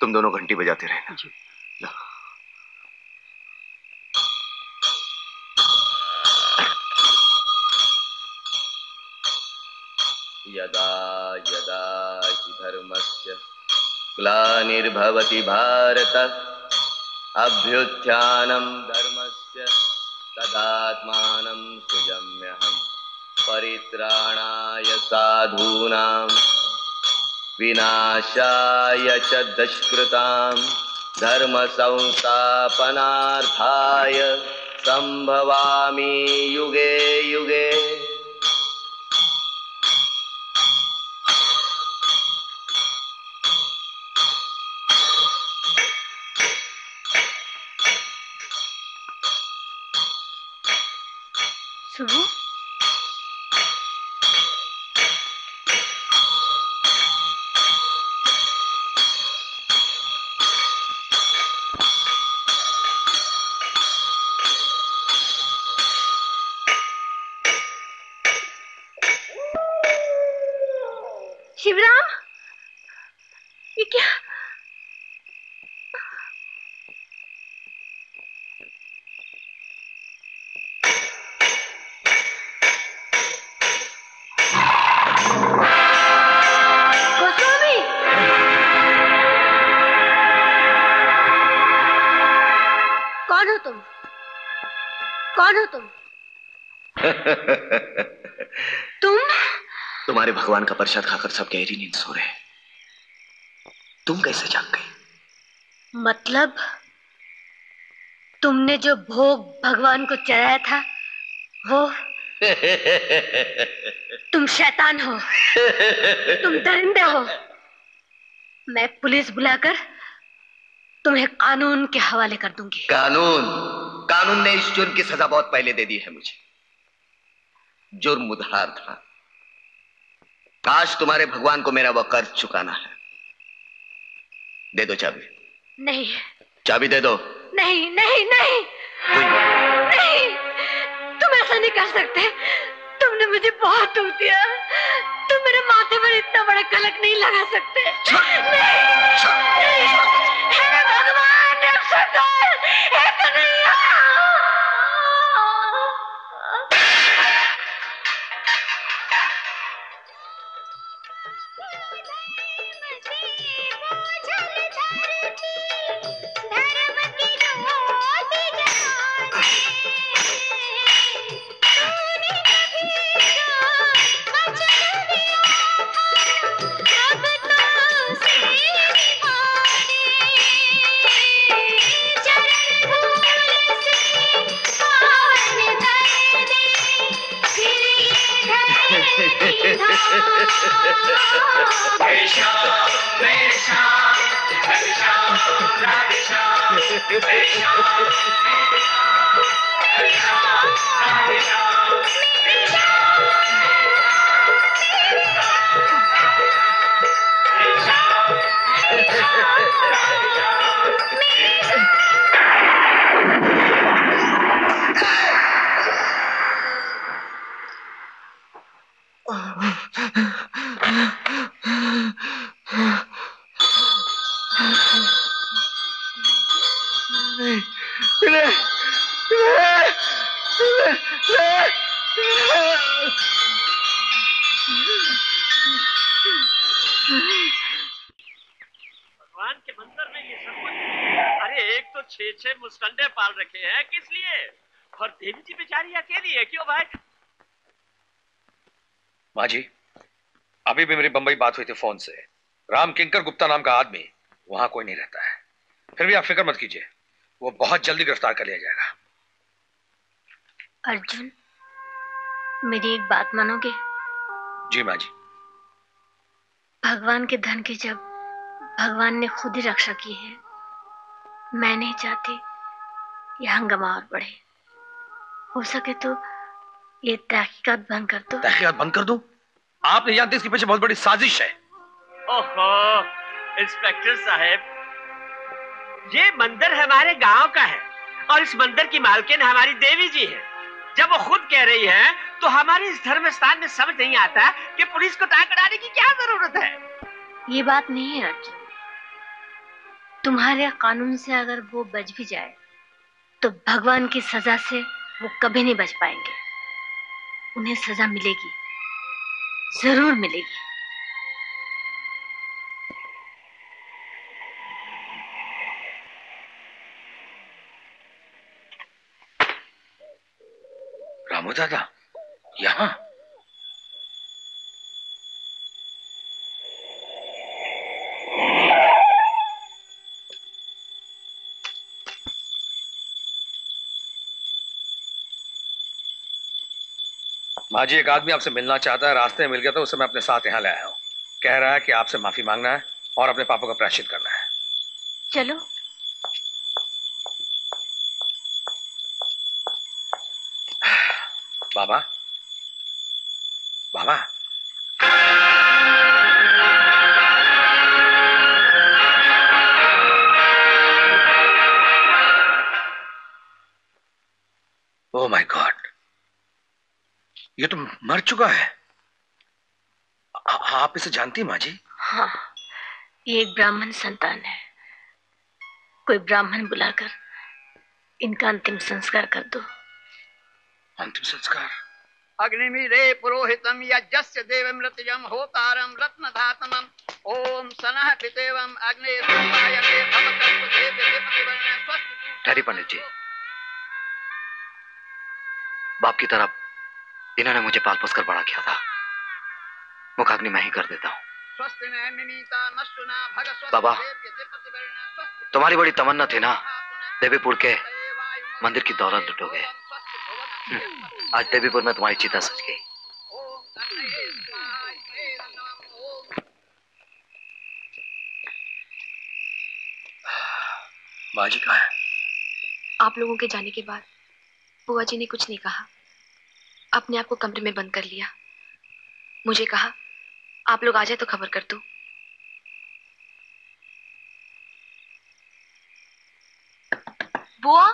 तुम दोनों घंटी बजाते रहना। जी। यदा यदा हि धर्मस्य ग्लानिर्भवति भारत, अभ्युत्थानं धर्मस्य तदात्मानं सृजम्यहं, परित्राणाय साधूनां विनाशाय च दुष्कृतां, धर्म संस्थापनार्थाय संभवामि युगे युगे। कौन हो तुम? कौन हो तुम? तुम्हारे भगवान का प्रसाद खाकर सब गहरी नींद सो रहे हैं। तुम कैसे जाग गई? मतलब तुमने जो भोग भगवान को चढ़ाया था वो? तुम शैतान हो, तुम दरिंदे हो। मैं पुलिस बुलाकर तुम्हें कानून के हवाले कर दूंगी। कानून? कानून ने इस जुर्म की सजा बहुत पहले दे दी है मुझे। जुर्म उधार था। काश तुम्हारे भगवान को मेरा वो कर्ज चुकाना है। दे दो चाबी। नहीं। चाबी दे दो। नहीं नहीं नहीं नहीं, तुम ऐसा नहीं कर सकते। तुमने मुझे बहुत धोखा दिया। तुम मेरे माथे पर इतना बड़ा कलंक नहीं लगा सकते। नहीं, हे भगवान, हे शैतान, हे कन्हैया। अभी भी मेरी बंबई बात हुई थी फोन से। राम किंकर गुप्ता नाम का आदमी, वहां कोई नहीं रहता है। फिर भी आप फिक्र मत कीजिए, वो बहुत जल्दी गिरफ्तार कर लिया जाएगा। अर्जुन, मेरी एक बात मानोगे? जी माँ जी। भगवान के धन की जब भगवान ने खुद ही रक्षा की है, मैं नहीं चाहती यह हंगामा और बढ़े। हो सके तो ये तहकीकात बंद कर दो। तहकीकात बंद कर दो? आप नहीं जानते इसके पीछे बहुत बड़ी साजिश है। ओहो, इंस्पेक्टर साहब, ये मंदिर हमारे गांव का है और इस मंदिर की मालकिन हमारी देवी जी है। जब वो खुद कह रही है तो हमारे इस धर्मस्थान में समझ नहीं आता कि पुलिस को ताक डालने की क्या जरूरत है। ये बात नहीं है अर्जुन, तुम्हारे कानून से अगर वो बच भी जाए तो भगवान की सजा से वो कभी नहीं बच पाएंगे। उन्हें सजा मिलेगी, जरूर मिलेगी। रामू दादा यहाँ? माँ जी, एक आदमी आपसे मिलना चाहता है, रास्ते में मिल गया था, उसे मैं अपने साथ यहाँ लाया हूँ। कह रहा है कि आपसे माफी मांगना है और अपने पापों का प्रायश्चित करना है। चलो। बाबा, बाबा, ओह माय गॉड, ये तो मर चुका है। आप इसे जानती माँ जी? हाँ, ये एक ब्राह्मण संतान है। कोई ब्राह्मण बुलाकर इनका अंतिम संस्कार कर दो। अंतिम संस्कार? अग्निमीरे पुरोहितम यज्ञस्य देवमृतयम् होतारम रत्नधातमम् ओम सनः पितेवम अग्ने सुपायते भवतः। ठहरी पंडित जी, बाप की तरफ इन्होंने मुझे पाल पोस कर बड़ा किया था। मुखाग्नि मैं ही कर देता हूँ। बाबा, तुम्हारी बड़ी तमन्ना थी ना देवीपुर के मंदिर की दौलत लुटोगे। आज देवीपुर में तुम्हारी चिता सज गई। माँ जी कहाँ है? आप लोगों के जाने के बाद बुआ जी ने कुछ नहीं कहा, अपने आप को कमरे में बंद कर लिया। मुझे कहा आप लोग आ जाए तो खबर कर दो। बुआ,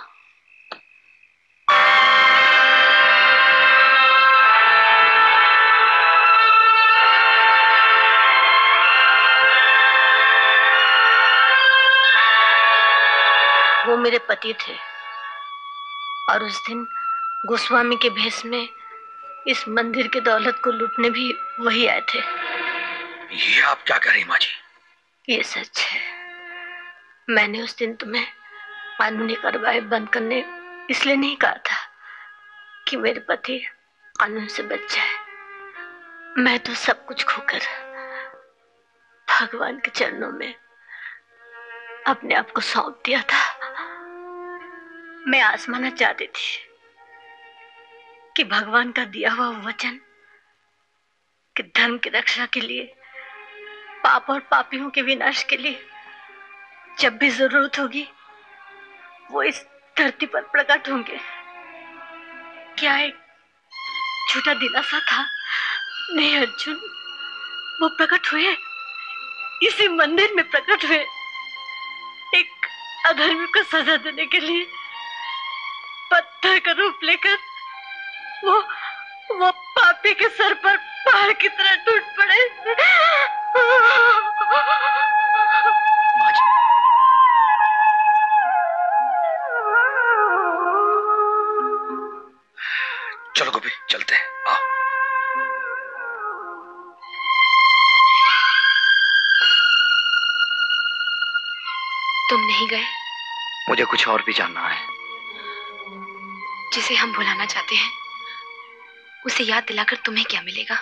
वो मेरे पति थे और उस दिन गोस्वामी के भेष में इस मंदिर के दौलत को लूटने भी वही आए थे। ये आप क्या कह रही माँ जी? ये सच है, मैंने उस दिन तुम्हें कानूनी कार्रवाई बंद करने इसलिए नहीं कहा था कि मेरे पति कानून से बच जाए। मैं तो सब कुछ खोकर भगवान के चरणों में अपने आप को सौंप दिया था। मैं आजमाना चाहती थी कि भगवान का दिया हुआ वचन कि धर्म की रक्षा के लिए, पाप और पापियों के विनाश के लिए जब भी जरूरत होगी वो इस धरती पर प्रकट होंगे। क्या एक छोटा दिलासा था? नहीं अर्जुन, वो प्रकट हुए, इसी मंदिर में प्रकट हुए, एक अधर्मी को सजा देने के लिए। पत्थर का रूप लेकर वो पापी के सर पर पहाड़ की तरह टूट पड़े। चलो गोपी, चलते हैं। तुम नहीं गए? मुझे कुछ और भी जानना है। जिसे हम भुलाना चाहते हैं उसे याद दिलाकर तुम्हें क्या मिलेगा?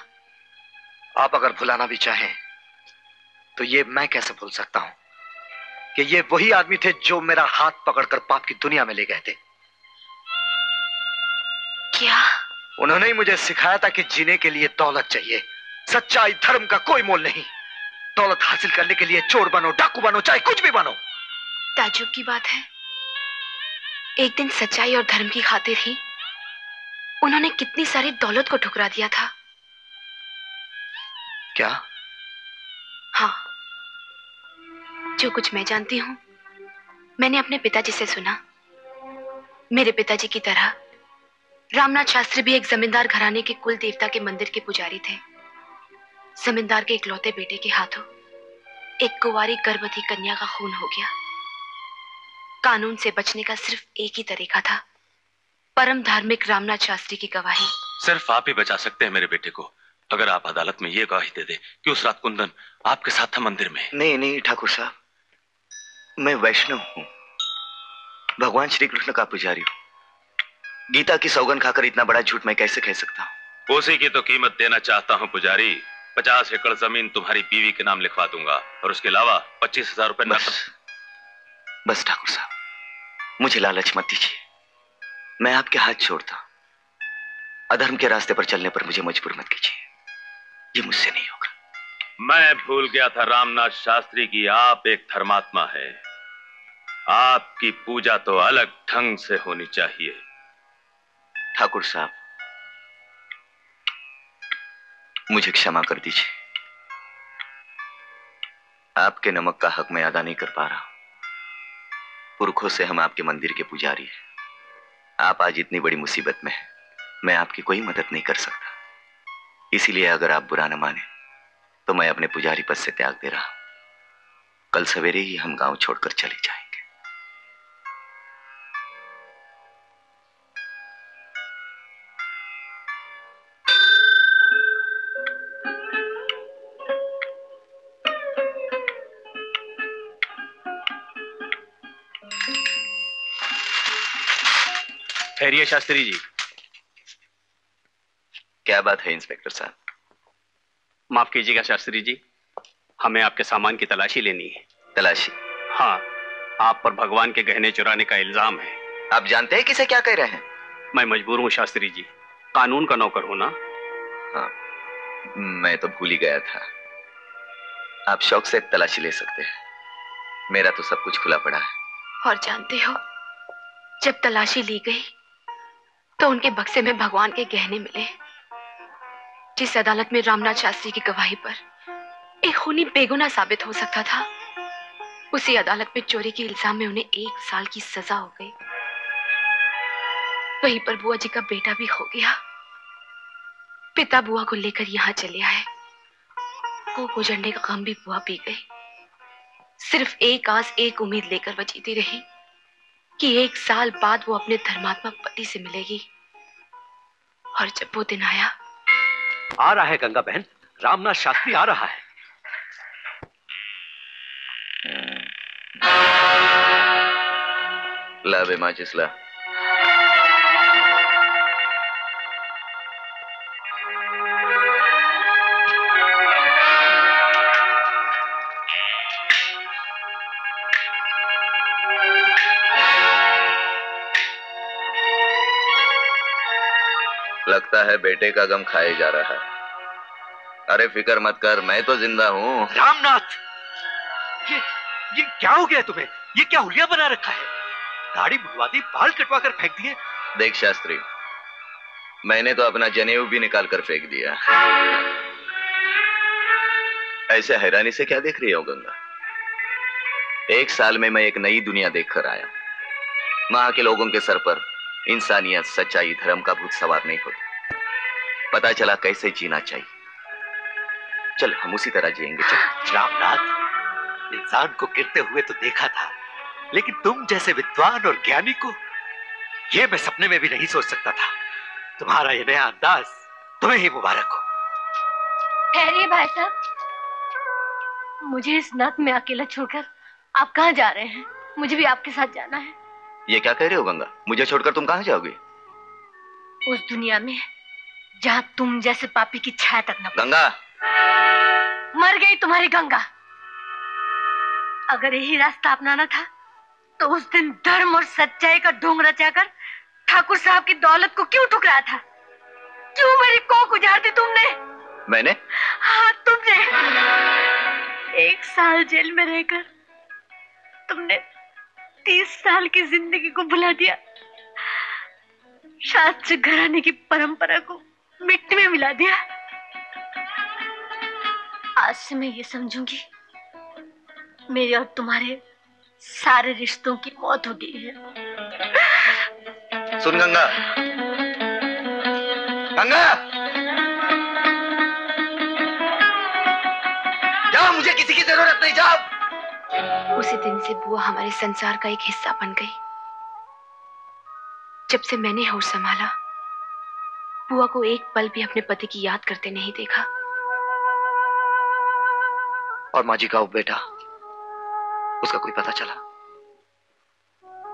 आप अगर भुलाना भी चाहें तो ये मैं कैसे भूल सकता हूं कि ये वही आदमी थे जो मेरा हाथ पकड़कर पाप की दुनिया में ले गए थे। क्या उन्होंने ही मुझे सिखाया था कि जीने के लिए दौलत चाहिए, सच्चाई धर्म का कोई मोल नहीं। दौलत हासिल करने के लिए चोर बनो, डाकू बनो, चाहे कुछ भी बनो। ताजुब की बात है, एक दिन सच्चाई और धर्म की खातिर ही उन्होंने कितनी सारी दौलत को ठुकरा दिया था। क्या? हाँ, जो कुछ मैं जानती हूँ मैंने अपने पिताजी से सुना। मेरे पिताजी की तरह रामनाथ शास्त्री भी एक जमींदार घराने के कुल देवता के मंदिर के पुजारी थे। जमींदार के इकलौते बेटे के हाथों एक कुंवारी गर्भवती कन्या का खून हो गया। कानून से बचने का सिर्फ एक ही तरीका था, परम धार्मिक रामनाथ शास्त्री की गवाही। सिर्फ आप ही बचा सकते हैं मेरे बेटे को। अगर आप अदालत में ये गवाही दे दे कि उस रात कुंदन आपके साथ था मंदिर में। नहीं नहीं ठाकुर साहब, मैं वैष्णव हूँ, भगवान श्री कृष्ण का पुजारी हूँ। गीता की सौगंध खाकर इतना बड़ा झूठ मैं कैसे कह सकता हूँ? उसी की तो कीमत देना चाहता हूँ पुजारी। 50 एकड़ जमीन तुम्हारी बीवी के नाम लिखवा दूंगा और उसके अलावा 25,000 रुपए। बस ठाकुर साहब, मुझे लालच मत दीजिए, मैं आपके हाथ छोड़ता। अधर्म के रास्ते पर चलने पर मुझे मजबूर मत कीजिए, ये मुझसे नहीं होगा। मैं भूल गया था रामनाथ शास्त्री की आप एक धर्मात्मा है। आपकी पूजा तो अलग ढंग से होनी चाहिए। ठाकुर साहब, मुझे क्षमा कर दीजिए, आपके नमक का हक मैं अदा नहीं कर पा रहा। पुरखों से हम आपके मंदिर के पुजारी हैं। आप आज इतनी बड़ी मुसीबत में हैं, मैं आपकी कोई मदद नहीं कर सकता। इसीलिए अगर आप बुरा न माने तो मैं अपने पुजारी पद से त्याग दे रहा हूं। कल सवेरे ही हम गांव छोड़कर चले जाएंगे। शास्त्री जी, क्या बात है इंस्पेक्टर साहब? माफ कीजिएगा शास्त्री जी, हमें आपके सामान की तलाशी लेनी है। तलाशी? हाँ, आप पर भगवान के गहने चुराने का इल्जाम है। आप जानते हैं किसे क्या कह रहे हैं? मैं मजबूर हूँ शास्त्री जी, कानून का नौकर हूँ ना। हाँ, मैं तो भूल ही गया था। आप शौक से तलाशी ले सकते हैं, मेरा तो सब कुछ खुला पड़ा है। और जानते हो, जब तलाशी ली गई तो उनके बक्से में भगवान के गहने मिले। जिस अदालत में रामनाथ शास्त्री की गवाही पर एक खूनी बेगुनाह साबित हो सकता था, उसी अदालत में चोरी के इल्जाम में उन्हें 1 साल की सजा हो गई। वहीं पर बुआ जी का बेटा भी हो गया। पिता बुआ को लेकर यहाँ चले आए, वो गुजरने का गम भी बुआ पी गई। सिर्फ एक आस, एक उम्मीद लेकर वह जीती रही कि 1 साल बाद वो अपने धर्मात्मा पति से मिलेगी। और जब वो दिन आया। आ रहा है गंगा बहन, रामनाथ शास्त्री आ रहा है। ला बे माचिस ला। लगता है बेटे का गम खाए जा रहा है। अरे फिकर मत कर, मैं तो जिंदा हूँ। रामनाथ, ये क्या हो गया तुम्हें? ये क्या हुलिया बना रखा है? दाढ़ी मुड़वा दी, बाल कटवा कर फेंक दिए। देख शास्त्री, मैंने तो अपना जनेऊ भी निकाल कर फेंक दिया। ऐसे हैरानी से क्या देख रही हो गंगा? 1 साल में मैं एक नई दुनिया देख कर आया। वहां के लोगों के सर पर इंसानियत, सच्चाई, धर्म का भूत सवार नहीं होता। पता चला कैसे जीना चाहिए। चल हम उसी तरह जिएंगे। चल। रामनाथ, इंसान को गिरते हुए तो देखा था, लेकिन तुम जैसे विद्वान और ज्ञानी को यह मैं सपने में भी नहीं सोच सकता था। तुम्हारा यह नया अंदाज तुम्हें ही मुबारक हो। ठहरिए भाई साहब, मुझे इस नत में अकेला छोड़कर आप कहाँ जा रहे हैं? मुझे भी आपके साथ जाना है। ये क्या कह रहे हो गंगा? मुझे छोड़कर तुम कहाँ जाओगे? उस दुनिया में जहाँ तुम जैसे पापी की छाया तक न। गंगा, मर गई तुम्हारी गंगा। अगर यही रास्ता अपनाना था तो उस दिन धर्म और सच्चाई का ढोंग रचाकर ठाकुर साहब की दौलत को क्यों ठुकराया था? क्यों मेरी कोख उजाड़ दी तुमने? मैंने? हाँ तुमने। 1 साल जेल में रहकर तुमने 30 साल की जिंदगी को भुला दिया। शास्त्री घराने की परंपरा को मिट्टी में मिला दिया। आज से मैं ये समझूंगी, मेरे और तुम्हारे सारे रिश्तों की मौत हो गई है। सुन गंगा, गंगा जाओ, मुझे किसी की जरूरत नहीं। जाओ। उसी दिन से बुआ हमारे संसार का एक हिस्सा बन गई। जब से मैंने होश संभाला, बुआ को एक पल भी अपने पति की याद करते नहीं देखा। और माँ जी का वो बेटा, उसका कोई पता चला?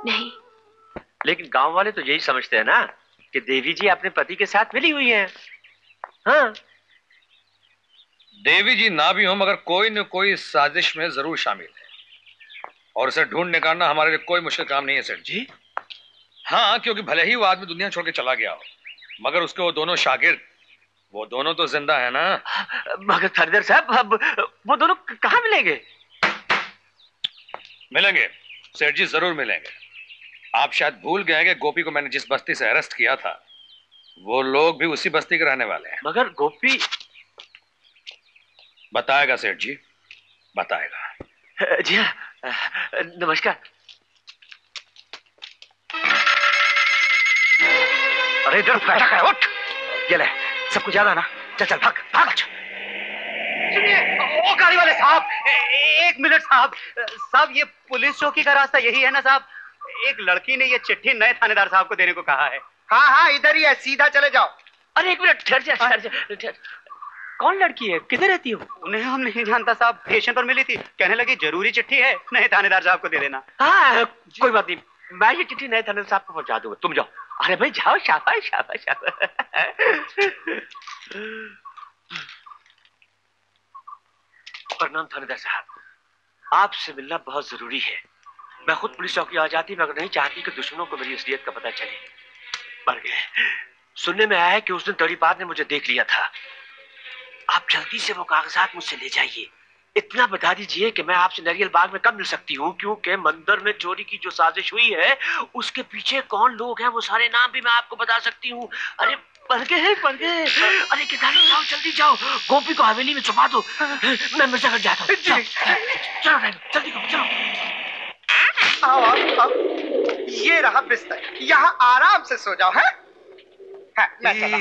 नहीं। लेकिन गांव वाले तो यही समझते हैं ना कि देवी जी अपने पति के साथ मिली हुई है। हाँ, देवी जी ना भी हो मगर कोई न कोई साजिश में जरूर शामिल है, और उसे ढूंढ निकालना हमारे लिए कोई मुश्किल काम नहीं है सेठ जी। हाँ, क्योंकि भले ही वो आदमी दुनिया छोड़ के चला गया हो, मगर उसके वो दोनों शागिर्द, वो दोनों तो जिंदा है ना। मगर सरदार साहब, वो दोनों कहाँ मिलेंगे? मिलेंगे सेठ जी, जरूर मिलेंगे। आप शायद भूल गए कि गोपी को मैंने जिस बस्ती से अरेस्ट किया था, वो लोग भी उसी बस्ती के रहने वाले हैं। मगर गोपी बताएगा सेठ जी, बताएगा। जी हाँ, नमस्कार। अरे इधर बैठा है, उठ। ये ले, सब कुछ याद है ना? चल चल, भाग भाग। सुनिए ओ गाड़ी वाले साहब, एक मिनट साहब। साहब, ये पुलिस चौकी का रास्ता यही है ना साहब? एक लड़की ने ये चिट्ठी नए थानेदार साहब को देने को कहा है। हाँ हाँ, इधर ही है, सीधा चले जाओ। अरे एक मिनट, ठहर जा ठहर जा। कौन लड़की है, किधर रहती हो? उन्हें हम नहीं जानता साहब, स्टेशन पर मिली थी। कहने लगी जरूरी चिट्ठी है, नहीं थानेदार साहब को दे देना। हाँ कोई बात नहीं, मैं ये चिट्ठी नए थाने साहब को पहुंचा दूंगा, तुम जाओ। अरे भाई जाओ, शाबाश शाबाश शाबाश। प्रणाम थानेदार साहब, आपसे मिलना बहुत जरूरी है। मैं खुद पुलिस चौकी आ जाती मगर नहीं चाहती कि दुश्मनों को मेरी असलियत का पता चले। मर गए, सुनने में आया है कि उस दिन दड़ीपाद ने मुझे देख लिया था। आप जल्दी से वो कागजात मुझसे ले जाइए। इतना बता दीजिए कि मैं आपसे नरियल बाग में कब मिल सकती हूँ, क्योंकि मंदिर में चोरी की जो साजिश हुई है उसके पीछे कौन लोग हैं वो सारे नाम भी मैं आपको बता सकती हूँ। अरे पढ़ गए। अरे किधानी जाओ, जल्दी जाओ, गोपी को हवेली में छुपा दो। मैं मिर्जा घर जाता हूँ। चलो जल्दी चलो। ये रहा बिस्तर, यहाँ आराम से सो जाओ। है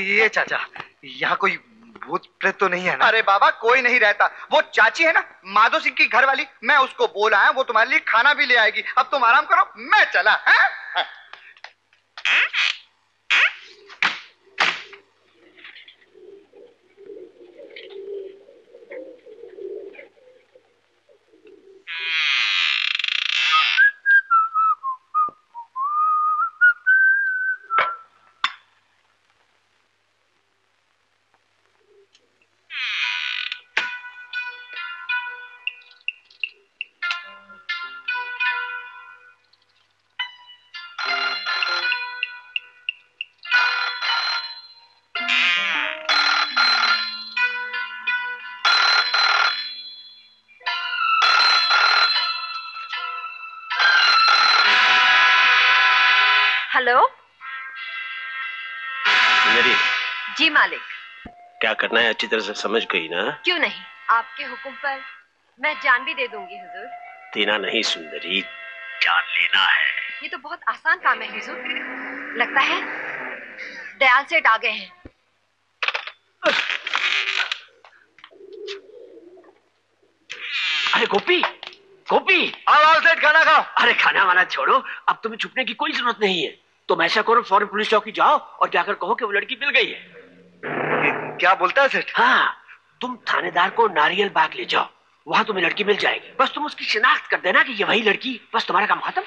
ये चाचा, यहाँ कोई भूत प्रेत तो नहीं है ना? अरे बाबा कोई नहीं रहता। वो चाची है ना माधो सिंह की घर वाली, मैं उसको बोला है, वो तुम्हारे लिए खाना भी ले आएगी। अब तुम आराम करो, मैं चला। है? जी मालिक, क्या करना है अच्छी तरह से समझ गई ना? क्यों नहीं, आपके हुक्म पर मैं जान भी दे दूंगी हुजूर। देना नहीं सुंदरी, जान लेना है। ये तो बहुत आसान काम है हुजूर। लगता है दयाल सेठ आ गए हैं। अरे गोपी गोपी, आओ सेठ खाना खाओ। अरे खाना वाना छोड़ो, अब तुम्हें छुपने की कोई जरूरत नहीं है। तुम ऐसा करो, फौरन पुलिस चौकी जाओ और जाकर कहो कि वो लड़की मिल गई है। क्या बोलता है सेठ? हाँ, तुम थानेदार को नारियल बाग ले जाओ, वहां तुम्हें लड़की मिल जाएगी। बस तुम उसकी शिनाख्त कर देना कि ये वही लड़की, बस तुम्हारा काम खत्म।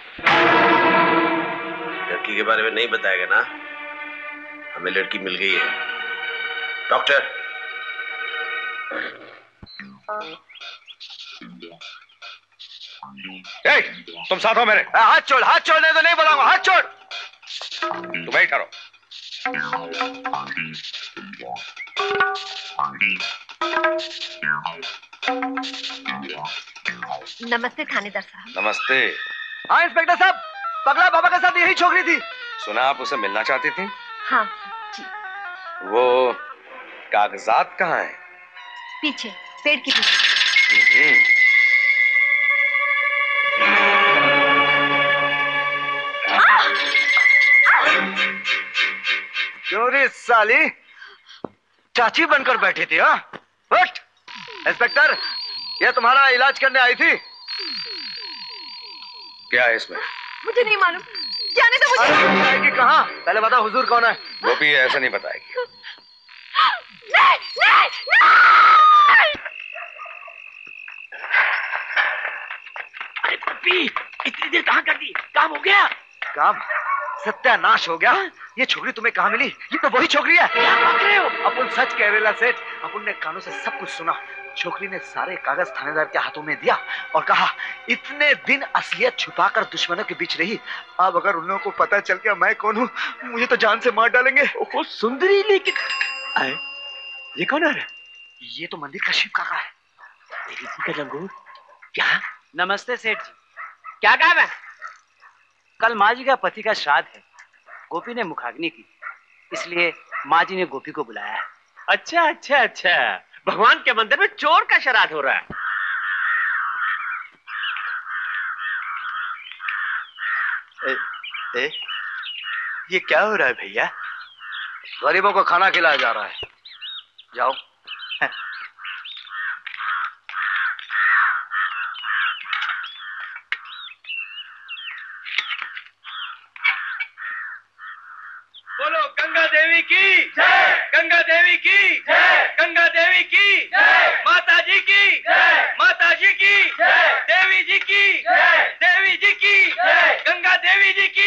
लड़की के बारे में नहीं बताएगा ना? हमें लड़की मिल गई है। डॉक्टर, तुम साथ हो मेरे। हाथ छोड़ने तो नहीं बोलाऊंगा, हाथ छोड़। तुम बैठ करो। नमस्ते थानेदार साहब। नमस्ते। हाँ इंस्पेक्टर साहब, पगला बाबा के साथ यही छोकरी थी। सुना आप उसे मिलना चाहती थी? हाँ जी। वो कागजात कहाँ है? पीछे पेड़ के पीछे। चोरी साली चाची बनकर बैठी थी। हाँ बट इंस्पेक्टर, ये तुम्हारा इलाज करने आई थी। क्या है इसमें? मुझे नहीं मालूम, जाने दो मुझे। बताएगी कहाँ, पहले बता हुजूर कौन है? वो भी ऐसा नहीं बताएगी। नहीं, नहीं, नहीं। अरे पप्पी, इतनी देर कहाँ कर दी? काम हो गया? काम सत्यानाश हो गया। ये छोकरी तुम्हें कहाँ मिली? ये तो वही छोकरी है। क्या बात रहे हो? अपन सच कह रहे ला सेठ, अपन ने कानों से सब कुछ सुना। छोकरी ने सारे कागज थानेदार के हाथों में दिया और कहा इतने दिन असलियत छुपाकर दुश्मनों के बीच रही, अब अगर उन लोगों को पता चल गया मैं कौन हूँ, मुझे तो जान से मार डालेंगे। ओहो सुंदरी, लेकिन आए ये कौन आ रहा है? ये तो मंदिर का शिव काका है, मेरी जी का लंगूर। क्या? नमस्ते सेठ जी, क्या काम है? कल माँ जी का पति का श्राद्ध है, गोपी ने मुखाग्नि की, इसलिए माँ जी ने गोपी को बुलाया है। अच्छा अच्छा अच्छा, भगवान के मंदिर में चोर का श्राद्ध हो रहा है। ये क्या हो रहा है भैया? गरीबों को खाना खिलाया जा रहा है। जाओ। गंगा देवी की जय, गंगा देवी की जय, माता जी की जय, माता जी की जय, देवी जी की जय, देवी जी की जय, गंगा देवी जी की।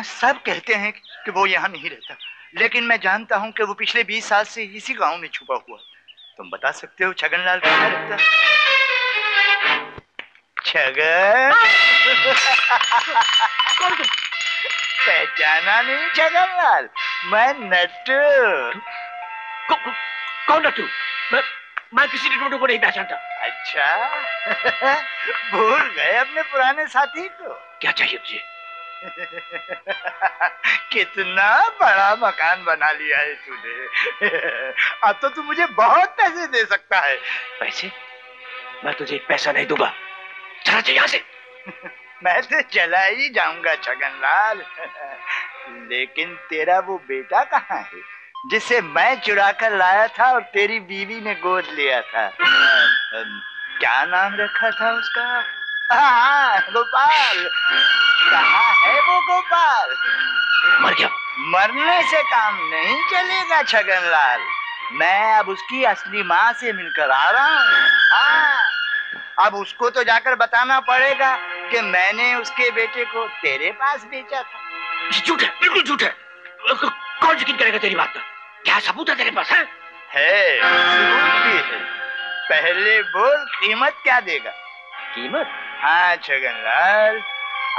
यहाँ सब कहते हैं कि वो यहाँ नहीं रहता, लेकिन मैं जानता हूँ कि वो पिछले 20 साल से इसी गांव में छुपा हुआ। तुम बता सकते हो छगनलाल कहाँ रहता? छगन पहचाना नहीं छगनलाल? मैं नट्टू। कौन नट्टू? मैं किसी नट्टू को नहीं पहचानता। अच्छा भूल गए अपने पुराने साथी को? क्या चाहिए तुझे? कितना बड़ा मकान बना लिया है तूने। अब तो तू मुझे बहुत पैसे दे सकता है। पैसे? मैं तुझे एक पैसा नहीं दूंगा, चला जा यहाँ से। मैं तो चला ही जाऊंगा छगनलाल, लेकिन तेरा वो बेटा कहाँ है जिसे मैं चुरा कर लाया था और तेरी बीवी ने गोद लिया था? क्या नाम रखा था उसका? हाँ, गोपाल। कहाँ है वो गोपाल? मर गया? मरने से काम नहीं चलेगा छगनलाल, मैं अब उसकी असली माँ से मिलकर आ रहा हूँ। हाँ, अब उसको तो जाकर बताना पड़ेगा कि मैंने उसके बेटे को तेरे पास बेचा था। झूठ है, बिल्कुल झूठ है। कौन यकीन करेगा तेरी बात का? क्या सबूत है तेरे पास? है सबूत भी है। पहले बोल कीमत क्या देगा? कीमत? हाँ छगनलाल,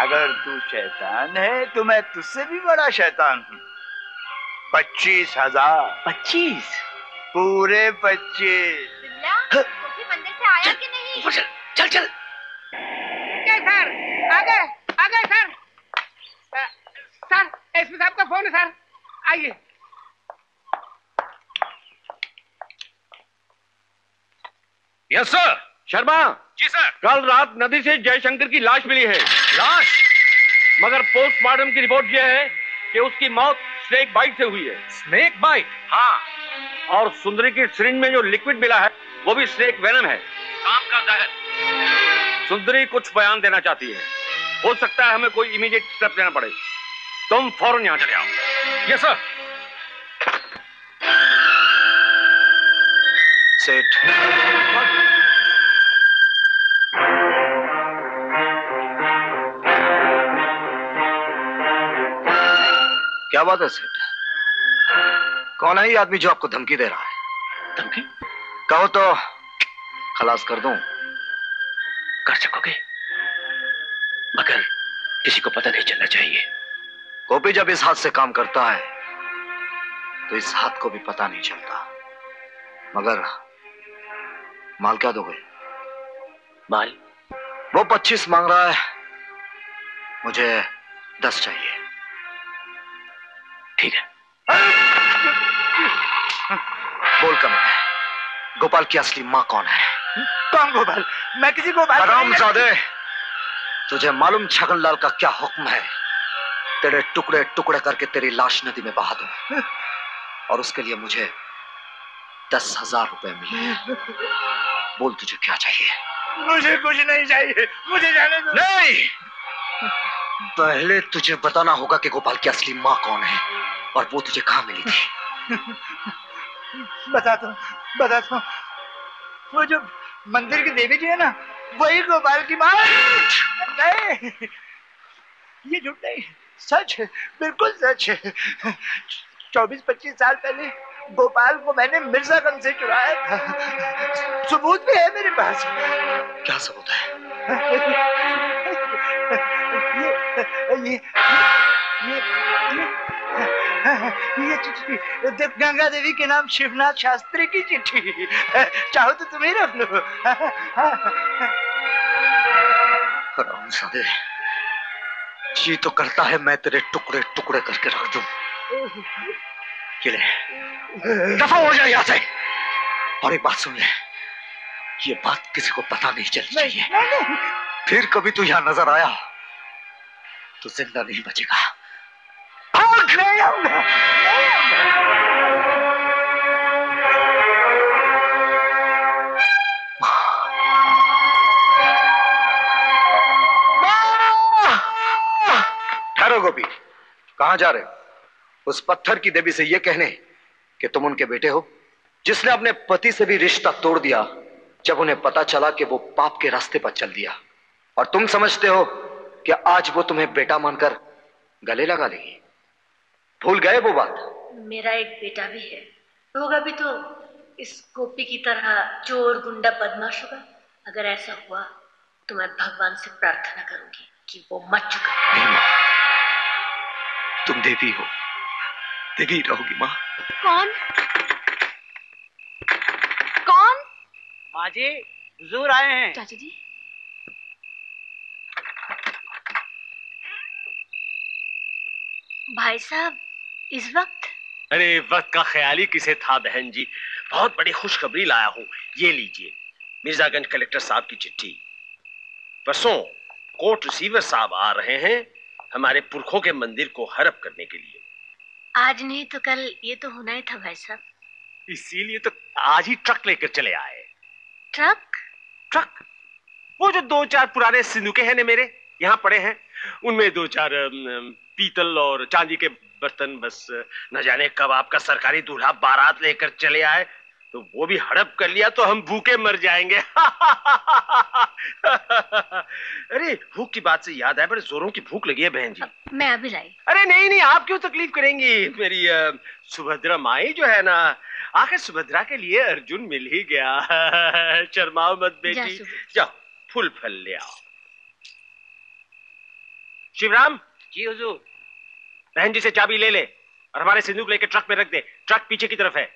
अगर तू शैतान है तो मैं तुझसे भी बड़ा शैतान हूँ। 25,000। 25? पूरे 25। मंदिर से आया कि नहीं? चल चल चल। सर आ गए, आ गए सर। सर एसपी साहब का फोन है सर, आइए। Yes sir. Sharma ji sir, कल रात नदी से जयशंकर की लाश मिली है। लाश? मगर पोस्टमार्टम की रिपोर्ट यह है कि उसकी मौत स्नेक बाइट से हुई है। Snake bite? हाँ, और सुंदरी की सिरिंज में जो लिक्विड मिला है वो भी स्नेक वेनम है। काम का दायर। सुंदरी कुछ बयान देना चाहती है, हो सकता है हमें कोई इमीडिएट स्टेप लेना पड़े। तुम फौरन यहाँ चले आओ। Yes sir. सेठ क्या बात है सेठ? कौन है ये आदमी जो आपको धमकी दे रहा है? धमकी? कहो तो खलास कर दूं। कर सकोगे, मगर किसी को पता नहीं चलना चाहिए। गोपी जब इस हाथ से काम करता है तो इस हाथ को भी पता नहीं चलता। मगर माल क्या दोगे? माल? वो 25 मांग रहा है, मुझे 10 चाहिए। ठीक है। बोल कम है, गोपाल की असली माँ कौन है? कौन गोपाल? मैं किसी गोपाल हरामजादे, तुझे मालूम छगनलाल का क्या हुक्म है? तेरे टुकड़े टुकड़े करके तेरी लाश नदी में बहा दूं, और उसके लिए मुझे 10,000 रुपए मिले। बोल तुझे क्या चाहिए? मुझे कुछ नहीं चाहिए, मुझे जाने दो। नहीं, पहले तुझे बताना होगा कि गोपाल की असली माँ कौन है और वो तुझे कहाँ मिली थी। बताता हूँ, वो जो मंदिर की देवी जी है ना, वही गोपाल की माँ। नहीं, ये झूठ नहीं, सच है, बिल्कुल सच है। 24-25 साल पहले गोपाल को मैंने मिर्जागंज से चुराया था। सबूत भी है मेरे पास। क्या सबूत है? ये चिट्ठी, गंगा देवी के नाम शिवनाथ शास्त्री की चिट्ठी। चाहो तो तुम ही रख लो। राम सादे, जी तो करता है मैं तेरे टुकड़े टुकड़े करके रख दूं। ये ले, दफा हो जाए यहाँ से। और एक बात सुन ले, ये बात किसी को पता नहीं चलनी चाहिए। फिर कभी तू यहाँ नजर आया तो जिंदा नहीं बचेगा। भाग ले आऊंगा। ठहरो गोपी, कहाँ जा रहे हो? उस पत्थर की देवी से यह कहने कि तुम उनके बेटे हो, जिसने अपने पति से भी रिश्ता तोड़ दिया जब उन्हें पता चला कि वो पाप के रास्ते पर चल दिया। और तुम समझते हो कि आज वो तुम्हें बेटा मानकर गले लगा लेगी। भूल गए वो बात? मेरा एक बेटा भी है, होगा भी तो इस गोपी की तरह चोर गुंडा बदमाश होगा। अगर ऐसा हुआ तो मैं भगवान से प्रार्थना करूंगी कि वो मत चुका। नहीं माँ, तुम देवी हो, देवी रहोगी माँ। कौन? कौन? माँ जी हुजूर आए हैं। चाचा जी भाई साहब इस वक्त? अरे वक्त का ख्याली किसे था बहन जी, बहुत बड़ी खुशखबरी लाया हूँ, ये लीजिए मिर्जागंज कलेक्टर साहब की चिट्ठी। परसों कोर्ट रिसीवर साहब आ रहे हैं हमारे पुरखों के मंदिर को हड़प करने के लिए। आज नहीं तो कल ये तो होना ही था भाई साहब, इसीलिए तो आज ही ट्रक लेकर चले आए। ट्रक? ट्रक वो जो दो चार पुराने सिंदूके हैं ना मेरे यहाँ पड़े हैं, उनमें दो चार पीतल और चांदी के बर्तन, बस न जाने कब आपका सरकारी दूल्हा बारात लेकर चले आए तो वो भी हड़प कर लिया तो हम भूखे मर जाएंगे। अरे भूख की बात से याद आया, बड़े जोरों की भूख लगी है बहन जी। मैं अभी लाई। अरे नहीं नहीं आप क्यों तकलीफ करेंगी, मेरी सुभद्रा माई जो है ना, आखिर सुभद्रा के लिए अर्जुन मिल ही गया। शर्माओ मत बेटी, जाओ फूल फल ले आओ। शिवराम जी हुजूर। बहन जी से चाबी ले ले और हमारे सिंदूक लेके ट्रक में रख दे, ट्रक पीछे की तरफ है।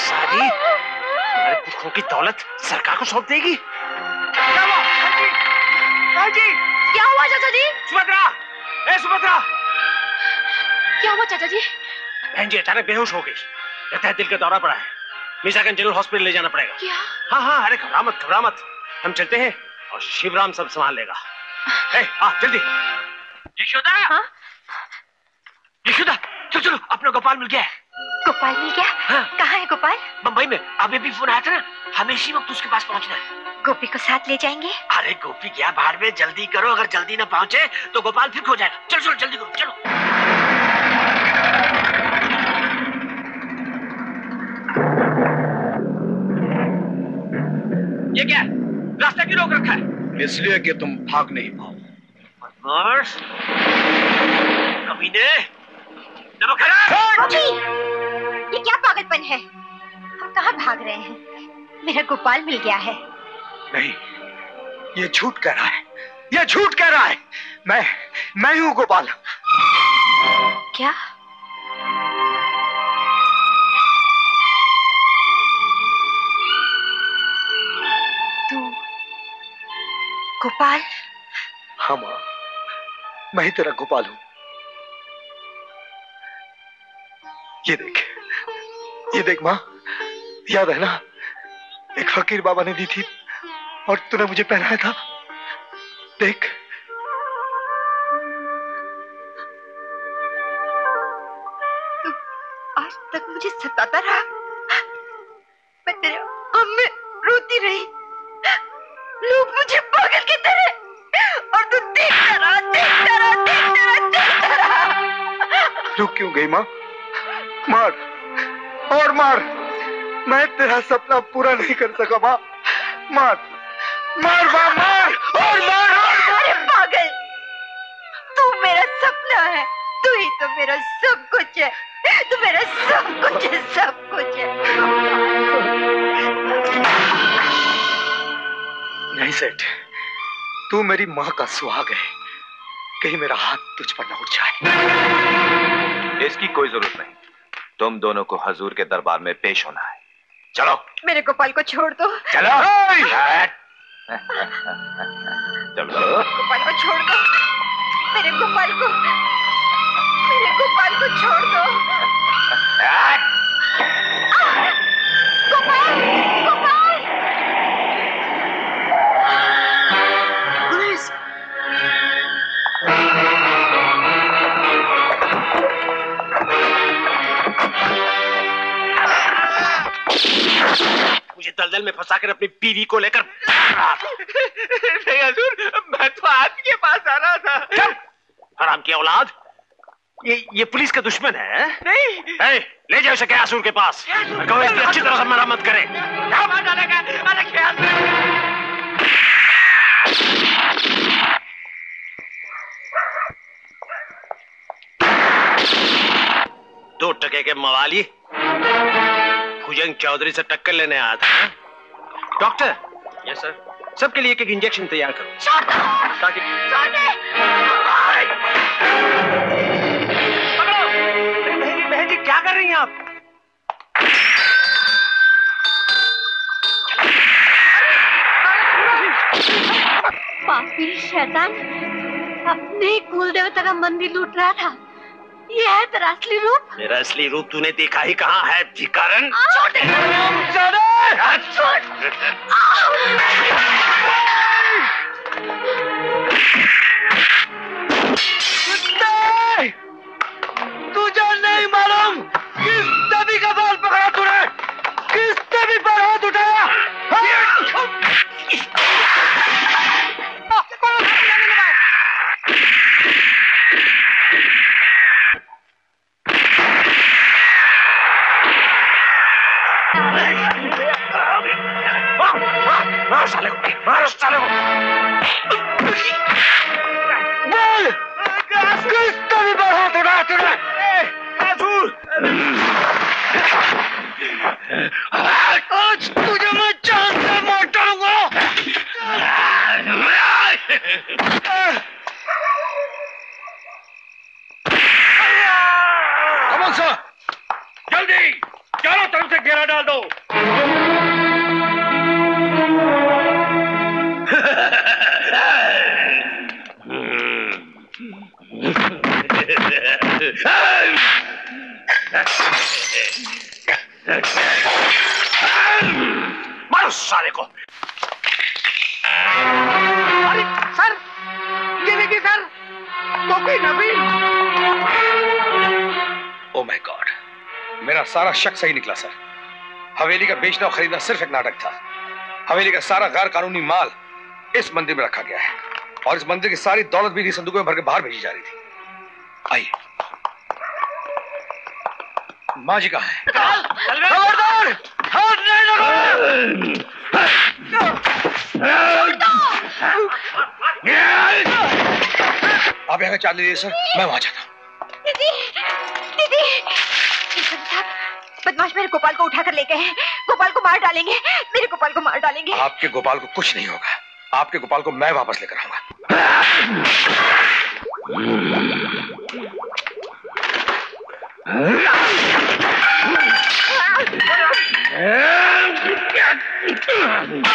सारी हमारे पुरखों की दौलत सरकार को सौंप देगी। क्या हुआ बहन जी? क्या हुआ चाचा जी? सुभद्रा, ए सुभद्रा क्या हुआ चाचा जी? बहन जी अचानक बेहोश हो गई, लगता है दिल का दौरा पड़ा है, मिर्जागंज जनरल हॉस्पिटल ले जाना पड़ेगा। क्या? हाँ हाँ अरे घबरा मत घबरा मत, हम चलते हैं और शिवराम सब संभाल लेगा। जल्दी। यशोदा हाँ? यशोदा चलो चलो अपना गोपाल मिल गया है। गोपाल मिल गया? हाँ। कहाँ है गोपाल? मुंबई में, अभी भी फोन आया था ना, हमें इसी वक्त उसके पास पहुँचना है। गोपी को साथ ले जाएंगे? अरे गोपी गया बाहर में, जल्दी करो, अगर जल्दी न पहुँचे तो गोपाल फिर खो जाएगा। चलो चलो जल्दी करो चलो। ये क्या रास्ता क्यों रोक रखा है? इसलिए कि तुम भाग नहीं पाओ। बदमाश कमीने, ये क्या पागलपन है, हम कहाँ भाग रहे हैं? मेरा गोपाल मिल गया है। नहीं ये झूठ कह रहा है, ये झूठ कह रहा है। मैं हूँ गोपाल। क्या? गोपाल? हाँ माँ मैं ही तेरा गोपाल हूँ। ये देख माँ, याद है ना एक फकीर बाबा ने दी थी और तूने मुझे पहनाया था, देख। तू आज तक मुझे सताता रहा, मैं तेरे गम में रोती रही, लोग मुझे पागल की तरह, और तू देखता रहा। तू क्यों गई माँ? मार और मार, मैं तेरा सपना पूरा नहीं कर सका माँ। मार मार मार मार और मार और पागल, तू मेरा सपना है, तू ही तो मेरा सब कुछ है, तू मेरा सब कुछ है, सब कुछ है। नहीं सेठ, तू मेरी माँ का सुहाग है, कहीं मेरा हाथ तुझ पर न उठ जाए। इसकी कोई जरूरत नहीं, तुम दोनों को हजूर के दरबार में पेश होना है। चलो मेरे गोपाल को छोड़ दो। चलो चलो गोपाल को छोड़ दो, मेरे गोपाल को, मेरे गोपाल को छोड़ दो। गोपाल, गोपाल। मुझे दलदल में फंसाकर अपनी बीवी को लेकर मैं तो आज के पास आ रहा था। हराम की औलाद, ये पुलिस का दुश्मन है? नहीं। ले जाओ शक्के आसूर के पास। कहो इसकी अच्छी तरह से मरामत करें। दो टके के मवाली भुजंग चौधरी से टक्कर लेने आता है। डॉक्टर। Yes sir. सबके लिए एक इंजेक्शन तैयार करो ताकि। क्या कर रही हैं आप? पापी शैतान अपने कुल देवता का मंदिर लूट रहा था। ये है तेरा असली रूप? मेरा असली रूप तूने देखा ही कहाँ है भिखारन? तुझे नहीं मालूम किसने भी का बाल पकड़ा तूने, किसने भी पर हाथ उठाया। मारो साले को, मारो साले को। किस तभी पर हो तूने तूने आसूर। आज तुझे मैं चांद से मार डालूंगा। अमन सा जल्दी चारों तरफ से घेरा डाल दो। मारो सारे को। अरे सर, ये देखिए सर, कोई नबील। ओ माय गॉड, मेरा सारा शक सही निकला सर। हवेली का बेचना और खरीदना सिर्फ एक नाटक था। हवेली का सारा गैर कानूनी माल इस मंदिर में रखा गया है और इस मंदिर की सारी दौलत भी इस संदूक में भर के बाहर भेजी जा रही थी। आइए, माँ जी कहाँ है? खबरदार, हाथ नहीं लगाओ। आप यहाँ चाल लीजिए सर, मैं वहाँ जाता हूँ। दीदी, दीदी, बदमाश मेरे गोपाल को उठाकर ले गए हैं। गोपाल को मार डालेंगे, मेरे गोपाल को मार डालेंगे। आपके गोपाल को कुछ नहीं होगा, आपके गोपाल को मैं वापस लेकर आऊँगा। क्या क्या तूने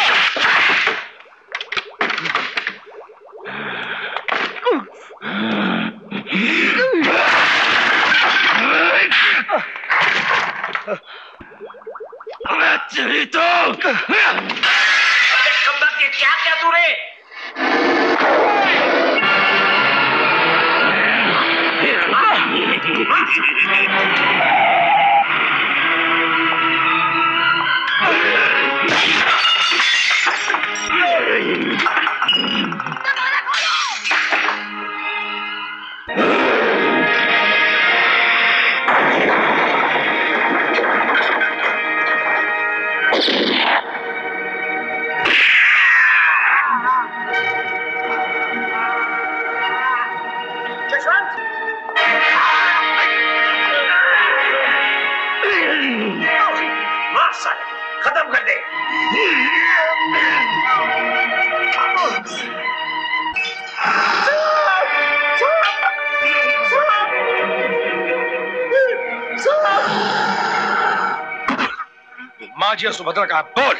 सुभद्रा का बोल।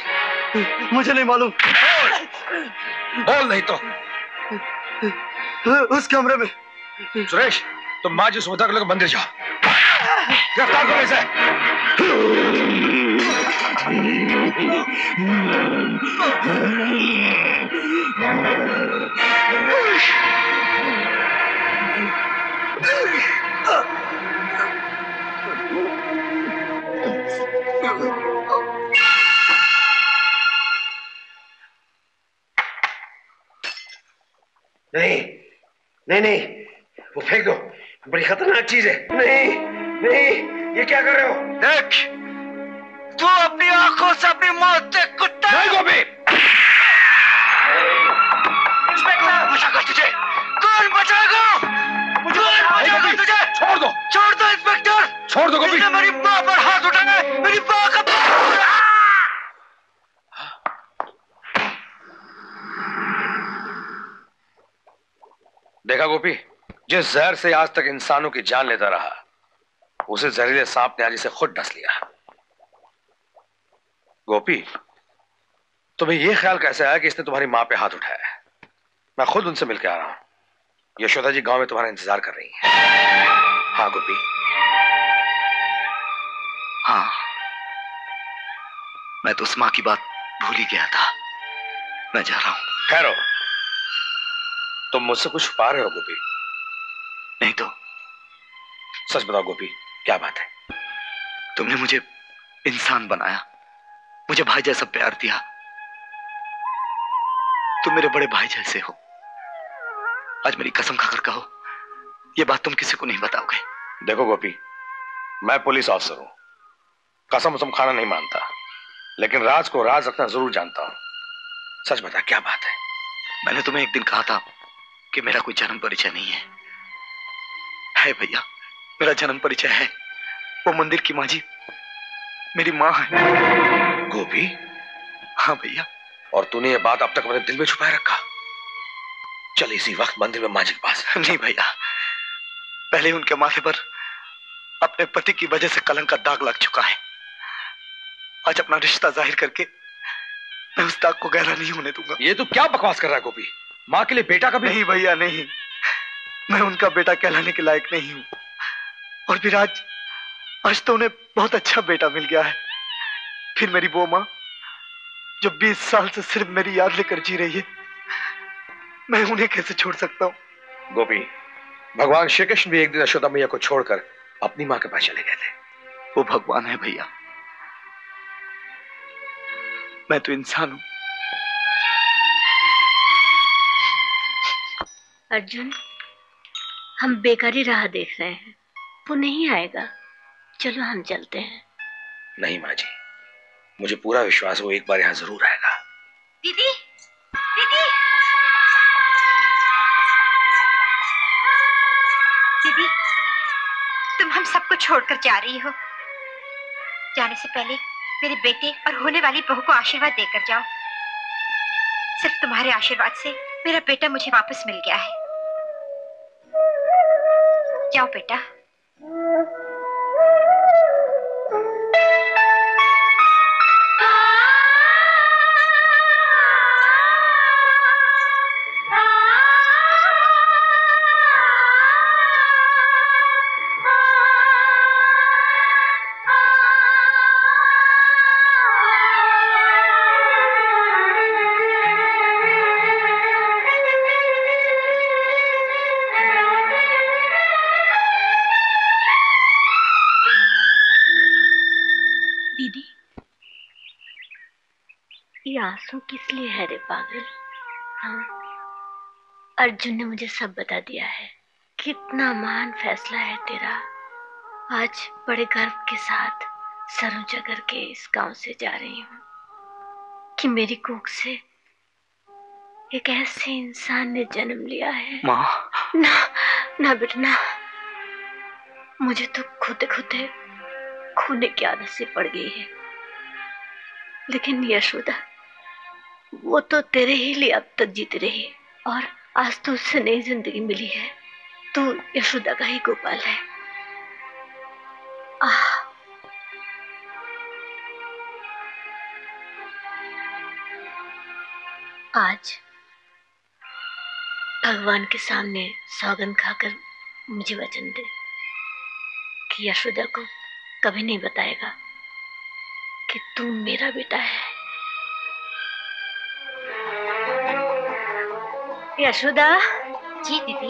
मुझे नहीं मालूम। बोल नहीं तो उस कमरे में। सुरेश, तुम माँ जी सुभद्रा को लेकर मंदिर जाओ, गिरफ्तार करो इसे। नहीं नहीं नहीं, वो फेंक दो, बड़ी खतरनाक चीज है। नहीं नहीं, ये क्या कर रहे हो? देख, तू अपनी आंखों से अपनी मौत देख कुत्ता। इंस्पेक्टर, बचाएगा तुझे कौन? बचाएगा मुझे, तुझे छोड़ दो, छोड़ दो इंस्पेक्टर, छोड़ दो। गोपी, मेरी माँ पर हाथ उठाया, मेरी माँ का देखा। गोपी, जिस जहर से आज तक इंसानों की जान लेता रहा, उसे जहरीले सांप ने आज इसे खुद डस लिया। गोपी, तुम्हें यह ख्याल कैसे आया कि इसने तुम्हारी मां पे हाथ उठाया? मैं खुद उनसे मिलकर आ रहा हूं। यशोदा जी गांव में तुम्हारा इंतजार कर रही है। हाँ गोपी, हाँ, मैं तो उस मां की बात भूल ही गया था। मैं जा रहा हूं। ठहरो, तुम मुझसे कुछ छुपा रहे हो गोपी? नहीं तो। सच बताओ गोपी, क्या बात है? तुमने मुझे इंसान बनाया, मुझे भाई जैसा प्यार दिया। तुम मेरे बड़े भाई जैसे हो। आज मेरी कसम खाकर कहो, ये बात तुम किसी को नहीं बताओगे। देखो गोपी, मैं पुलिस ऑफिसर हूं, कसम वसम खाना नहीं मानता, लेकिन राज को राज रखना जरूर जानता हूं। सच बता, क्या बात है? मैंने तुम्हें एक दिन कहा था कि मेरा कोई जन्म परिचय नहीं है। है भैया, मेरा जन्म परिचय है। वो मंदिर की मांझी मेरी माँ है। गोपी? हाँ भैया। और तूने ये बात अब तक अपने दिल में छुपाए रखा? चल इसी वक्त मंदिर में मांझी के पास। नहीं भैया, पहले उनके माथे पर अपने पति की वजह से कलंक का दाग लग चुका है। आज अपना रिश्ता जाहिर करके मैं उस दाग को गहरा नहीं होने दूंगा। ये तो क्या बकवास कर रहा है गोपी? माँ के लिए बेटा कभी? नहीं भैया नहीं, मैं उनका बेटा कहलाने के लायक नहीं हूँ। और फिर आज तो उन्हें बहुत अच्छा बेटा मिल गया है। फिर मेरी वो माँ जो 20 साल से सिर्फ मेरी याद लेकर जी रही है, मैं उन्हें कैसे छोड़ सकता हूँ? गोपी, भगवान श्री कृष्ण भी एक दिन यशोदा मैया को छोड़कर अपनी माँ के पास चले गए थे। वो भगवान है भैया, मैं तो इंसान हूँ। अर्जुन, हम बेकारी राह देख रहे हैं, वो नहीं आएगा। चलो हम चलते हैं। नहीं माँ जी, मुझे पूरा विश्वास है वो एक बार यहाँ जरूर आएगा। दीदी, दीदी, दीदी, तुम हम सबको छोड़कर जा रही हो। जाने से पहले मेरे बेटे और होने वाली बहू को आशीर्वाद देकर जाओ। सिर्फ तुम्हारे आशीर्वाद से मेरा बेटा मुझे वापस मिल गया है। जाओ बेटा। आंसू किस लिए है रे पागल? हाँ, अर्जुन ने मुझे सब बता दिया है। कितना महान फैसला है तेरा। आज बड़े गर्व के साथ सर ऊंचा करके इस गांव से जा रही हूँ कि मेरी कोख से एक ऐसे इंसान ने जन्म लिया है। माँ, ना ना बेटा ना, मुझे तो खुद खोने की आदत से पड़ गई है। लेकिन यशोदा, वो तो तेरे ही लिए अब तक जीती रही और आज तो उससे नई जिंदगी मिली है। तू यशोदा का ही गोपाल है। आज भगवान के सामने सौगंध खाकर मुझे वचन दे कि यशोदा को कभी नहीं बताएगा कि तू मेरा बेटा है। यशोदा जी। दीदी,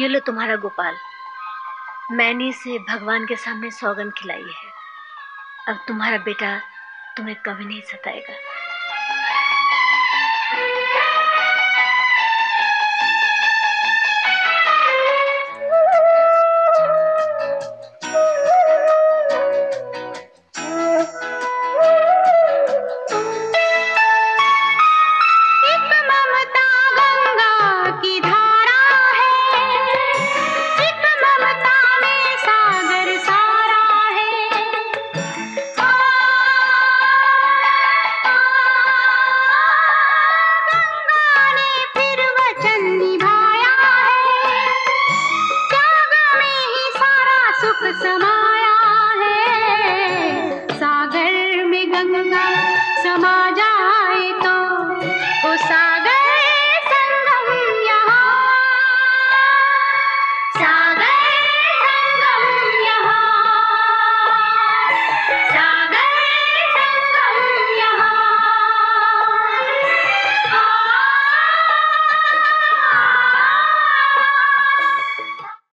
ये लो तुम्हारा गोपाल। मैंने इसे भगवान के सामने सौगंध खिलाई है। अब तुम्हारा बेटा तुम्हें कभी नहीं सताएगा।